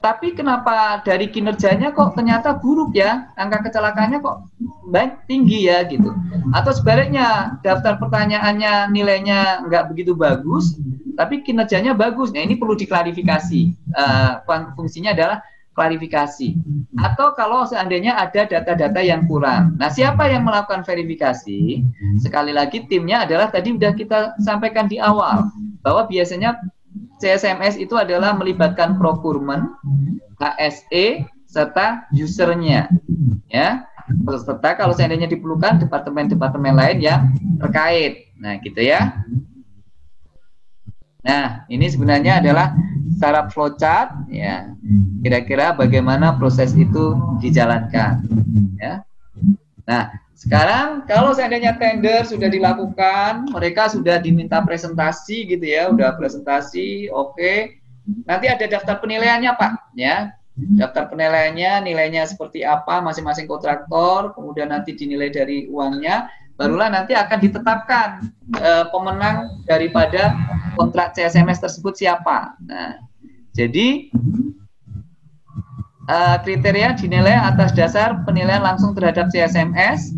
tapi kenapa dari kinerjanya kok ternyata buruk ya, angka kecelakaannya kok baik tinggi ya gitu. Atau sebaliknya daftar pertanyaannya nilainya nggak begitu bagus, tapi kinerjanya bagus. Nah ini perlu diklarifikasi, uh, fungsinya adalah klarifikasi. Atau kalau seandainya ada data-data yang kurang, nah siapa yang melakukan verifikasi? Sekali lagi timnya adalah tadi sudah kita sampaikan di awal, bahwa biasanya C S M S itu adalah melibatkan procurement, H S E, serta usernya, ya. Serta kalau seandainya diperlukan departemen-departemen lain yang terkait. Nah gitu ya. Nah ini sebenarnya adalah secara flowchart ya, kira-kira bagaimana proses itu dijalankan ya. Nah sekarang kalau seandainya tender sudah dilakukan, mereka sudah diminta presentasi gitu ya, udah presentasi oke, okay. Nanti ada daftar penilaiannya Pak ya, daftar penilaiannya, nilainya seperti apa masing-masing kontraktor, kemudian nanti dinilai dari uangnya, barulah nanti akan ditetapkan eh, pemenang daripada kontrak C S M S tersebut siapa. Nah, jadi uh, kriteria dinilai atas dasar penilaian langsung terhadap C S M S,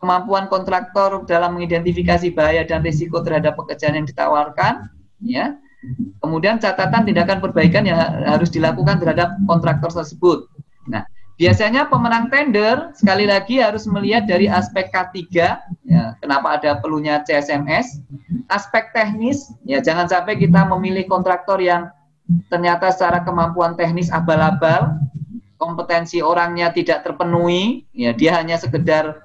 kemampuan kontraktor dalam mengidentifikasi bahaya dan risiko terhadap pekerjaan yang ditawarkan, ya. Kemudian catatan tindakan perbaikan yang harus dilakukan terhadap kontraktor tersebut. Nah, biasanya pemenang tender sekali lagi harus melihat dari aspek K tiga, ya, kenapa ada perlunya C S M S, aspek teknis, ya jangan sampai kita memilih kontraktor yang ternyata secara kemampuan teknis abal-abal, kompetensi orangnya tidak terpenuhi, ya dia hanya sekedar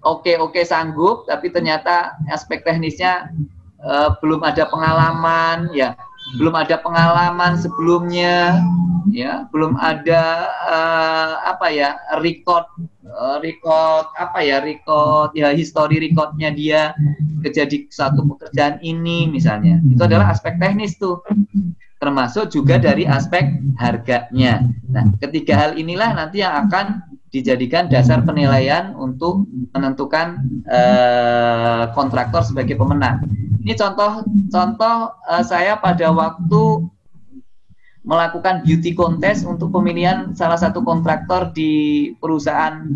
oke-oke sanggup, tapi ternyata aspek teknisnya eh, belum ada pengalaman, ya. Belum ada pengalaman sebelumnya, ya, belum ada uh, apa ya record, uh, record apa ya record, ya history recordnya dia kejadi satu pekerjaan ini misalnya. Itu adalah aspek teknis tuh, termasuk juga dari aspek harganya. Nah, ketiga hal inilah nanti yang akan dijadikan dasar penilaian untuk menentukan uh, kontraktor sebagai pemenang. Ini contoh-contoh uh, saya pada waktu melakukan beauty contest untuk pemilihan salah satu kontraktor di perusahaan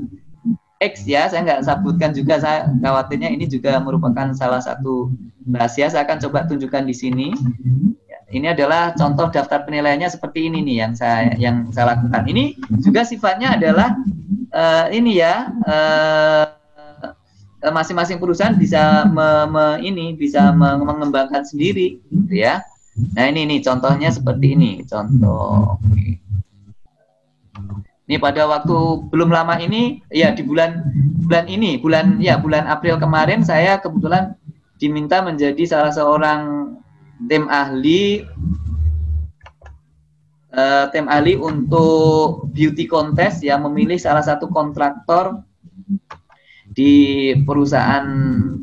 X ya, saya nggak sebutkan juga, saya khawatirnya ini juga merupakan salah satu rahasia, saya akan coba tunjukkan di sini. Ini adalah contoh daftar penilaiannya seperti ini nih yang saya yang saya lakukan. Ini juga sifatnya adalah uh, ini ya. Uh, masing-masing perusahaan bisa me, me, ini bisa me, mengembangkan sendiri gitu ya. Nah ini nih contohnya seperti ini contoh. Oke. Ini pada waktu belum lama ini ya, di bulan bulan ini bulan ya bulan April kemarin saya kebetulan diminta menjadi salah seorang tim ahli uh, tim ahli untuk beauty contest yang memilih salah satu kontraktor di perusahaan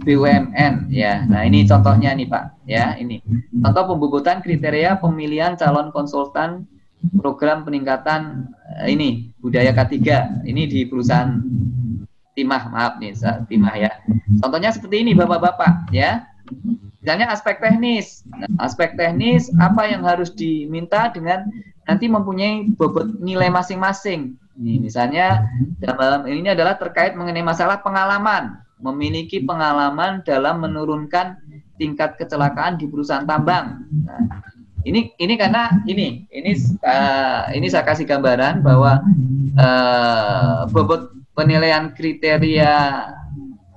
B U M N ya. Nah ini contohnya nih Pak ya, ini contoh pembobotan kriteria pemilihan calon konsultan program peningkatan ini budaya K tiga, ini di perusahaan Timah, maaf nih Timah ya. Contohnya seperti ini Bapak-bapak ya. Misalnya aspek teknis. Nah, aspek teknis apa yang harus diminta dengan nanti mempunyai bobot nilai masing-masing. Ini misalnya dalam ini adalah terkait mengenai masalah pengalaman, memiliki pengalaman dalam menurunkan tingkat kecelakaan di perusahaan tambang. Nah, ini ini karena ini ini uh, ini saya kasih gambaran bahwa uh, bobot penilaian kriteria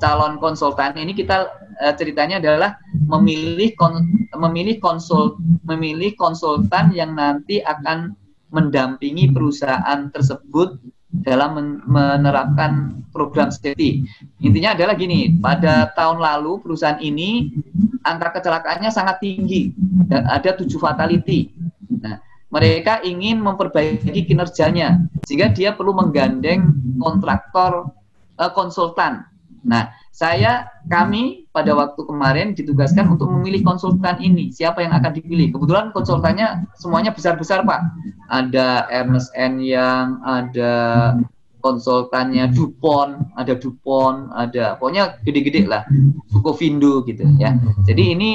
calon konsultan ini kita uh, ceritanya adalah memilih kon, memilih konsul memilih konsultan yang nanti akan mendampingi perusahaan tersebut dalam menerapkan program safety. Intinya adalah gini, pada tahun lalu perusahaan ini angka kecelakaannya sangat tinggi, ada tujuh fatality. Nah, mereka ingin memperbaiki kinerjanya, sehingga dia perlu menggandeng kontraktor eh, konsultan. Nah, saya kami pada waktu kemarin ditugaskan untuk memilih konsultan ini. Siapa yang akan dipilih? Kebetulan konsultannya semuanya besar-besar Pak. Ada Ernest and Young, ada konsultannya DuPont, ada DuPont, ada pokoknya gede-gede lah. Sukovindo gitu ya. Jadi ini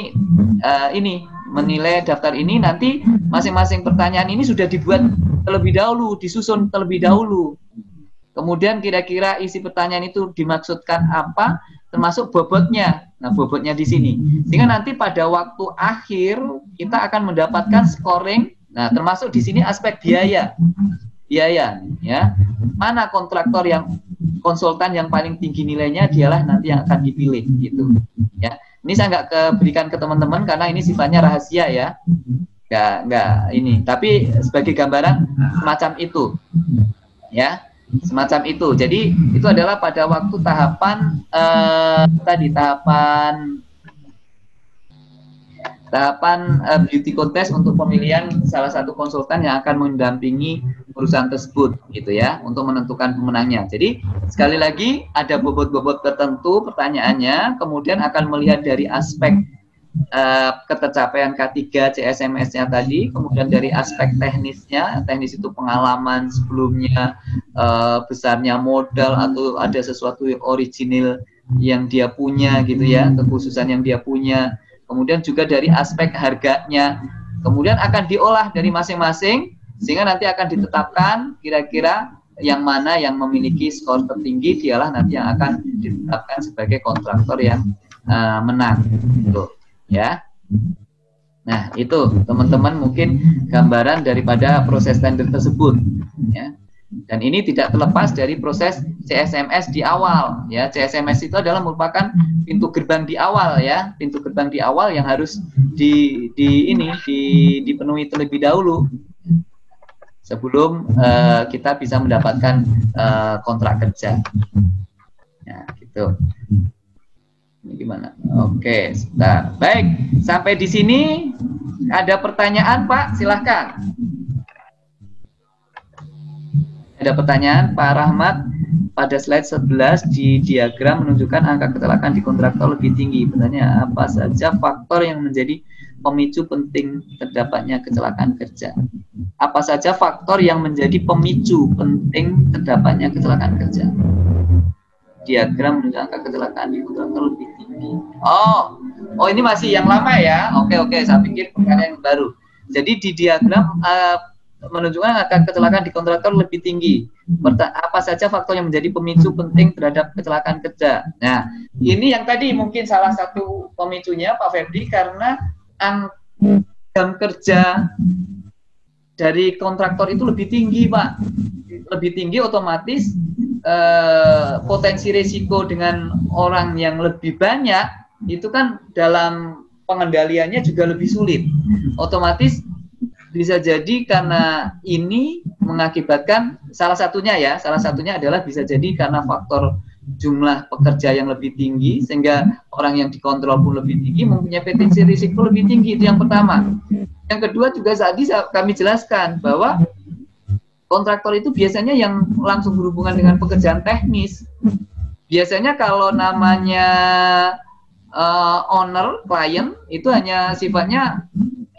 uh, ini menilai daftar ini nanti masing-masing pertanyaan ini sudah dibuat terlebih dahulu, disusun terlebih dahulu. Kemudian kira-kira isi pertanyaan itu dimaksudkan apa, termasuk bobotnya. Nah, bobotnya di sini. Sehingga nanti pada waktu akhir kita akan mendapatkan scoring. Nah, termasuk di sini aspek biaya. Biaya, ya. Mana kontraktor yang konsultan yang paling tinggi nilainya, dialah nanti yang akan dipilih gitu, ya. Ini saya nggak keberikan ke teman-teman karena ini sifatnya rahasia, ya. Nggak, nggak ini. Tapi sebagai gambaran semacam itu, ya. Semacam itu. Jadi itu adalah pada waktu tahapan eh, tadi tahapan tahapan eh, beauty contest untuk pemilihan salah satu konsultan yang akan mendampingi perusahaan tersebut, gitu ya, untuk menentukan pemenangnya. Jadi sekali lagi ada bobot-bobot tertentu pertanyaannya, kemudian akan melihat dari aspek eh, ketercapaian K tiga C S M S-nya tadi, kemudian dari aspek teknisnya, teknis itu pengalaman sebelumnya, Uh, besarnya modal atau ada sesuatu yang original yang dia punya, gitu ya, kekhususan yang dia punya, kemudian juga dari aspek harganya, kemudian akan diolah dari masing-masing sehingga nanti akan ditetapkan kira-kira yang mana yang memiliki skor tertinggi, dialah nanti yang akan ditetapkan sebagai kontraktor yang uh, menang, gitu, ya. Nah, itu teman-teman mungkin gambaran daripada proses tender tersebut, ya. Dan ini tidak terlepas dari proses C S M S di awal, ya. C S M S itu adalah merupakan pintu gerbang di awal, ya, pintu gerbang di awal yang harus di, di ini di, dipenuhi terlebih dahulu sebelum uh, kita bisa mendapatkan uh, kontrak kerja. Nah, gitu. Ini gimana? Oke, sebentar. Baik, sampai di sini ada pertanyaan, Pak? Silahkan. Ada pertanyaan Pak Rahmat, pada slide sebelas di diagram menunjukkan angka kecelakaan di kontraktor lebih tinggi. Benarnya apa saja faktor yang menjadi pemicu penting terdapatnya kecelakaan kerja? Apa saja faktor yang menjadi pemicu penting terdapatnya kecelakaan kerja? Diagram menunjukkan angka kecelakaan di kontraktor lebih tinggi. Oh, oh ini masih yang lama, ya? Oke, oke, saya pikir perkara yang baru. Jadi di diagram uh, menunjukkan angka kecelakaan di kontraktor lebih tinggi. Apa saja faktor yang menjadi pemicu penting terhadap kecelakaan kerja? Nah, ini yang tadi mungkin salah satu pemicunya, Pak Febri, karena jam kerja dari kontraktor itu lebih tinggi, Pak. Lebih tinggi, otomatis eh, potensi risiko dengan orang yang lebih banyak itu kan dalam pengendaliannya juga lebih sulit. Otomatis bisa jadi karena ini mengakibatkan salah satunya, ya, salah satunya adalah bisa jadi karena faktor jumlah pekerja yang lebih tinggi sehingga orang yang dikontrol pun lebih tinggi, mempunyai potensi risiko lebih tinggi. Itu yang pertama. Yang kedua juga tadi kami jelaskan bahwa kontraktor itu biasanya yang langsung berhubungan dengan pekerjaan teknis. Biasanya kalau namanya uh, owner, klien, itu hanya sifatnya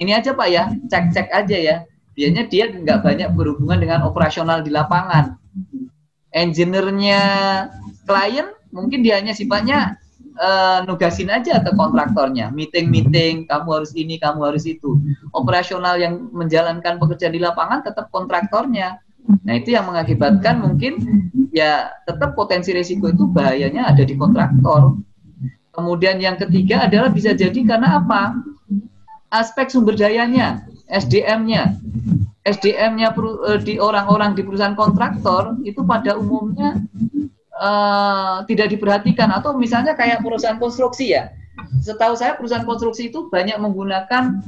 ini aja, Pak, ya, cek-cek aja, ya. Biasanya dia nggak banyak berhubungan dengan operasional di lapangan. Engineer-nya klien mungkin dia hanya sifatnya uh, nugasin aja ke kontraktornya. Meeting-meeting, kamu harus ini, kamu harus itu. Operasional yang menjalankan pekerjaan di lapangan tetap kontraktornya. Nah, itu yang mengakibatkan mungkin ya tetap potensi risiko itu bahayanya ada di kontraktor. Kemudian yang ketiga adalah bisa jadi karena apa? Aspek sumber dayanya, S D M-nya, S D M-nya di orang-orang di perusahaan kontraktor itu pada umumnya uh, tidak diperhatikan, atau misalnya kayak perusahaan konstruksi, ya. Setahu saya perusahaan konstruksi itu banyak menggunakan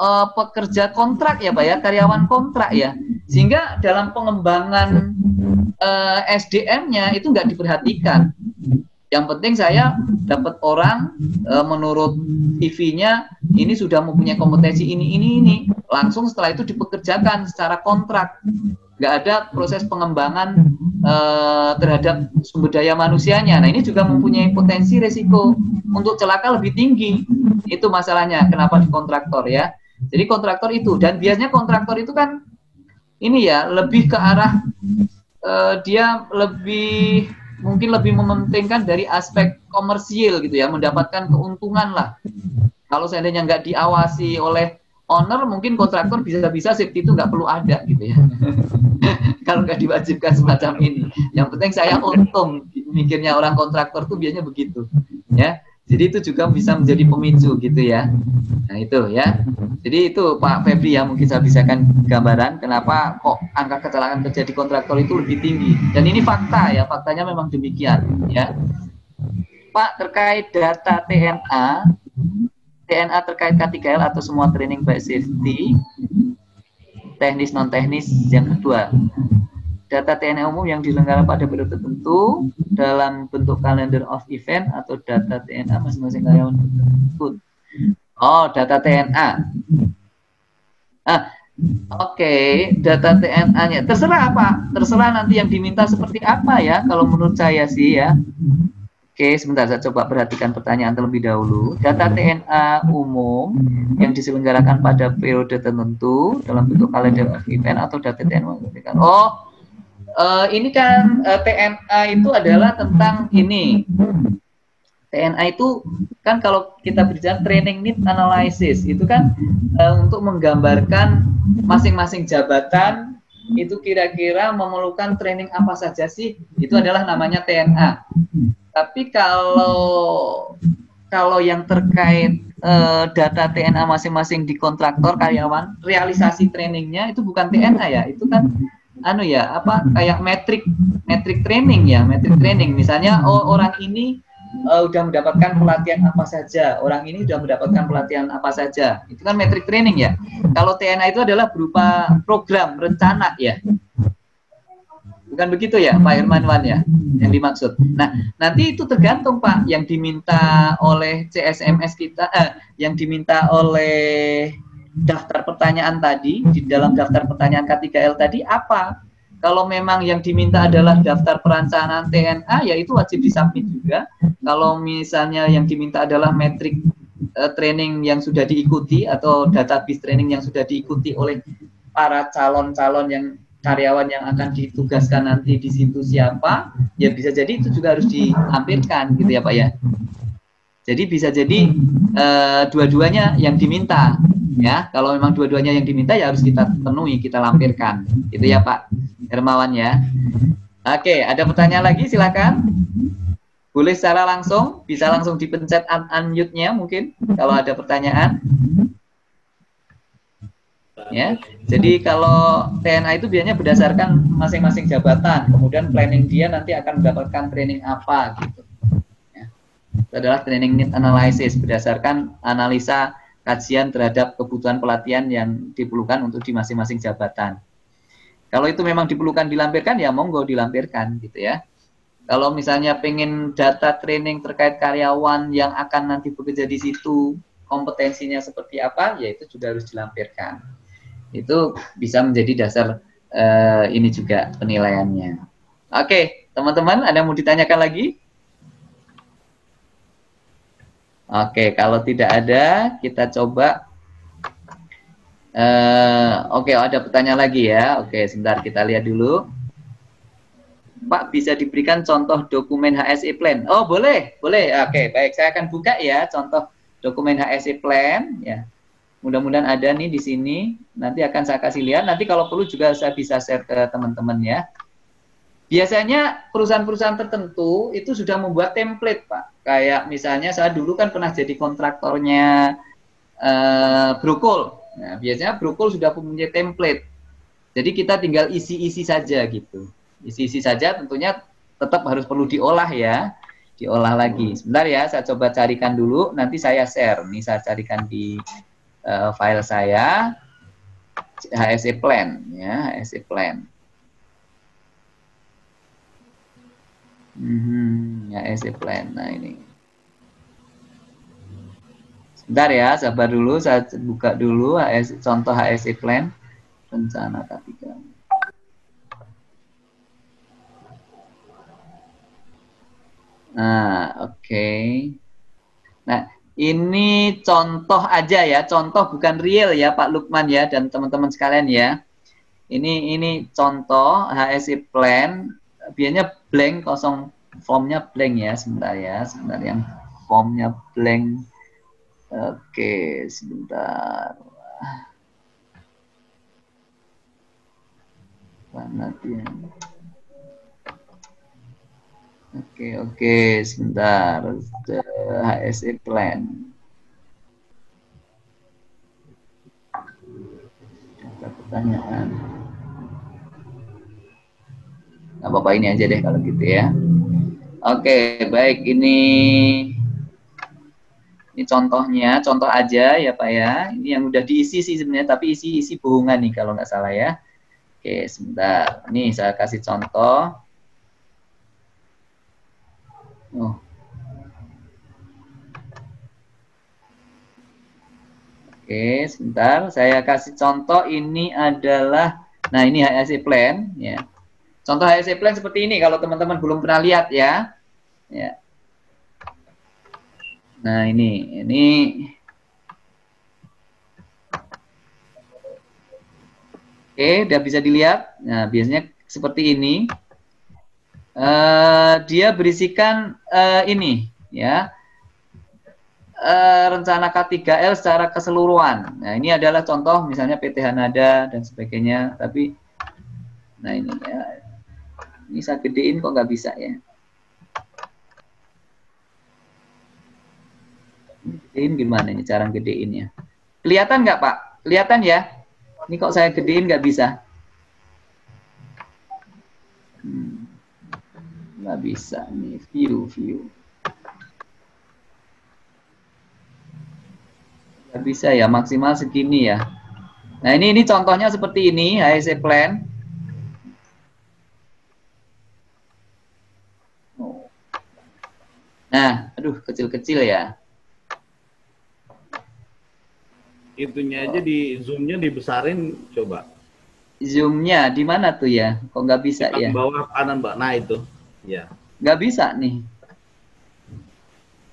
uh, pekerja kontrak, ya, Pak, ya, karyawan kontrak, ya, sehingga dalam pengembangan uh, S D M-nya itu nggak diperhatikan. Yang penting saya dapat orang e, menurut T V-nya ini sudah mempunyai kompetensi ini, ini, ini. Langsung setelah itu dipekerjakan secara kontrak. Nggak ada proses pengembangan e, terhadap sumber daya manusianya. Nah, ini juga mempunyai potensi resiko untuk celaka lebih tinggi. Itu masalahnya, kenapa di kontraktor, ya. Jadi kontraktor itu, dan biasanya kontraktor itu kan ini, ya, lebih ke arah e, dia lebih... mungkin lebih mementingkan dari aspek komersil, gitu ya, mendapatkan keuntungan lah. Kalau seandainya nggak diawasi oleh owner mungkin kontraktor bisa-bisa safety itu nggak perlu ada gitu ya. Kalau nggak diwajibkan semacam ini. Yang penting saya untung, mikirnya orang kontraktor tuh biasanya begitu ya. Jadi itu juga bisa menjadi pemicu gitu ya. Nah itu ya. Jadi itu Pak Febri ya, mungkin saya bisakan gambaran kenapa kok angka kecelakaan kerja di kontraktor itu lebih tinggi. Dan ini fakta ya, faktanya memang demikian ya. Pak, terkait data T N A, T N A terkait K tiga L atau semua training by safety, teknis non teknis yang kedua. Data T N A umum yang diselenggarakan pada periode tertentu dalam bentuk kalender of event atau data T N A masing-masing karyawan tertentu. Oh, data T N A. Ah, oke, okay. Data T N A-nya terserah apa? Terserah nanti yang diminta seperti apa ya? Kalau menurut saya sih ya. Oke, okay, sebentar saya coba perhatikan pertanyaan terlebih dahulu. Data T N A umum yang diselenggarakan pada periode tertentu dalam bentuk kalender of event atau data T N A. Oh. Uh, ini kan uh, T N A itu adalah tentang ini. T N A itu kan kalau kita berbicara training need analysis itu kan uh, untuk menggambarkan masing-masing jabatan itu kira-kira memerlukan training apa saja sih, itu adalah namanya T N A. Tapi kalau kalau yang terkait uh, data T N A masing-masing di kontraktor karyawan, realisasi trainingnya itu bukan T N A ya, itu kan anu ya, apa kayak metrik metrik training ya, metrik training misalnya oh, orang ini uh, udah mendapatkan pelatihan apa saja, orang ini udah mendapatkan pelatihan apa saja, itu kan metrik training ya. Kalau T N A itu adalah berupa program rencana ya, bukan begitu ya Pak Hermanwan ya yang dimaksud. Nah nanti itu tergantung Pak yang diminta oleh C S M S kita, eh, yang diminta oleh daftar pertanyaan tadi, di dalam daftar pertanyaan K tiga L tadi apa? Kalau memang yang diminta adalah daftar perencanaan T N A, ya itu wajib disubmit juga. Kalau misalnya yang diminta adalah metrik uh, training yang sudah diikuti atau database training yang sudah diikuti oleh para calon-calon yang karyawan yang akan ditugaskan nanti di situ siapa, ya bisa jadi itu juga harus dilampirkan gitu ya Pak ya. Jadi bisa jadi uh, dua-duanya yang diminta. Ya, kalau memang dua-duanya yang diminta ya harus kita penuhi, kita lampirkan. Itu ya Pak Hermawan ya. Oke, ada pertanyaan lagi silakan. Boleh secara langsung, bisa langsung dipencet unmute-nya mungkin kalau ada pertanyaan. Ya, jadi kalau T N A itu biasanya berdasarkan masing-masing jabatan, kemudian planning dia nanti akan mendapatkan training apa gitu. Ya. Itu adalah training need analysis berdasarkan analisa kajian terhadap kebutuhan pelatihan yang diperlukan untuk di masing-masing jabatan. Kalau itu memang diperlukan dilampirkan, ya monggo dilampirkan gitu ya. Kalau misalnya pengen data training terkait karyawan yang akan nanti bekerja di situ, kompetensinya seperti apa, ya itu juga harus dilampirkan. Itu bisa menjadi dasar eh, ini juga penilaiannya. Oke, teman-teman ada yang mau ditanyakan lagi? Oke, okay, kalau tidak ada, kita coba. Uh, Oke, okay, oh, ada pertanyaan lagi ya. Oke, okay, sebentar kita lihat dulu. Pak, bisa diberikan contoh dokumen H S E plan? Oh, boleh, boleh. Oke, okay, baik. Saya akan buka ya contoh dokumen H S E plan. Ya, mudah-mudahan ada nih di sini. Nanti akan saya kasih lihat. Nanti kalau perlu juga saya bisa share ke teman-teman ya. Biasanya perusahaan-perusahaan tertentu itu sudah membuat template, Pak. Kayak misalnya saya dulu kan pernah jadi kontraktornya eh, Brukul. Nah, biasanya Brukul sudah punya template. Jadi kita tinggal isi-isi saja gitu. Isi-isi saja tentunya tetap harus perlu diolah ya. Diolah lagi. Sebentar ya, saya coba carikan dulu. Nanti saya share. Nih saya carikan di eh, file saya. H S E plan. Ya, H S E plan. Hmm, ya H S E plan. Nah ini. Sebentar ya, sabar dulu. Saya buka dulu H S E, contoh H S E plan rencana ketiga. Nah, oke. Okay. Nah, ini contoh aja ya, contoh bukan real ya Pak Lukman ya dan teman-teman sekalian ya. Ini ini contoh H S E plan. Biasanya blank, kosong, formnya blank ya, sebentar ya, sebentar yang formnya blank. Oke, sebentar. Panatin. Oke, oke, sebentar. H S E plan. Ada pertanyaan. Nah, Bapak ini aja deh kalau gitu ya. Oke, baik, ini ini contohnya, contoh aja ya Pak ya. Ini yang udah diisi sih sebenarnya, tapi isi-isi bohongan nih kalau nggak salah ya. Oke, sebentar. Nih saya kasih contoh. Oh. Oke, sebentar. Saya kasih contoh, ini adalah, nah ini H S E plan ya. Contoh H S E plan seperti ini kalau teman-teman belum pernah lihat ya. Ya. Nah, ini ini Oke, udah bisa dilihat. Nah, biasanya seperti ini. Uh, dia berisikan uh, ini ya. Uh, rencana K tiga L secara keseluruhan. Nah, ini adalah contoh misalnya P T H Nada dan sebagainya, tapi nah ini ya. Ini saya gedein kok nggak bisa ya. Gedein gimana ini cara gedeinnya? Kelihatan nggak Pak? Kelihatan ya? Ini kok saya gedein nggak bisa? Hmm, nggak bisa nih view view. Nggak bisa ya, maksimal segini ya. Nah ini ini contohnya seperti ini H S E plan. Nah, aduh kecil-kecil ya. Itunya aja di zoomnya dibesarin coba. Zoomnya di mana tuh ya? Kok nggak bisa ya? Bawah kanan Mbak. Nah itu. Ya. Nggak bisa nih.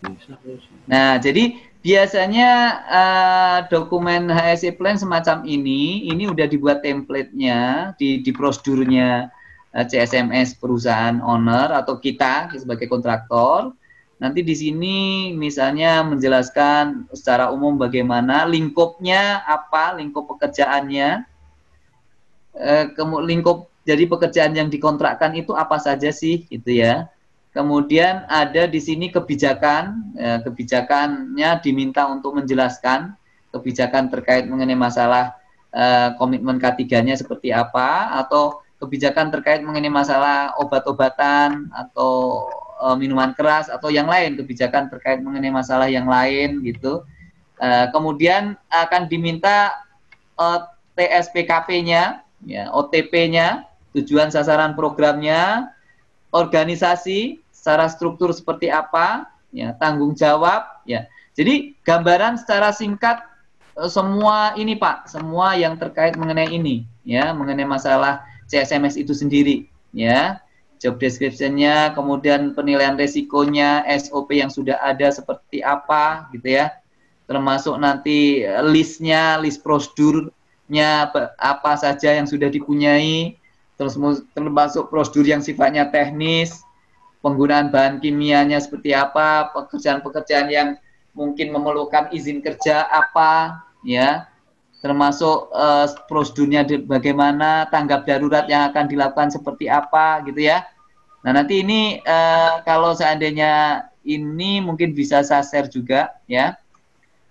Bisa, bisa. Nah jadi biasanya uh, dokumen H S E plan semacam ini, ini udah dibuat templatenya di di prosedurnya uh, C S M S perusahaan owner atau kita sebagai kontraktor. Nanti di sini misalnya menjelaskan secara umum bagaimana lingkupnya apa, lingkup pekerjaannya, e, lingkup jadi pekerjaan yang dikontrakkan itu apa saja sih gitu ya. Kemudian ada di sini kebijakan, e, kebijakannya diminta untuk menjelaskan kebijakan terkait mengenai masalah e, komitmen K tiga-nya seperti apa, atau kebijakan terkait mengenai masalah obat-obatan atau minuman keras atau yang lain, kebijakan terkait mengenai masalah yang lain gitu. Uh, kemudian akan diminta uh, T S P K P-nya, ya, O T P-nya, tujuan sasaran programnya, organisasi secara struktur seperti apa, ya, tanggung jawab, ya. Jadi gambaran secara singkat uh, semua ini Pak, semua yang terkait mengenai ini, ya, mengenai masalah C S M S itu sendiri, ya. Job description-nya, kemudian penilaian resikonya, S O P yang sudah ada seperti apa, gitu ya. Termasuk nanti list-nya, list prosedurnya, apa saja yang sudah dipunyai, terus termasuk prosedur yang sifatnya teknis, penggunaan bahan kimianya seperti apa, pekerjaan-pekerjaan yang mungkin memerlukan izin kerja apa, ya. Termasuk uh, prosedurnya bagaimana, tanggap darurat yang akan dilakukan seperti apa gitu ya. Nah nanti ini uh, kalau seandainya ini mungkin bisa saya share juga ya.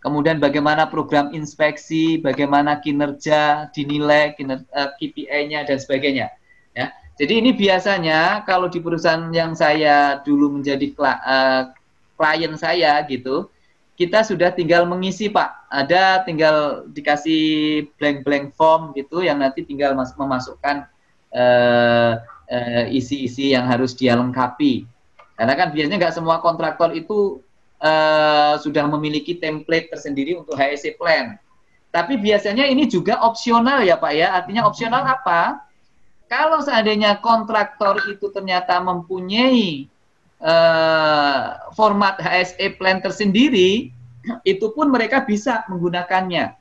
Kemudian bagaimana program inspeksi, bagaimana kinerja dinilai, kinerja, uh, K P I-nya dan sebagainya ya. Jadi ini biasanya kalau di perusahaan yang saya dulu menjadi uh, klien saya gitu, kita sudah tinggal mengisi Pak, ada tinggal dikasih blank-blank form gitu yang nanti tinggal memasukkan isi-isi uh, uh, yang harus dia lengkapi. Karena kan biasanya nggak semua kontraktor itu uh, sudah memiliki template tersendiri untuk H S E plan. Tapi biasanya ini juga opsional ya Pak ya, artinya opsional apa? Kalau seandainya kontraktor itu ternyata mempunyai Uh, format H S E plan tersendiri, itu pun mereka bisa menggunakannya.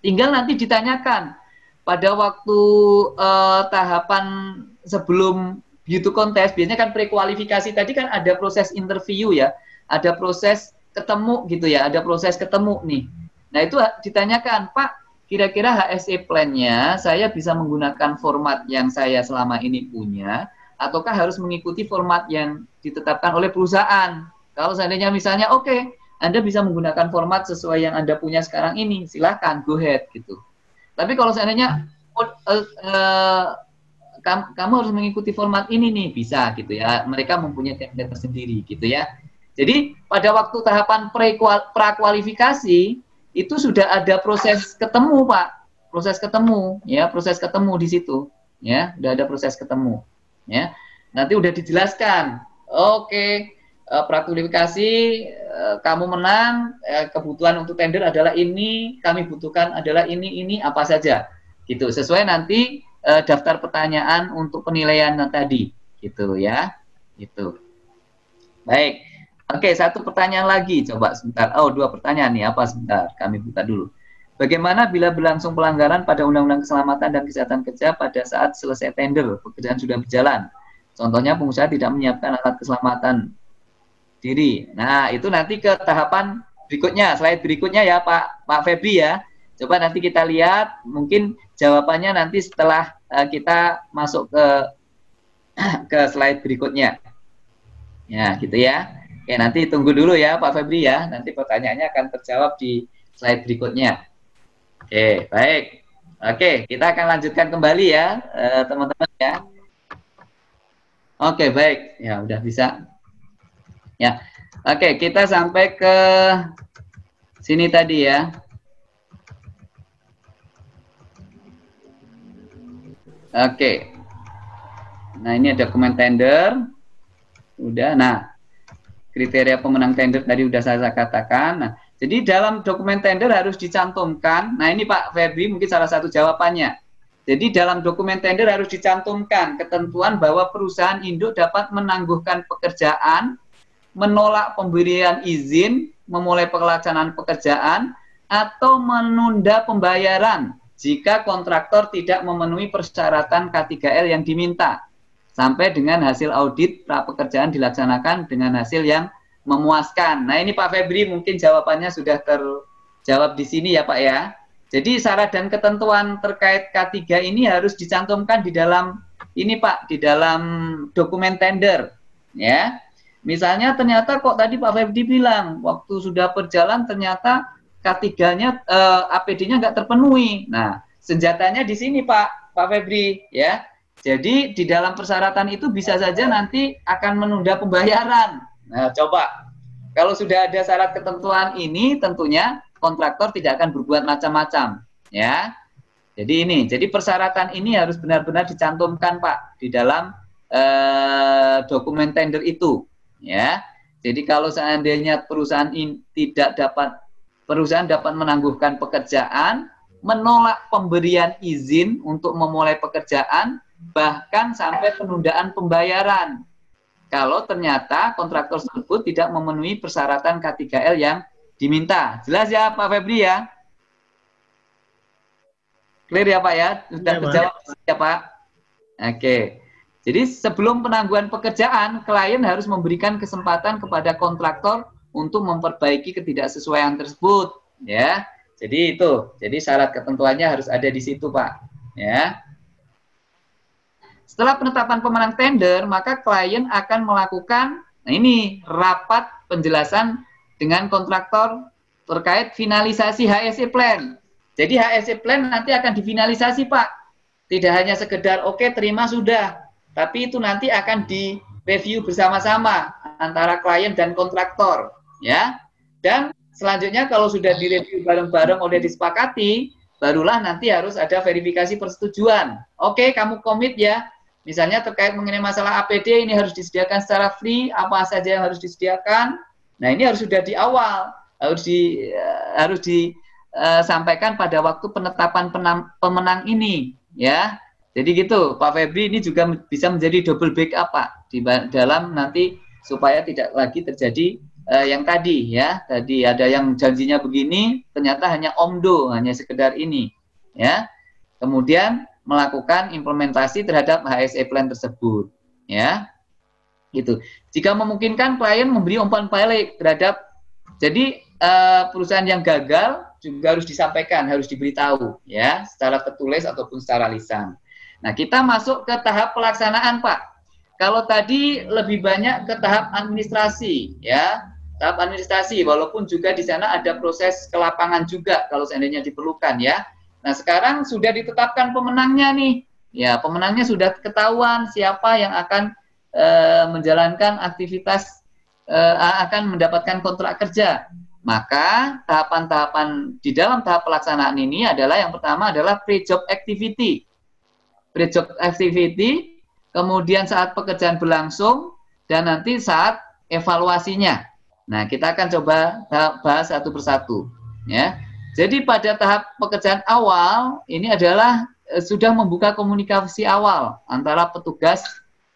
Tinggal nanti ditanyakan pada waktu uh, tahapan sebelum beauty contest, biasanya kan prekualifikasi tadi kan ada proses interview ya, ada proses ketemu gitu ya, ada proses ketemu nih. Nah itu ditanyakan Pak, kira-kira H S E plan-nya saya bisa menggunakan format yang saya selama ini punya, ataukah harus mengikuti format yang ditetapkan oleh perusahaan? Kalau seandainya misalnya, oke, okay, Anda bisa menggunakan format sesuai yang Anda punya sekarang ini, silahkan, go ahead, gitu. Tapi kalau seandainya, oh, eh, eh, kamu harus mengikuti format ini nih, bisa, gitu ya. Mereka mempunyai template tersendiri, gitu ya. Jadi, pada waktu tahapan prakualifikasi, itu sudah ada proses ketemu, Pak. Proses ketemu, ya, proses ketemu di situ, ya, udah ada proses ketemu, ya. Nanti udah dijelaskan, oke, okay, eh, prakualifikasi eh, kamu menang, eh, kebutuhan untuk tender adalah ini, kami butuhkan adalah ini, ini, apa saja, gitu. Sesuai nanti eh, daftar pertanyaan untuk penilaian tadi, gitu ya, gitu. Baik. Oke, satu pertanyaan lagi, coba sebentar. Oh, dua pertanyaan nih, apa sebentar? Kami buka dulu. Bagaimana bila berlangsung pelanggaran pada Undang-Undang Keselamatan dan Kesehatan Kerja pada saat selesai tender, pekerjaan sudah berjalan? Contohnya pengusaha tidak menyiapkan alat keselamatan diri. Nah, itu nanti ke tahapan berikutnya, slide berikutnya ya, Pak Pak Febri ya. Coba nanti kita lihat, mungkin jawabannya nanti setelah uh, kita masuk ke ke slide berikutnya. Ya, gitu ya. Oke, nanti tunggu dulu ya Pak Febri ya, nanti pertanyaannya akan terjawab di slide berikutnya. Oke, baik. Oke, kita akan lanjutkan kembali ya teman-teman eh, ya. Oke, baik. Ya, udah bisa. Ya, oke, kita sampai ke sini tadi ya. Oke. Nah, ini ada komen tender. Udah, nah. Kriteria pemenang tender tadi sudah saya katakan. Nah, jadi dalam dokumen tender harus dicantumkan. Nah, ini Pak Febri mungkin salah satu jawabannya. Jadi dalam dokumen tender harus dicantumkan ketentuan bahwa perusahaan induk dapat menangguhkan pekerjaan, menolak pemberian izin, memulai pelaksanaan pekerjaan, atau menunda pembayaran jika kontraktor tidak memenuhi persyaratan K tiga L yang diminta, sampai dengan hasil audit pra pekerjaan dilaksanakan dengan hasil yang memuaskan. Nah, ini Pak Febri mungkin jawabannya sudah terjawab di sini ya Pak ya. Jadi syarat dan ketentuan terkait K tiga ini harus dicantumkan di dalam ini Pak, di dalam dokumen tender ya. Misalnya ternyata kok tadi Pak Febri bilang waktu sudah berjalan ternyata K tiga-nya eh, A P D-nya nggak terpenuhi. Nah, senjatanya di sini Pak Pak Febri ya. Jadi di dalam persyaratan itu bisa saja nanti akan menunda pembayaran. Nah, coba kalau sudah ada syarat ketentuan ini, tentunya kontraktor tidak akan berbuat macam-macam, ya. Jadi ini, jadi persyaratan ini harus benar-benar dicantumkan, Pak, di dalam eh, dokumen tender itu, ya. Jadi kalau seandainya perusahaan in, tidak dapat perusahaan dapat menangguhkan pekerjaan, menolak pemberian izin untuk memulai pekerjaan, bahkan sampai penundaan pembayaran kalau ternyata kontraktor tersebut tidak memenuhi persyaratan K tiga L yang diminta. Jelas ya Pak Febri ya? Clear ya Pak ya? Sudah ya, terjawab ya Pak? Oke. Jadi sebelum penangguhan pekerjaan, klien harus memberikan kesempatan kepada kontraktor untuk memperbaiki ketidaksesuaian tersebut ya. Jadi itu, jadi syarat ketentuannya harus ada di situ Pak ya. Setelah penetapan pemenang tender, maka klien akan melakukan, nah ini rapat penjelasan dengan kontraktor terkait finalisasi H S E plan. Jadi H S E plan nanti akan difinalisasi, Pak. Tidak hanya sekedar oke, terima sudah, tapi itu nanti akan direview bersama-sama antara klien dan kontraktor, ya. Dan selanjutnya kalau sudah direview bareng-bareng oleh disepakati, barulah nanti harus ada verifikasi persetujuan. Oke, kamu komit ya. Misalnya terkait mengenai masalah A P D ini harus disediakan secara free, apa saja yang harus disediakan. Nah, ini harus sudah di awal, harus di harus disampaikan pada waktu penetapan pemenang ini, ya. Jadi gitu, Pak Febri ini juga bisa menjadi double backup Pak di dalam nanti supaya tidak lagi terjadi eh, yang tadi ya. Tadi ada yang janjinya begini, ternyata hanya omdo, hanya sekedar ini, ya. Kemudian melakukan implementasi terhadap H S E plan tersebut, ya, gitu. Jika memungkinkan klien memberi umpan balik terhadap, jadi eh, perusahaan yang gagal juga harus disampaikan, harus diberitahu ya, secara tertulis ataupun secara lisan. Nah, kita masuk ke tahap pelaksanaan, Pak. Kalau tadi lebih banyak ke tahap administrasi ya, tahap administrasi, walaupun juga di sana ada proses ke lapangan juga kalau seandainya diperlukan ya. Nah, sekarang sudah ditetapkan pemenangnya nih. Ya, pemenangnya sudah ketahuan siapa yang akan e, menjalankan aktivitas e, akan mendapatkan kontrak kerja. Maka tahapan-tahapan di dalam tahap pelaksanaan ini adalah yang pertama adalah pre-job activity. Pre-job activity, kemudian saat pekerjaan berlangsung, dan nanti saat evaluasinya. Nah, kita akan coba bahas satu persatu. Ya. Jadi pada tahap pekerjaan awal, ini adalah eh, sudah membuka komunikasi awal antara petugas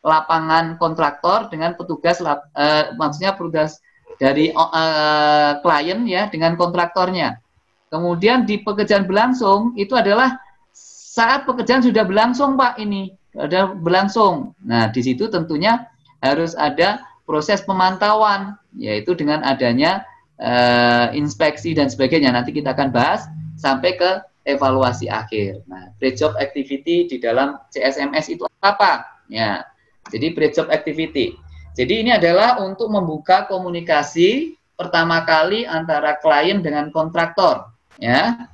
lapangan kontraktor dengan petugas, eh, maksudnya petugas dari uh, klien ya dengan kontraktornya. Kemudian di pekerjaan berlangsung itu adalah saat pekerjaan sudah berlangsung, Pak, ini sudah berlangsung. Nah, di situ tentunya harus ada proses pemantauan, yaitu dengan adanya uh, inspeksi dan sebagainya. Nanti kita akan bahas sampai ke evaluasi akhir. Nah, pre-job activity di dalam C S M S itu apa? Ya, jadi pre-job activity. Jadi ini adalah untuk membuka komunikasi pertama kali antara klien dengan kontraktor, ya.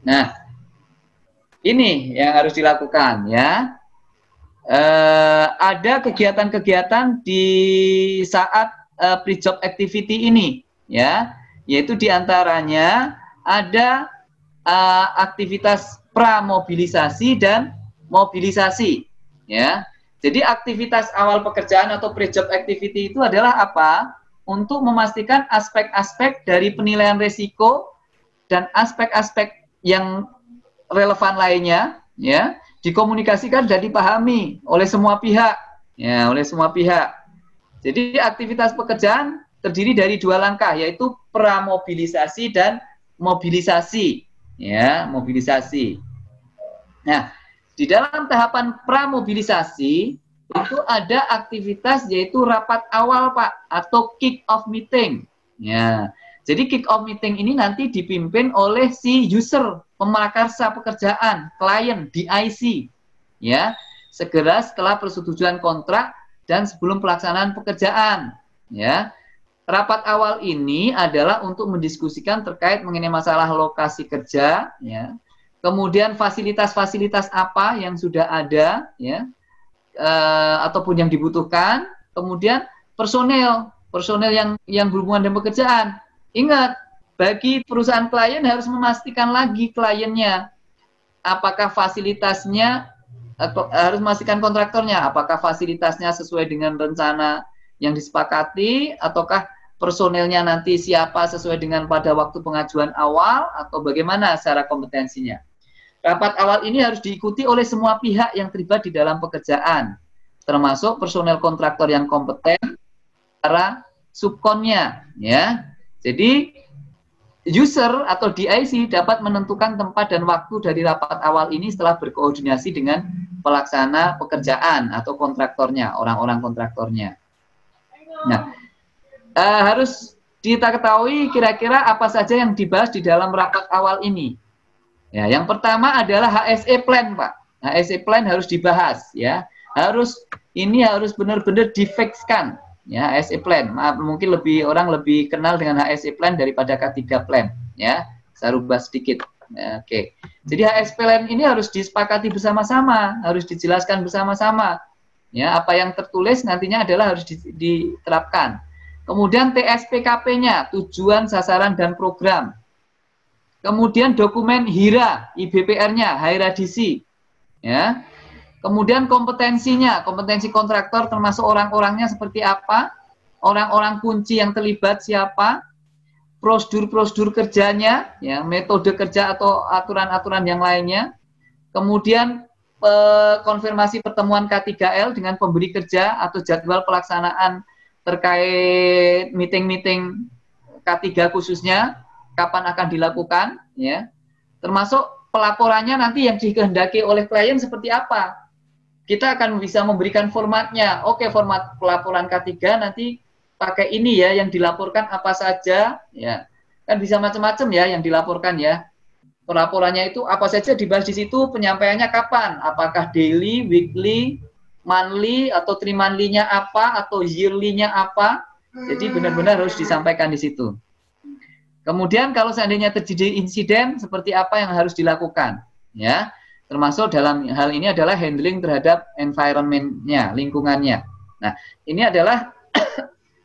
Nah, ini yang harus dilakukan, ya. E, ada kegiatan-kegiatan di saat e, pre-job activity ini, ya, yaitu diantaranya ada e, aktivitas pramobilisasi dan mobilisasi, ya. Jadi aktivitas awal pekerjaan atau pre-job activity itu adalah apa? Untuk memastikan aspek-aspek dari penilaian risiko dan aspek-aspek yang relevan lainnya, ya, dikomunikasikan dan dipahami oleh semua pihak, ya, oleh semua pihak. Jadi aktivitas pekerjaan terdiri dari dua langkah, yaitu pramobilisasi dan mobilisasi, ya, mobilisasi. Nah, di dalam tahapan pramobilisasi itu ada aktivitas yaitu rapat awal, Pak, atau kick off meeting. Ya. Jadi kick off meeting ini nanti dipimpin oleh si user, pemrakarsa pekerjaan, klien, D I C. Ya. Segera setelah persetujuan kontrak dan sebelum pelaksanaan pekerjaan. Ya. Rapat awal ini adalah untuk mendiskusikan terkait mengenai masalah lokasi kerja, ya. Kemudian fasilitas-fasilitas apa yang sudah ada, ya, e, ataupun yang dibutuhkan. Kemudian personel, personel yang yang berhubungan dengan pekerjaan. Ingat, bagi perusahaan klien harus memastikan lagi kliennya, apakah fasilitasnya, harus memastikan kontraktornya, apakah fasilitasnya sesuai dengan rencana yang disepakati, ataukah personelnya nanti siapa sesuai dengan pada waktu pengajuan awal, atau bagaimana secara kompetensinya. Rapat awal ini harus diikuti oleh semua pihak yang terlibat di dalam pekerjaan, termasuk personel kontraktor yang kompeten, para subkonnya, ya. Jadi user atau D I C dapat menentukan tempat dan waktu dari rapat awal ini setelah berkoordinasi dengan pelaksana pekerjaan atau kontraktornya, orang-orang kontraktornya. Nah, uh, harus kita ketahui kira-kira apa saja yang dibahas di dalam rapat awal ini. Ya, yang pertama adalah H S E plan, Pak. H S E plan harus dibahas, ya. Harus ini harus benar-benar difixkan, ya, H S E plan. Maaf, mungkin lebih orang lebih kenal dengan H S E plan daripada K tiga plan, ya. Saya rubah sedikit. Ya, oke. Okay. Jadi H S E plan ini harus disepakati bersama-sama, harus dijelaskan bersama-sama. Ya, apa yang tertulis nantinya adalah harus diterapkan. Kemudian T S P K P-nya, tujuan, sasaran, dan program. Kemudian dokumen HIRA, I B P R-nya, hierarkisi, ya. Kemudian kompetensinya, kompetensi kontraktor termasuk orang-orangnya seperti apa, orang-orang kunci yang terlibat siapa, prosedur-prosedur kerjanya, ya, metode kerja atau aturan-aturan yang lainnya. Kemudian konfirmasi pertemuan K tiga L dengan pemberi kerja atau jadwal pelaksanaan terkait meeting-meeting K tiga khususnya, kapan akan dilakukan, ya. Termasuk pelaporannya nanti yang dikehendaki oleh klien seperti apa. Kita akan bisa memberikan formatnya. Oke, format pelaporan K tiga nanti pakai ini ya, yang dilaporkan apa saja, ya. kan bisa macam-macam ya yang dilaporkan ya. Pelaporannya itu apa saja dibahas di situ, penyampaiannya kapan, apakah daily, weekly, monthly, atau trimonthly-nya apa, atau yearly-nya apa. Jadi benar-benar harus disampaikan di situ. Kemudian kalau seandainya terjadi insiden, seperti apa yang harus dilakukan, ya. Termasuk dalam hal ini adalah handling terhadap environment-nya, lingkungannya. Nah, ini adalah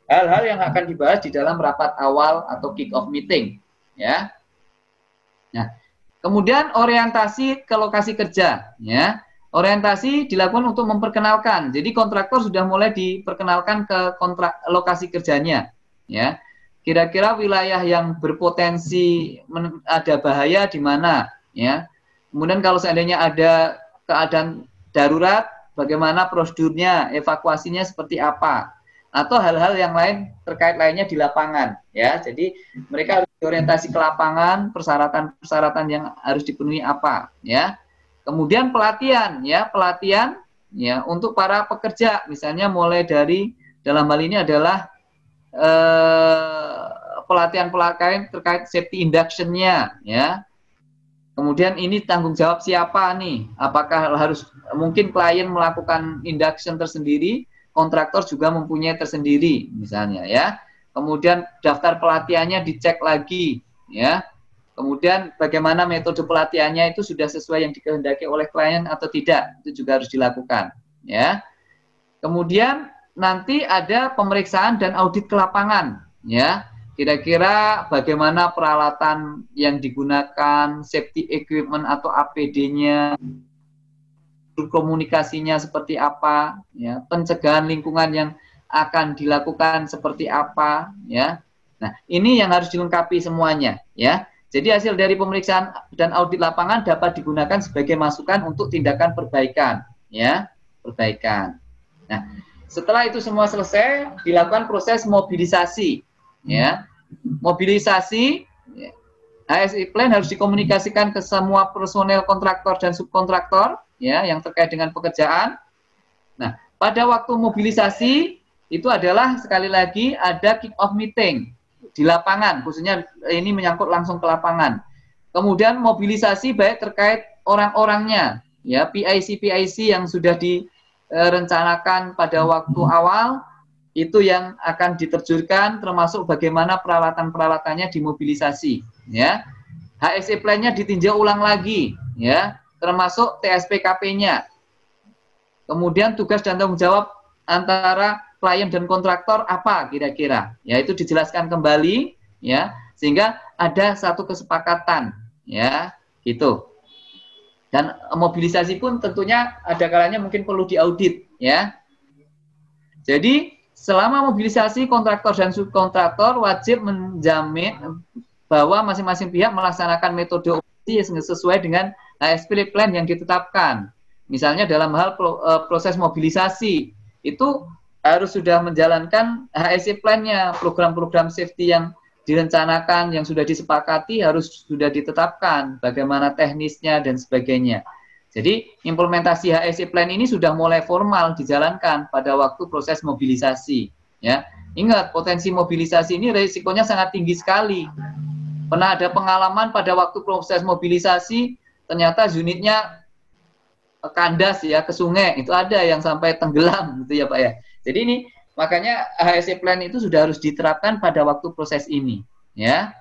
hal-hal yang akan dibahas di dalam rapat awal atau kick-off meeting, ya. Nah, kemudian orientasi ke lokasi kerja, ya. Orientasi dilakukan untuk memperkenalkan. Jadi kontraktor sudah mulai diperkenalkan ke kontrak lokasi kerjanya, ya. Kira-kira wilayah yang berpotensi ada bahaya di mana, ya. Kemudian kalau seandainya ada keadaan darurat, bagaimana prosedurnya, evakuasinya seperti apa, atau hal-hal yang lain terkait lainnya di lapangan, ya. Jadi mereka harus orientasi ke lapangan, persyaratan-persyaratan yang harus dipenuhi apa, ya. Kemudian pelatihan, ya, pelatihan, ya, untuk para pekerja, misalnya mulai dari dalam hal ini adalah eh, pelatihan-pelatihan terkait safety induction-nya, ya. Kemudian ini tanggung jawab siapa nih? Apakah harus, mungkin klien melakukan induction tersendiri, kontraktor juga mempunyai tersendiri misalnya, ya. Kemudian daftar pelatihannya dicek lagi, ya. Kemudian bagaimana metode pelatihannya itu sudah sesuai yang dikehendaki oleh klien atau tidak, itu juga harus dilakukan, ya. Kemudian nanti ada pemeriksaan dan audit ke lapangan, ya. Kira-kira bagaimana peralatan yang digunakan, safety equipment atau A P D-nya, komunikasinya seperti apa, ya, pencegahan lingkungan yang akan dilakukan seperti apa, ya. Nah, ini yang harus dilengkapi semuanya, ya. Jadi hasil dari pemeriksaan dan audit lapangan dapat digunakan sebagai masukan untuk tindakan perbaikan, ya, perbaikan. Nah, setelah itu semua selesai, dilakukan proses mobilisasi. Ya, mobilisasi H S E plan harus dikomunikasikan ke semua personel kontraktor dan subkontraktor, ya, yang terkait dengan pekerjaan. Nah, pada waktu mobilisasi itu adalah sekali lagi ada kick off meeting di lapangan, khususnya ini menyangkut langsung ke lapangan. Kemudian mobilisasi baik terkait orang-orangnya, ya, P I C P I C yang sudah direncanakan pada waktu awal itu yang akan diterjunkan, termasuk bagaimana peralatan-peralatannya dimobilisasi, ya. H S E plan-nya ditinjau ulang lagi, ya, termasuk T S P K P-nya. Kemudian tugas dan tanggung jawab antara klien dan kontraktor apa kira-kira, ya, itu dijelaskan kembali, ya, sehingga ada satu kesepakatan, ya, gitu. Dan mobilisasi pun tentunya ada kalanya mungkin perlu diaudit, ya. Jadi selama mobilisasi, kontraktor dan subkontraktor wajib menjamin bahwa masing-masing pihak melaksanakan metode operasi yang sesuai dengan H S E plan yang ditetapkan. Misalnya dalam hal proses mobilisasi, itu harus sudah menjalankan H S E plan-nya, program-program safety yang direncanakan, yang sudah disepakati, harus sudah ditetapkan, bagaimana teknisnya dan sebagainya. Jadi implementasi H S E plan ini sudah mulai formal dijalankan pada waktu proses mobilisasi, ya. Ingat, potensi mobilisasi ini risikonya sangat tinggi sekali. Pernah ada pengalaman pada waktu proses mobilisasi ternyata unitnya kandas, ya, ke sungai, itu ada yang sampai tenggelam gitu ya Pak ya. Jadi ini makanya H S E plan itu sudah harus diterapkan pada waktu proses ini, ya.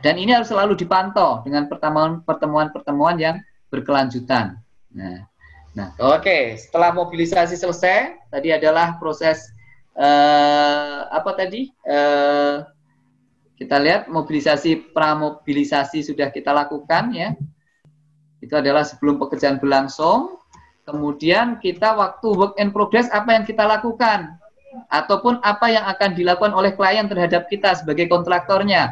Dan ini harus selalu dipantau dengan pertemuan-pertemuan yang berkelanjutan. Nah, nah oke. Okay. Setelah mobilisasi selesai, tadi adalah proses uh, apa tadi? Uh, kita lihat mobilisasi, pramobilisasi sudah kita lakukan, ya. Itu adalah sebelum pekerjaan berlangsung. Kemudian kita waktu work in progress apa yang kita lakukan, ataupun apa yang akan dilakukan oleh klien terhadap kita sebagai kontraktornya.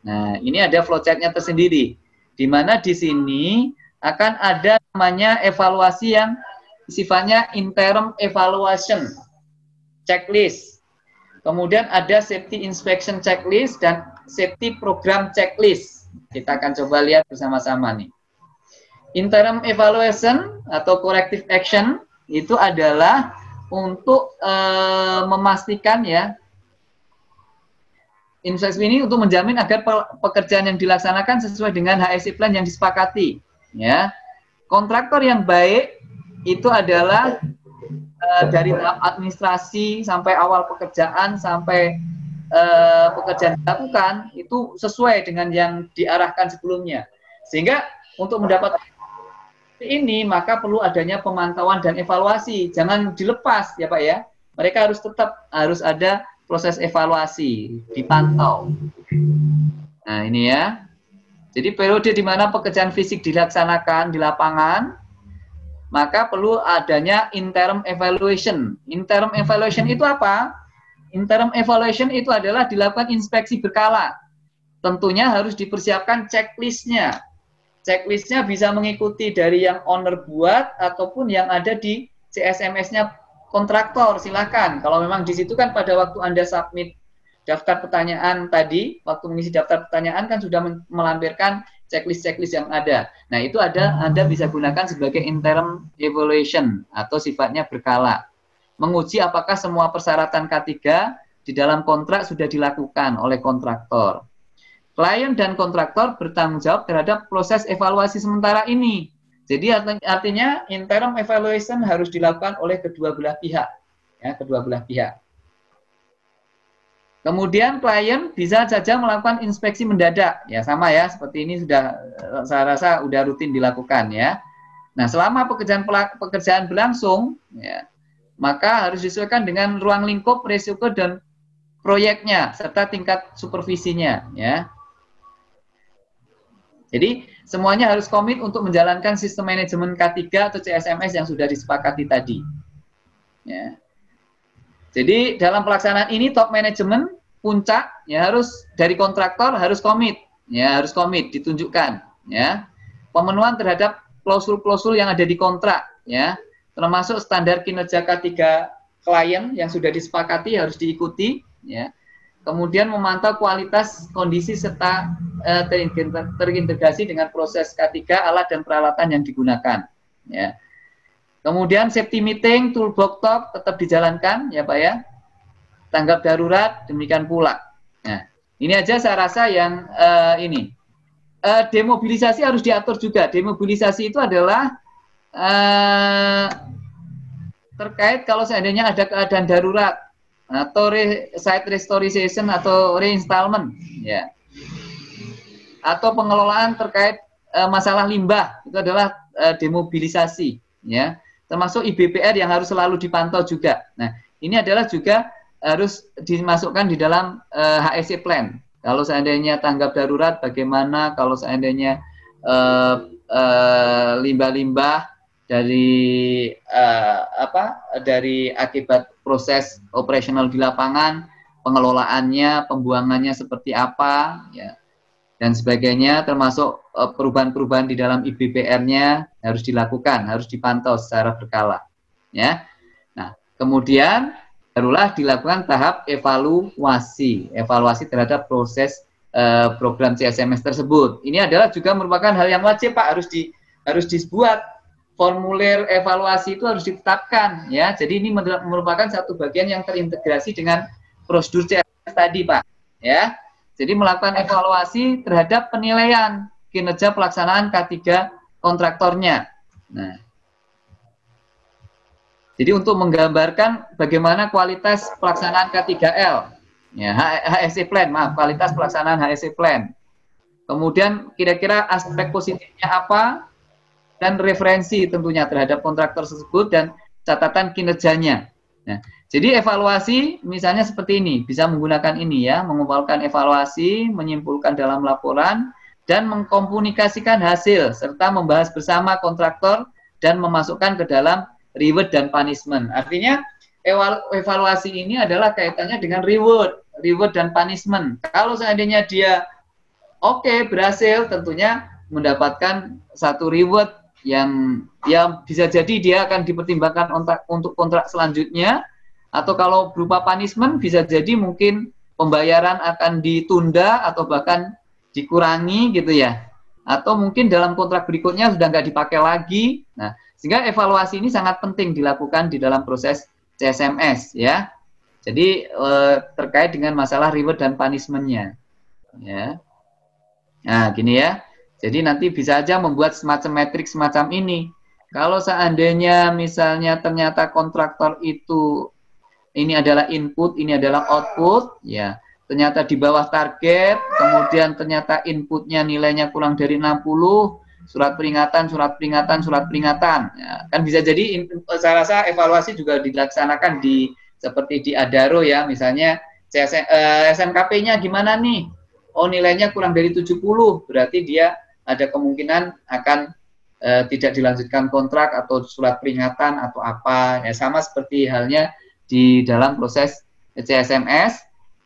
Nah, ini ada flowchart-nya tersendiri, di mana di sini akan ada namanya evaluasi yang sifatnya interim evaluation checklist. Kemudian ada safety inspection checklist dan safety program checklist. Kita akan coba lihat bersama-sama nih. Interim evaluation atau corrective action itu adalah untuk e, memastikan, ya, Insentif ini untuk menjamin agar pekerjaan yang dilaksanakan sesuai dengan H S E plan yang disepakati. Ya, kontraktor yang baik itu adalah uh, dari tahap administrasi sampai awal pekerjaan sampai uh, pekerjaan dilakukan itu sesuai dengan yang diarahkan sebelumnya. Sehingga untuk mendapat ini maka perlu adanya pemantauan dan evaluasi. Jangan dilepas ya Pak ya. Mereka harus tetap harus ada proses evaluasi, dipantau. Nah ini ya, jadi periode di mana pekerjaan fisik dilaksanakan di lapangan, maka perlu adanya interim evaluation. Interim evaluation itu apa? Interim evaluation itu adalah dilakukan inspeksi berkala. Tentunya harus dipersiapkan checklistnya. Checklistnya bisa mengikuti dari yang owner buat ataupun yang ada di C S M S-nya. Kontraktor silahkan, kalau memang di situ kan pada waktu Anda submit daftar pertanyaan tadi, waktu mengisi daftar pertanyaan kan sudah melampirkan checklist-checklist yang ada. Nah itu ada Anda bisa gunakan sebagai interim evaluation atau sifatnya berkala. Menguji apakah semua persyaratan K tiga di dalam kontrak sudah dilakukan oleh kontraktor. Klien dan kontraktor bertanggung jawab terhadap proses evaluasi sementara ini. Jadi artinya interim evaluation harus dilakukan oleh kedua belah pihak, ya, kedua belah pihak. Kemudian klien bisa saja melakukan inspeksi mendadak, ya sama ya, seperti ini sudah saya rasa sudah rutin dilakukan ya. Nah selama pekerjaan pekerjaan berlangsung, ya, maka harus disesuaikan dengan ruang lingkup, risiko dan proyeknya serta tingkat supervisinya, ya. Jadi semuanya harus komit untuk menjalankan sistem manajemen K tiga atau C S M S yang sudah disepakati tadi. Ya. Jadi dalam pelaksanaan ini top manajemen puncak ya harus dari kontraktor harus komit, ya harus komit ditunjukkan. Ya. Pemenuhan terhadap klausul-klausul yang ada di kontrak, ya termasuk standar kinerja K tiga klien yang sudah disepakati harus diikuti. Ya. Kemudian memantau kualitas, kondisi, serta eh, terintegrasi dengan proses K tiga, alat dan peralatan yang digunakan. Ya. Kemudian safety meeting, toolbox talk tetap dijalankan, ya Pak ya. Tanggap darurat, demikian pula. Nah, ini aja saya rasa yang eh, ini. Eh, demobilisasi harus diatur juga. Demobilisasi itu adalah eh, terkait kalau seandainya ada keadaan darurat, atau re, site restoration atau reinstallment ya atau pengelolaan terkait e, masalah limbah itu adalah e, demobilisasi ya termasuk I B P R yang harus selalu dipantau juga. Nah ini adalah juga harus dimasukkan di dalam e, H S E plan kalau seandainya tanggap darurat bagaimana kalau seandainya limbah-limbah e, e, dari uh, apa dari akibat proses operasional di lapangan, pengelolaannya, pembuangannya seperti apa ya dan sebagainya termasuk perubahan-perubahan di dalam I B P R-nya harus dilakukan, harus dipantau secara berkala ya. Nah, kemudian barulah dilakukan tahap evaluasi, evaluasi terhadap proses uh, program C S M S tersebut. Ini adalah juga merupakan hal yang wajib Pak, harus di harus dibuat formulir evaluasi itu harus ditetapkan ya. Jadi ini merupakan satu bagian yang terintegrasi dengan prosedur C S M S tadi Pak ya. Jadi melakukan evaluasi terhadap penilaian kinerja pelaksanaan K tiga kontraktornya. Nah. Jadi untuk menggambarkan bagaimana kualitas pelaksanaan K tiga L ya, H S E plan, maaf, kualitas pelaksanaan H S E plan. Kemudian kira-kira aspek positifnya apa? Dan referensi tentunya terhadap kontraktor tersebut dan catatan kinerjanya. Nah, jadi evaluasi misalnya seperti ini, bisa menggunakan ini ya, mengumpulkan evaluasi, menyimpulkan dalam laporan, dan mengkomunikasikan hasil, serta membahas bersama kontraktor dan memasukkan ke dalam reward dan punishment. Artinya evaluasi ini adalah kaitannya dengan reward, reward dan punishment. Kalau seandainya dia oke, okay, berhasil tentunya mendapatkan satu reward yang ya bisa jadi dia akan dipertimbangkan untuk kontrak selanjutnya atau kalau berupa punishment bisa jadi mungkin pembayaran akan ditunda atau bahkan dikurangi gitu ya atau mungkin dalam kontrak berikutnya sudah nggak dipakai lagi. Nah sehingga evaluasi ini sangat penting dilakukan di dalam proses C S M S ya. Jadi eh, terkait dengan masalah reward dan punishment-nya. Ya. Nah, gini ya. Jadi nanti bisa aja membuat semacam matriks semacam ini. Kalau seandainya misalnya ternyata kontraktor itu ini adalah input, ini adalah output, ya. Ternyata di bawah target, kemudian ternyata inputnya nilainya kurang dari enam puluh, surat peringatan, surat peringatan, surat peringatan. Ya, kan bisa jadi, saya rasa evaluasi juga dilaksanakan di seperti di Adaro ya, misalnya S M K P-nya gimana nih? Oh, nilainya kurang dari tujuh puluh, berarti dia ada kemungkinan akan eh, tidak dilanjutkan kontrak atau surat peringatan atau apa. Ya, sama seperti halnya di dalam proses C S M S,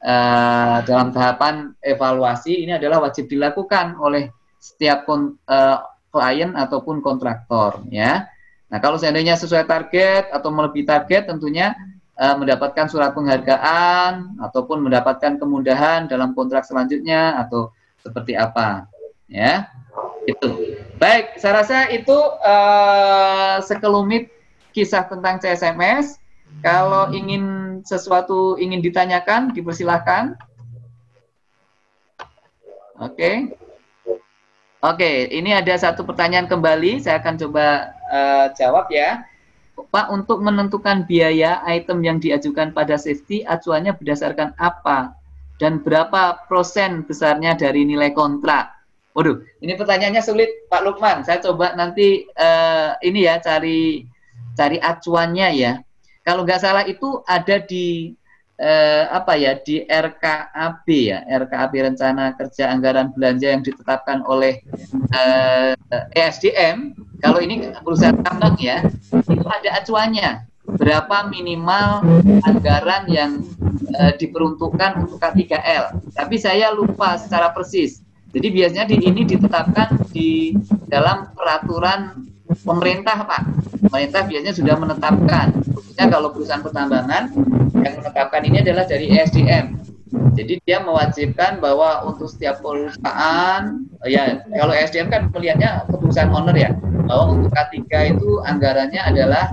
eh, dalam tahapan evaluasi ini adalah wajib dilakukan oleh setiap kon, uh, klien ataupun kontraktor ya. Nah, kalau seandainya sesuai target atau melebihi target tentunya uh, mendapatkan surat penghargaan ataupun mendapatkan kemudahan dalam kontrak selanjutnya atau seperti apa ya. Itu. Baik, saya rasa itu uh, sekelumit kisah tentang C S M S. Kalau ingin sesuatu ingin ditanyakan dipersilahkan. Oke. Okay. Oke, ini ada satu pertanyaan kembali, saya akan coba uh, jawab ya. Pak, untuk menentukan biaya item yang diajukan pada safety, acuannya berdasarkan apa? Dan berapa persen besarnya dari nilai kontrak? Waduh, ini pertanyaannya sulit, Pak Lukman. Saya coba nanti uh, ini ya, cari cari acuannya ya. Kalau nggak salah itu ada di Eh, apa ya di R K A B ya, R K A B rencana kerja anggaran belanja yang ditetapkan oleh eh, E S D M. Kalau ini perusahaan tambang ya, itu ada acuannya berapa minimal anggaran yang eh, diperuntukkan untuk K tiga L. Tapi saya lupa secara persis. Jadi biasanya di ini ditetapkan di dalam peraturan pemerintah, Pak. Pemerintah biasanya sudah menetapkan. Khususnya kalau perusahaan pertambangan yang menetapkan ini adalah dari E S D M. Jadi dia mewajibkan bahwa untuk setiap perusahaan, ya kalau E S D M kan melihatnya ke perusahaan owner ya, bahwa untuk K tiga itu anggarannya adalah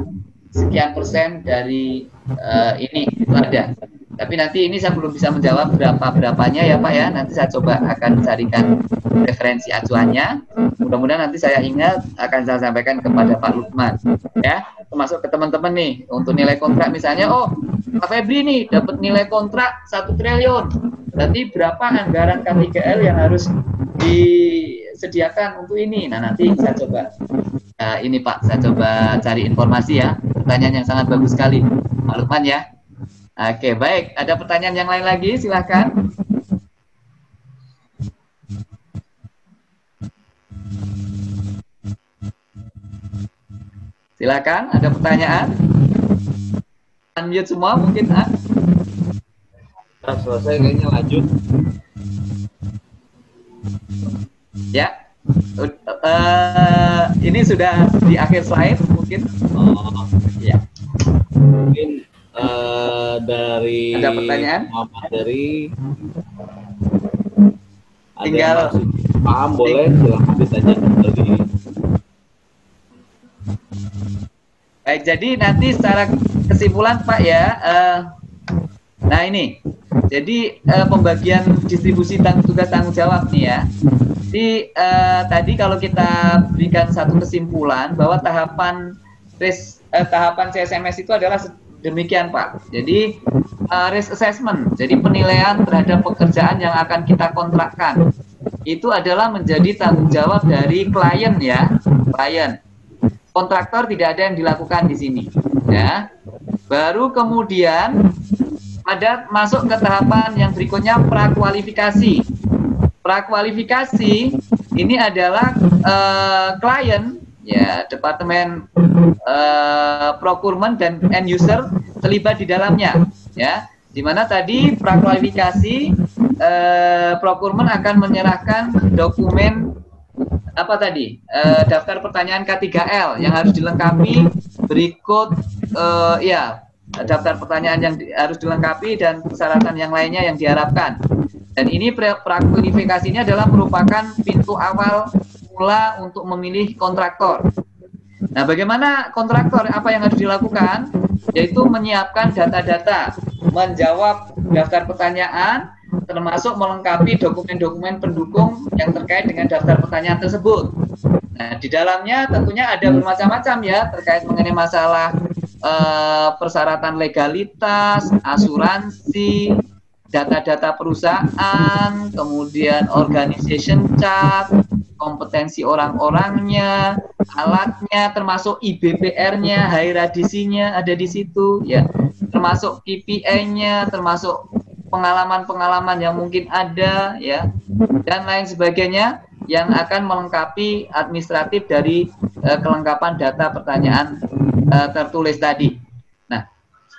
sekian persen dari uh, ini itu ada. Tapi nanti ini saya belum bisa menjawab berapa-berapanya ya Pak ya. Nanti saya coba akan carikan referensi acuannya. Mudah-mudahan nanti saya ingat akan saya sampaikan kepada Pak Lukman. Ya, termasuk ke teman-teman nih untuk nilai kontrak misalnya, oh Pak Febri nih dapat nilai kontrak satu triliun. Berarti berapa anggaran K tiga L yang harus disediakan untuk ini? Nah, nanti saya coba nah, ini Pak, saya coba cari informasi ya. Pertanyaan yang sangat bagus sekali Pak Lukman ya. Oke, baik. Ada pertanyaan yang lain lagi? Silahkan. Silahkan, ada pertanyaan? Lanjut semua mungkin, ah? Nah, selesai kayaknya lanjut. Ya. Uh, ini sudah di akhir slide mungkin. Oh, ya. Mungkin Uh, dari ada pertanyaan Muhammad dari tinggal paham boleh silahkan ditanya lagi. Baik, jadi nanti secara kesimpulan Pak ya, uh, nah ini jadi uh, pembagian distribusi tang tugas tanggung jawab nih ya. Jadi uh, tadi kalau kita berikan satu kesimpulan bahwa tahapan res, uh, tahapan C S M S itu adalah demikian Pak. Jadi uh, risk assessment, jadi penilaian terhadap pekerjaan yang akan kita kontrakkan itu adalah menjadi tanggung jawab dari klien ya, klien. Kontraktor tidak ada yang dilakukan di sini, ya. Baru kemudian ada masuk ke tahapan yang berikutnya prakualifikasi. Prakualifikasi ini adalah uh, klien. Ya, departemen uh, procurement dan end user terlibat di dalamnya, ya. Dimana tadi prakualifikasi uh, procurement akan menyerahkan dokumen apa tadi uh, daftar pertanyaan K tiga L yang harus dilengkapi berikut uh, ya daftar pertanyaan yang di, harus dilengkapi dan persyaratan yang lainnya yang diharapkan. Dan ini prakualifikasi ini adalah merupakan pintu awal mula untuk memilih kontraktor. Nah, bagaimana kontraktor apa yang harus dilakukan? Yaitu menyiapkan data-data menjawab daftar pertanyaan, termasuk melengkapi dokumen-dokumen pendukung yang terkait dengan daftar pertanyaan tersebut. Nah, di dalamnya tentunya ada bermacam-macam ya, terkait mengenai masalah eh, persyaratan legalitas, asuransi, data-data perusahaan, kemudian organization chart, kompetensi orang-orangnya, alatnya, termasuk I B P R-nya, hierarkisinya ada di situ, ya, termasuk K P I-nya, termasuk pengalaman-pengalaman yang mungkin ada, ya, dan lain sebagainya yang akan melengkapi administratif dari uh, kelengkapan data pertanyaan uh, tertulis tadi. Nah,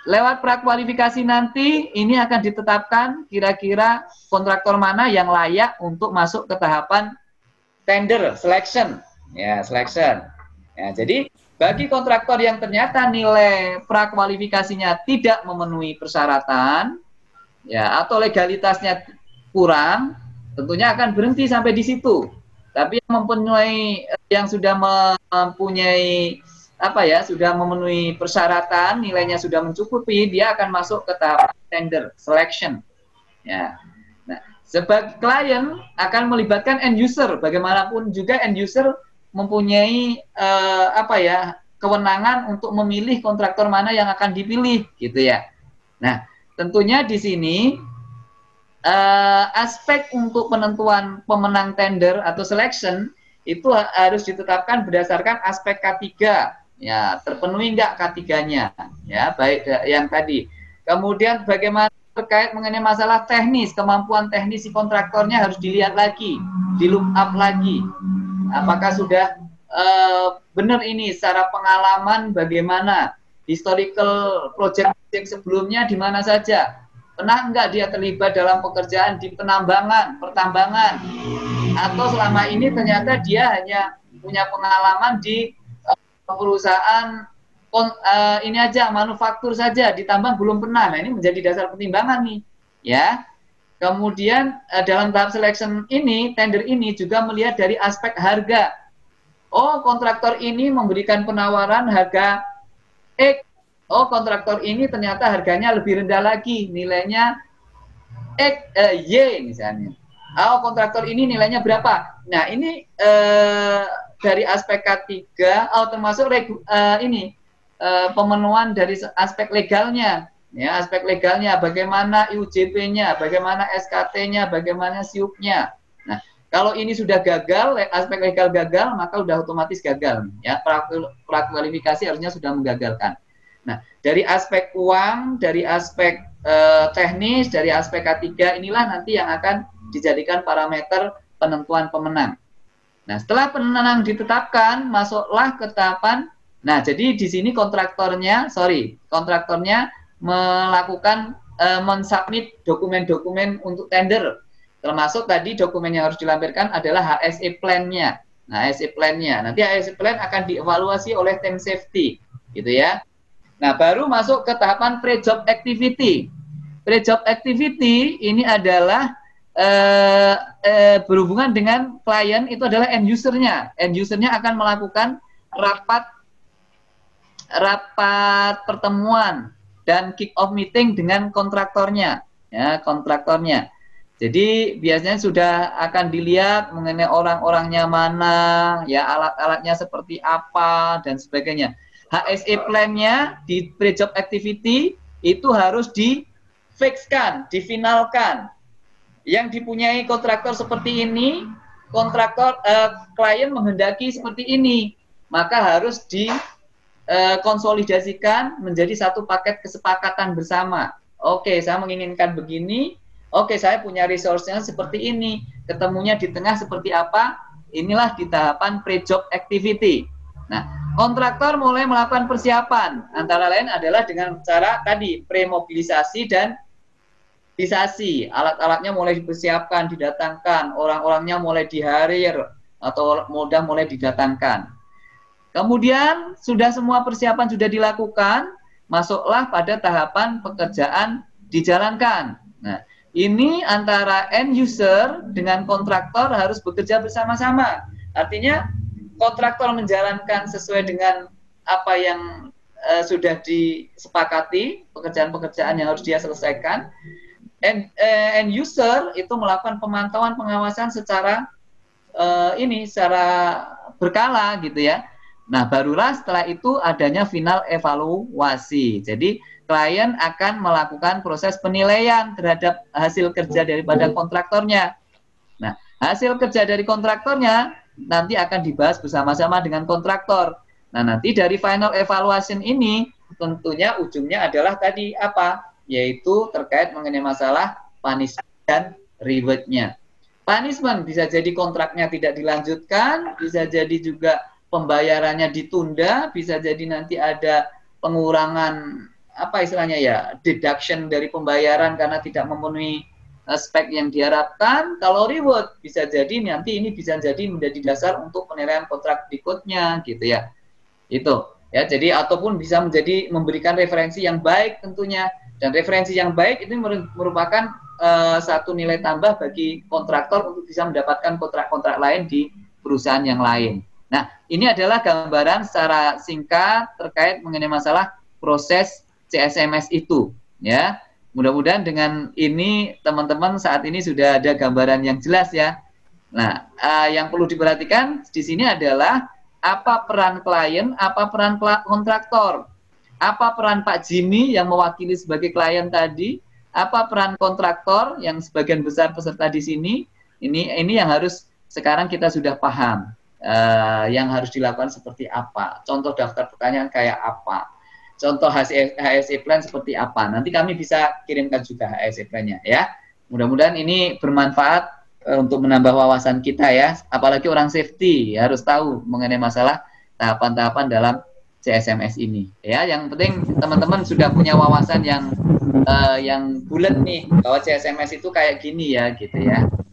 lewat prakualifikasi nanti ini akan ditetapkan kira-kira kontraktor mana yang layak untuk masuk ke tahapan tender selection, ya selection. Ya, jadi bagi kontraktor yang ternyata nilai prakualifikasinya tidak memenuhi persyaratan, ya atau legalitasnya kurang, tentunya akan berhenti sampai di situ. Tapi yang mempunyai, yang sudah mempunyai apa ya, sudah memenuhi persyaratan, nilainya sudah mencukupi, dia akan masuk ke tahap tender selection. Ya. Sebagai klien akan melibatkan end user, bagaimanapun juga end user mempunyai eh, apa ya kewenangan untuk memilih kontraktor mana yang akan dipilih, gitu ya. Nah, tentunya di sini eh, aspek untuk penentuan pemenang tender atau selection itu harus ditetapkan berdasarkan aspek K tiga, ya terpenuhi nggak K tiga-nya, ya baik yang tadi. Kemudian bagaimana terkait mengenai masalah teknis, kemampuan teknis si kontraktornya harus dilihat lagi, di look up lagi. Apakah sudah uh, benar ini secara pengalaman bagaimana, historical project-project sebelumnya di mana saja, pernah enggak dia terlibat dalam pekerjaan di penambangan, pertambangan, atau selama ini ternyata dia hanya punya pengalaman di uh, perusahaan Kon, uh, ini aja manufaktur saja, ditambang belum pernah. Nah, ini menjadi dasar pertimbangan nih, ya. Kemudian uh, dalam tahap selection ini, tender ini juga melihat dari aspek harga. Oh, kontraktor ini memberikan penawaran harga X. Oh, kontraktor ini ternyata harganya lebih rendah lagi, nilainya X, uh, Y misalnya. Oh, kontraktor ini nilainya berapa? Nah, ini uh, dari aspek K tiga, oh, termasuk regu, uh, ini. Uh, pemenuhan dari aspek legalnya, ya aspek legalnya, bagaimana I U J P-nya, bagaimana S K T-nya, bagaimana S I U P-nya. Nah, kalau ini sudah gagal, aspek legal gagal, maka sudah otomatis gagal, ya prakualifikasi harusnya sudah menggagalkan. Nah, dari aspek uang, dari aspek uh, teknis, dari aspek K tiga inilah nanti yang akan dijadikan parameter penentuan pemenang. Nah, setelah pemenang ditetapkan, masuklah ke tahapan. Nah, jadi di sini kontraktornya, sorry, kontraktornya melakukan, e, mensubmit dokumen-dokumen untuk tender. Termasuk tadi dokumen yang harus dilampirkan adalah H S E plan-nya. Nah, H S E plan-nya. Nanti H S E plan akan dievaluasi oleh tim safety, gitu ya. Nah, baru masuk ke tahapan pre-job activity. Pre-job activity ini adalah e, e, berhubungan dengan klien, itu adalah end user-nya. End user-nya akan melakukan rapat rapat pertemuan dan kick off meeting dengan kontraktornya, ya kontraktornya. Jadi biasanya sudah akan dilihat mengenai orang-orangnya mana, ya alat-alatnya seperti apa dan sebagainya. H S E plan-nya di pre-job activity itu harus di-fixkan, difinalkan. Yang dipunyai kontraktor seperti ini, kontraktor eh, klien menghendaki seperti ini, maka harus di konsolidasikan menjadi satu paket kesepakatan bersama. Oke, saya menginginkan begini. Oke, saya punya resource-nya seperti ini. Ketemunya di tengah seperti apa? Inilah di tahapan pre-job activity. Nah, kontraktor mulai melakukan persiapan. Antara lain adalah dengan cara tadi pre-mobilisasi dan mobilisasi. Alat-alatnya mulai dipersiapkan, didatangkan. Orang-orangnya mulai di-hire atau modal mulai didatangkan. Kemudian sudah semua persiapan sudah dilakukan, masuklah pada tahapan pekerjaan dijalankan. Nah, ini antara end user dengan kontraktor harus bekerja bersama-sama. Artinya kontraktor menjalankan sesuai dengan apa yang uh, sudah disepakati pekerjaan-pekerjaan yang harus dia selesaikan. And, uh, end user itu melakukan pemantauan pengawasan secara uh, ini secara berkala gitu ya. Nah, barulah setelah itu adanya final evaluasi. Jadi, klien akan melakukan proses penilaian terhadap hasil kerja daripada kontraktornya. Nah, hasil kerja dari kontraktornya nanti akan dibahas bersama-sama dengan kontraktor. Nah, nanti dari final evaluation ini tentunya ujungnya adalah tadi apa? Yaitu terkait mengenai masalah punishment dan reward-nya. Punishment bisa jadi kontraknya tidak dilanjutkan, bisa jadi juga pembayarannya ditunda, bisa jadi nanti ada pengurangan apa istilahnya ya, deduction dari pembayaran karena tidak memenuhi spek yang diharapkan. Kalau reward bisa jadi nanti ini bisa jadi menjadi dasar untuk penilaian kontrak berikutnya gitu ya. Itu ya, jadi ataupun bisa menjadi memberikan referensi yang baik tentunya, dan referensi yang baik itu merupakan uh, satu nilai tambah bagi kontraktor untuk bisa mendapatkan kontrak-kontrak lain di perusahaan yang lain. Nah, ini adalah gambaran secara singkat terkait mengenai masalah proses C S M S itu, ya. Mudah-mudahan dengan ini teman-teman saat ini sudah ada gambaran yang jelas ya. Nah, uh, yang perlu diperhatikan di sini adalah apa peran klien, apa peran kontraktor, apa peran Pak Jimmy yang mewakili sebagai klien tadi, apa peran kontraktor yang sebagian besar peserta di sini. Ini ini yang harus sekarang kita sudah paham. Uh, yang harus dilakukan seperti apa, contoh daftar pertanyaan kayak apa, contoh H S E plan seperti apa. Nanti kami bisa kirimkan juga H S E plan-nya ya. Mudah-mudahan ini bermanfaat uh, untuk menambah wawasan kita ya, apalagi orang safety ya, harus tahu mengenai masalah tahapan-tahapan dalam C S M S ini ya. Yang penting teman-teman sudah punya wawasan yang uh, yang bulat nih bahwa C S M S itu kayak gini ya gitu ya.